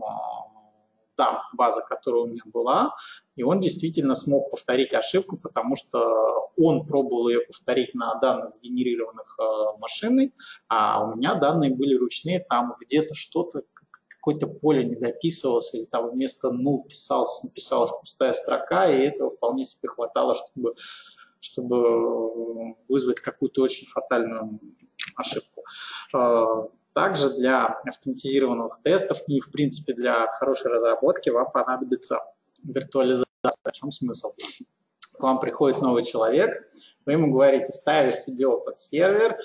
там база, которая у меня была, и он действительно смог повторить ошибку, потому что он пробовал ее повторить на данных, сгенерированных машиной, а у меня данные были ручные, там где-то что-то, какое-то поле не дописывалось, или там вместо «ну» писалось, написалась пустая строка, и этого вполне себе хватало, чтобы... чтобы вызвать какую-то очень фатальную ошибку. Также для автоматизированных тестов, ну и в принципе для хорошей разработки вам понадобится виртуализация. В чем смысл? К вам приходит новый человек, вы ему говорите, ставишь себе опыт сервер,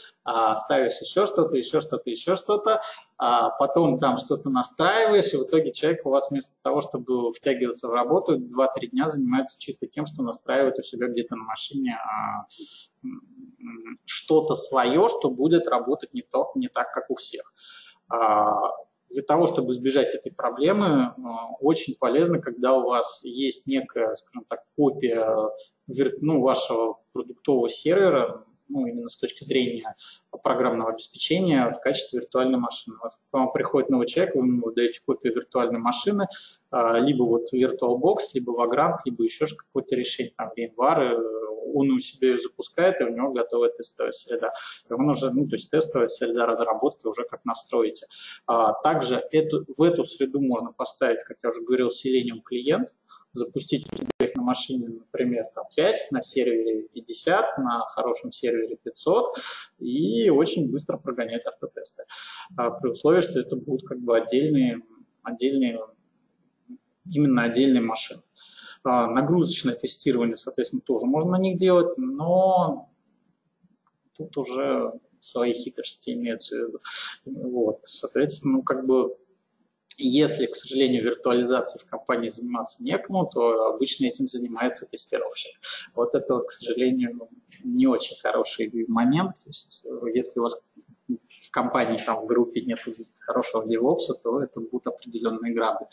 ставишь еще что-то, еще что-то, еще что-то, потом там что-то настраиваешь, и в итоге человек у вас вместо того, чтобы втягиваться в работу, два-три дня занимается чисто тем, что настраивает у себя где-то на машине что-то свое, что будет работать не, то, не так, как у всех. Для того, чтобы избежать этой проблемы, очень полезно, когда у вас есть некая, скажем так, копия ну, вашего продуктового сервера, ну, именно с точки зрения программного обеспечения в качестве виртуальной машины. Вот, к вам приходит новый человек, вы ему даете копию виртуальной машины, либо вот VirtualBox, либо Vagrant, либо еще какое-то решение, там, VMware, он у себя ее запускает, и у него готовая тестовая среда. Он уже, ну, то есть тестовая среда разработки уже как настроите. А также эту, в эту среду можно поставить, как я уже говорил, Selenium клиент, запустить их на машине, например, там пять, на сервере пятьдесят, на хорошем сервере пятьсот, и очень быстро прогонять автотесты. А при условии, что это будут как бы отдельные, отдельные именно отдельные машины. А нагрузочное тестирование, соответственно, тоже можно на них делать, но тут уже свои хитрости имеются в виду. Вот, соответственно, ну, как бы если, к сожалению, виртуализацией в компании заниматься некому, то обычно этим занимается тестировщик. Вот это, к сожалению, не очень хороший момент. То есть, если у вас в компании, там, в группе нет хорошего девопса, то это будут определенные грабли.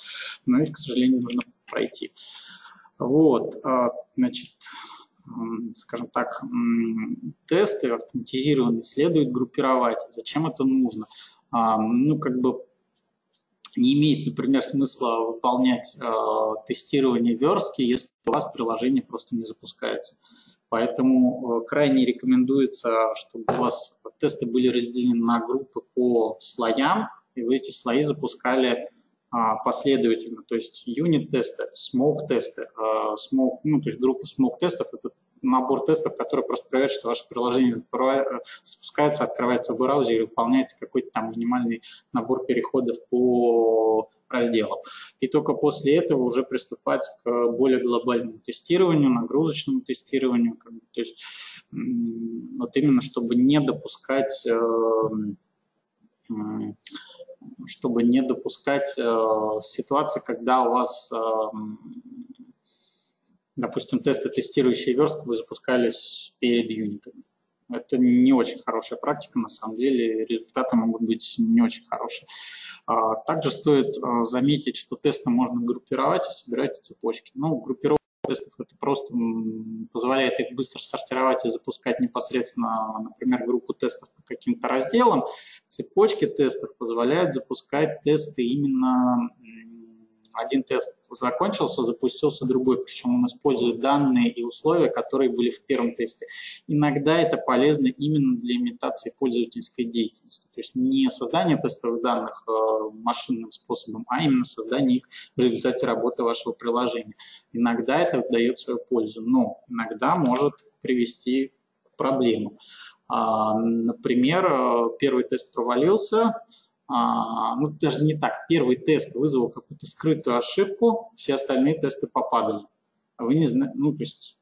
Но их, к сожалению, нужно пройти. Вот, значит, скажем так, тесты автоматизированные следует группировать. Зачем это нужно? Ну, как бы, не имеет, например, смысла выполнять э, тестирование верстки, если у вас приложение просто не запускается. Поэтому э, крайне рекомендуется, чтобы у вас тесты были разделены на группы по слоям, и вы эти слои запускали э, последовательно. То есть юнит-тесты, смоук-тесты, э, смоук, ну, то есть группа смоук-тестов – это набор тестов, которые просто проверяют, что ваше приложение запускается, открывается в браузере, выполняется какой-то там минимальный набор переходов по разделам. И только после этого уже приступать к более глобальному тестированию, нагрузочному тестированию, то есть вот именно чтобы не допускать, чтобы не допускать ситуации, когда у вас, допустим, тесты, тестирующие верстку, вы запускались перед юнитами. Это не очень хорошая практика, на самом деле результаты могут быть не очень хорошие. Также стоит заметить, что тесты можно группировать и собирать в цепочки. Ну, группировка тестов это просто позволяет их быстро сортировать и запускать непосредственно, например, группу тестов по каким-то разделам. Цепочки тестов позволяют запускать тесты именно. Один тест закончился, запустился другой, причем он использует данные и условия, которые были в первом тесте. Иногда это полезно именно для имитации пользовательской деятельности. То есть не создание тестовых данных машинным способом, а именно создание их в результате работы вашего приложения. Иногда это дает свою пользу, но иногда может привести к проблемам. Например, первый тест провалился. А, ну, даже не так, первый тест вызвал какую-то скрытую ошибку, все остальные тесты попадали. Вы не знаете, ну, то есть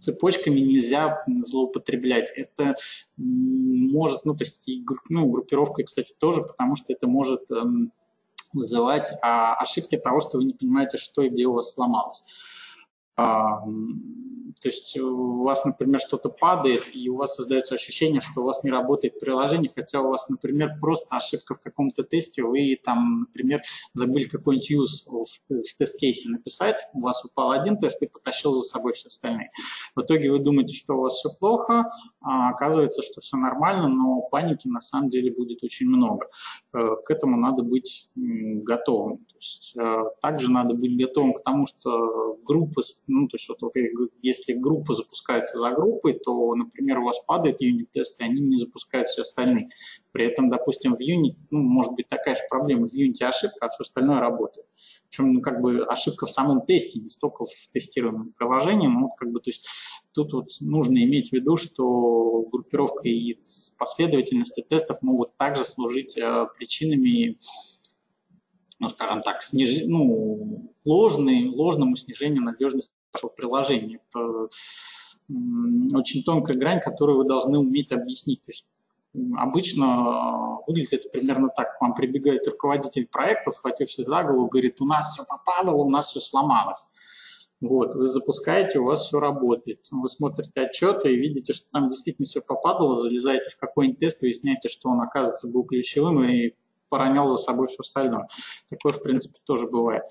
цепочками нельзя злоупотреблять. Это может, ну, то есть, и, ну, группировкой, кстати, тоже, потому что это может эм, вызывать а, ошибки того, что вы не понимаете, что и где у вас сломалось. А, то есть у вас, например, что-то падает, и у вас создается ощущение, что у вас не работает приложение, хотя у вас, например, просто ошибка в каком-то тесте, вы там, например, забыли какой-нибудь use в тест-кейсе написать, у вас упал один тест и потащил за собой все остальные. В итоге вы думаете, что у вас все плохо, а оказывается, что все нормально, но паники на самом деле будет очень много. К этому надо быть готовым. То есть, также надо быть готовым к тому, что группы, ну, то есть вот, вот если группа запускается за группой, то, например, у вас падают юнит-тесты, они не запускают все остальные. При этом, допустим, в юнит, ну, может быть такая же проблема, в юните ошибка, а все остальное работает. Причем, ну, как бы ошибка в самом тесте, не столько в тестируемом приложении, но как бы, то есть, тут вот нужно иметь в виду, что группировка и последовательности тестов могут также служить э, причинами, ну, скажем так, сниж... ну, ложный, ложному снижению надежности вашего приложения. Это очень тонкая грань, которую вы должны уметь объяснить. То есть обычно выглядит это примерно так. К вам прибегает руководитель проекта, схвативший за голову, говорит, у нас все попадало, у нас все сломалось. Вот, вы запускаете, у вас все работает. Вы смотрите отчеты и видите, что там действительно все попадало, залезаете в какой-нибудь тест, выясняете, что он, оказывается, был ключевым и поронял за собой все остальное. Такое, в принципе, тоже бывает.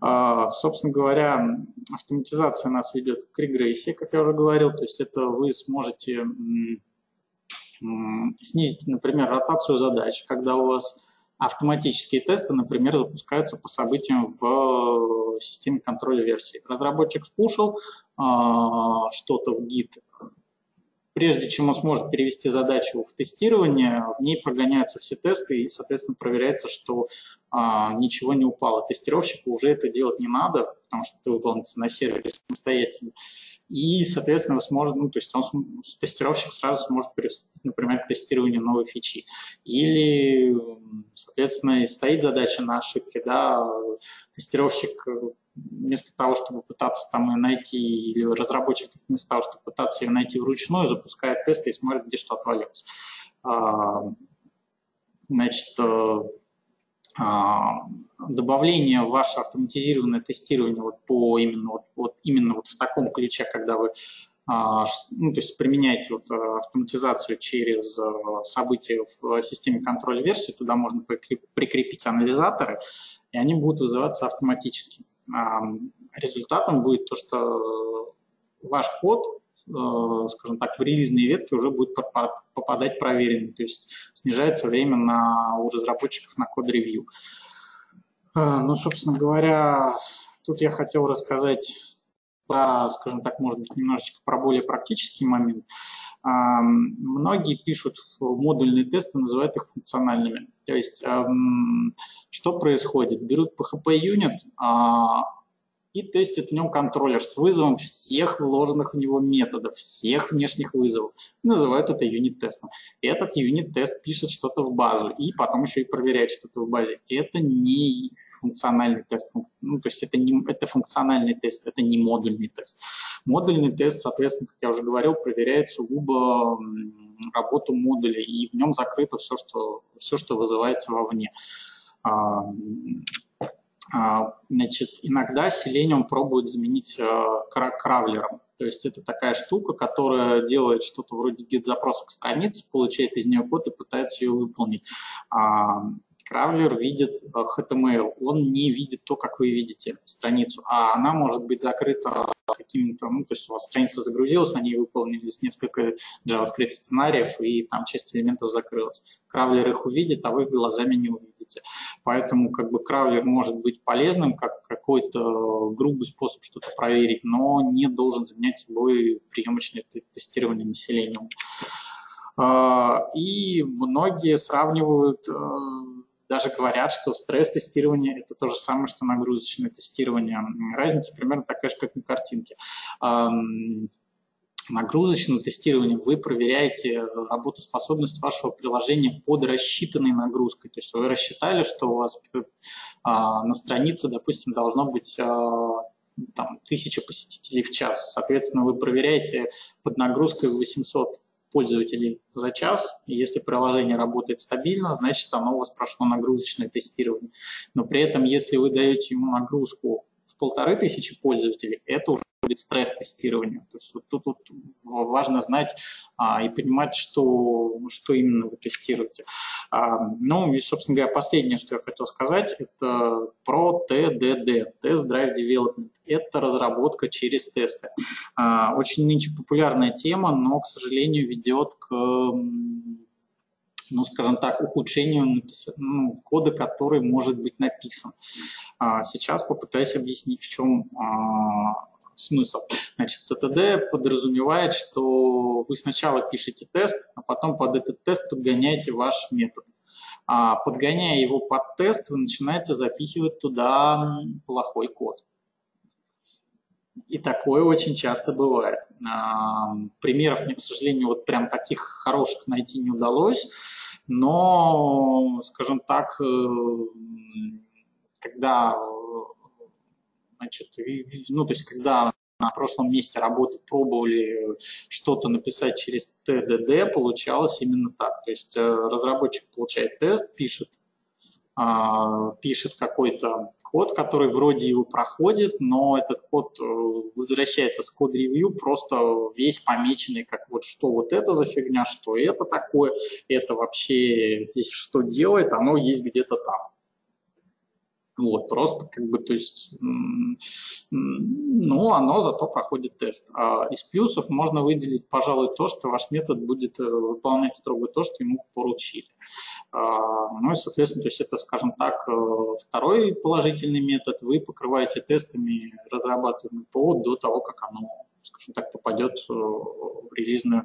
Собственно говоря, автоматизация нас ведет к регрессии, как я уже говорил, то есть это вы сможете снизить, например, ротацию задач, когда у вас автоматические тесты, например, запускаются по событиям в системы контроля версии. Разработчик спушил э, что-то в гит. Прежде чем он сможет перевести задачу в тестирование, в ней прогоняются все тесты и, соответственно, проверяется, что а, ничего не упало. Тестировщику уже это делать не надо, потому что это выполнится на сервере самостоятельно. И, соответственно, вы сможете, ну, то есть он, тестировщик сразу сможет приступить, например, к тестированию новой фичи. Или, соответственно, стоит задача на ошибке, да, тестировщик вместо того, чтобы пытаться там ее найти, или разработчик вместо того, чтобы пытаться ее найти вручную, запускает тесты и смотрит, где что отвалилось. Значит, добавление в ваше автоматизированное тестирование вот по именно, вот, вот именно вот в таком ключе, когда вы ну, то есть применяете вот автоматизацию через события в системе контроля версии, туда можно прикрепить анализаторы, и они будут вызываться автоматически. Результатом будет то, что ваш код, скажем так, в релизные ветки уже будет попадать проверенный, то есть снижается время на, у разработчиков на код-ревью. Ну, собственно говоря, тут я хотел рассказать про, скажем так, может быть, немножечко про более практический момент. Многие пишут модульные тесты, называют их функциональными. То есть, что происходит? Берут пи эйч пи юнит и тестят в нем контроллер с вызовом всех вложенных в него методов, всех внешних вызовов. Называют это юнит-тестом. Этот юнит-тест пишет что-то в базу и потом еще и проверяет что-то в базе. Это не функциональный тест. Ну, то есть это, не, это функциональный тест, это не модульный тест. Модульный тест, соответственно, как я уже говорил, проверяет сугубо работу модуля, и в нем закрыто все, что, все, что вызывается вовне. Значит, иногда Selenium пробует заменить э, кравлером. То есть это такая штука, которая делает что-то вроде гит-запроса к странице, получает из нее код и пытается ее выполнить. А, кравлер видит эйч ти эм эл, он не видит то, как вы видите страницу, а она может быть закрыта какими-то, ну, то есть у вас страница загрузилась, на ней выполнились несколько JavaScript сценариев, и там часть элементов закрылась. Кравлер их увидит, а вы глазами не увидите. Поэтому как бы кравлер может быть полезным, как какой-то грубый способ что-то проверить, но не должен заменять собой приемочное тестирование населения. И многие сравнивают, даже говорят, что стресс-тестирование – это то же самое, что нагрузочное тестирование. Разница примерно такая же, как на картинке. Нагрузочным тестированием вы проверяете работоспособность вашего приложения под рассчитанной нагрузкой. То есть вы рассчитали, что у вас на странице, допустим, должно быть там, тысяча посетителей в час. Соответственно, вы проверяете под нагрузкой восемьсот пользователей за час, и если приложение работает стабильно, значит, оно у вас прошло нагрузочное тестирование. Но при этом, если вы даете ему нагрузку в полторы тысячи пользователей, это уже будет стресс-тестирование. То есть вот тут вот важно знать а, и понимать, что, что именно вы тестируете. А, ну и, собственно говоря, последнее, что я хотел сказать, это про ти ди ди, Test Drive Development. Это разработка через тесты. А, очень нынче популярная тема, но, к сожалению, ведет к, ну, скажем так, ухудшению напис... ну, кода, который может быть написан. А, сейчас попытаюсь объяснить, в чем... А... смысл. Значит, ти ти ди подразумевает, что вы сначала пишете тест, а потом под этот тест подгоняете ваш метод. А подгоняя его под тест, вы начинаете запихивать туда плохой код. И такое очень часто бывает. А, примеров мне, к сожалению, вот прям таких хороших найти не удалось, но, скажем так, когда... Значит, ну, то есть, когда на прошлом месте работы пробовали что-то написать через ти ди ди, получалось именно так. То есть разработчик получает тест, пишет, пишет какой-то код, который вроде его проходит, но этот код возвращается с код-ревью, просто весь помеченный, как вот что вот это за фигня, что это такое, это вообще здесь что делает, оно есть где-то там. Вот, просто как бы, то есть, но оно зато проходит тест. А из плюсов можно выделить, пожалуй, то, что ваш метод будет выполнять строго то, что ему поручили. Ну и, соответственно, то есть это, скажем так, второй положительный метод. Вы покрываете тестами разрабатываемый ПО до того, как оно, скажем так, попадет в релизную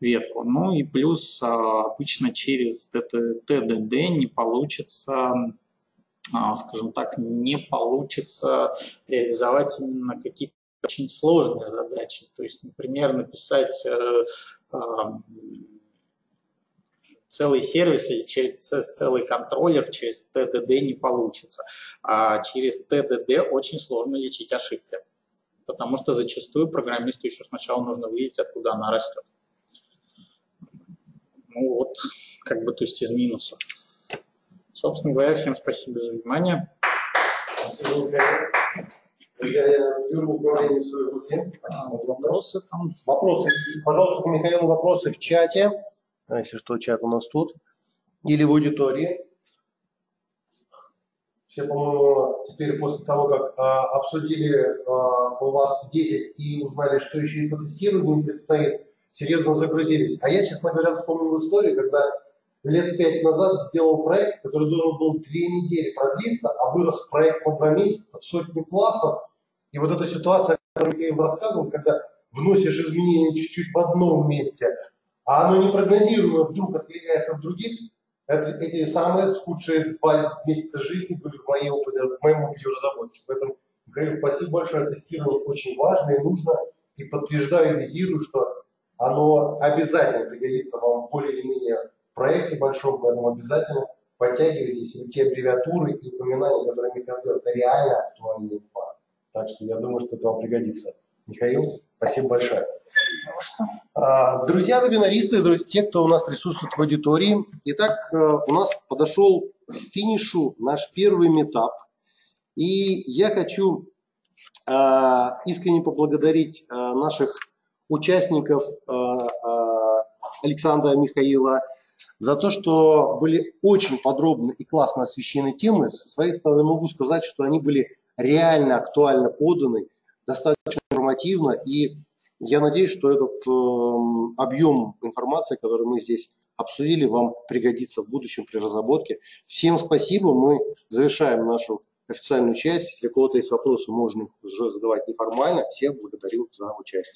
ветку. Ну и плюс обычно через тэ дэ дэ не получится... скажем так, не получится реализовать именно какие-то очень сложные задачи. То есть, например, написать э, э, целый сервис или через целый контроллер через тэ дэ дэ не получится. А через тэ дэ дэ очень сложно лечить ошибки, потому что зачастую программисту еще сначала нужно увидеть, откуда она растет. Ну вот, как бы, то есть из минусов. Собственно говоря, всем спасибо за внимание. Спасибо, Михаил. Друзья, я беру управление в своей руке. Вопросы там? Вопросы. Пожалуйста, к Михаилу вопросы в чате. А если что, чат у нас тут. Или в аудитории. Все, по-моему, теперь после того, как а, обсудили а, о уасп десять и узнали, что еще и по тестированию предстоит, серьезно загрузились. А я, честно говоря, вспомнил историю, когда... Лет пять назад делал проект, который должен был две недели продлиться, а вырос проект на два месяца, сотни классов. И вот эта ситуация, о которой я им рассказывал, когда вносишь изменения чуть-чуть в одном месте, а оно непрогнозируемо вдруг откликается от других, это эти самые худшие два месяца жизни были в моей опыте, в моем опыте разработки. Поэтому, Михаил, спасибо большое, тестирование очень важно и нужно, и подтверждаю, визирую, что оно обязательно пригодится вам более или менее проекте большом, поэтому обязательно подтягивайтесь в те аббревиатуры и упоминания, которые Михаил делает, это реально актуальная инфа. Так что я думаю, что это вам пригодится. Михаил, спасибо большое. Друзья вебинаристы, друзья, те, кто у нас присутствует в аудитории. Итак, у нас подошел к финишу наш первый митап. И я хочу искренне поблагодарить наших участников Александра, Михаила, за то, что были очень подробно и классно освещены темы. Со своей стороны могу сказать, что они были реально актуально поданы, достаточно информативно. И я надеюсь, что этот э, объем информации, который мы здесь обсудили, вам пригодится в будущем при разработке. Всем спасибо. Мы завершаем нашу официальную часть. Если у кого-то есть вопросы, можно их уже задавать неформально. Всех благодарю за участие.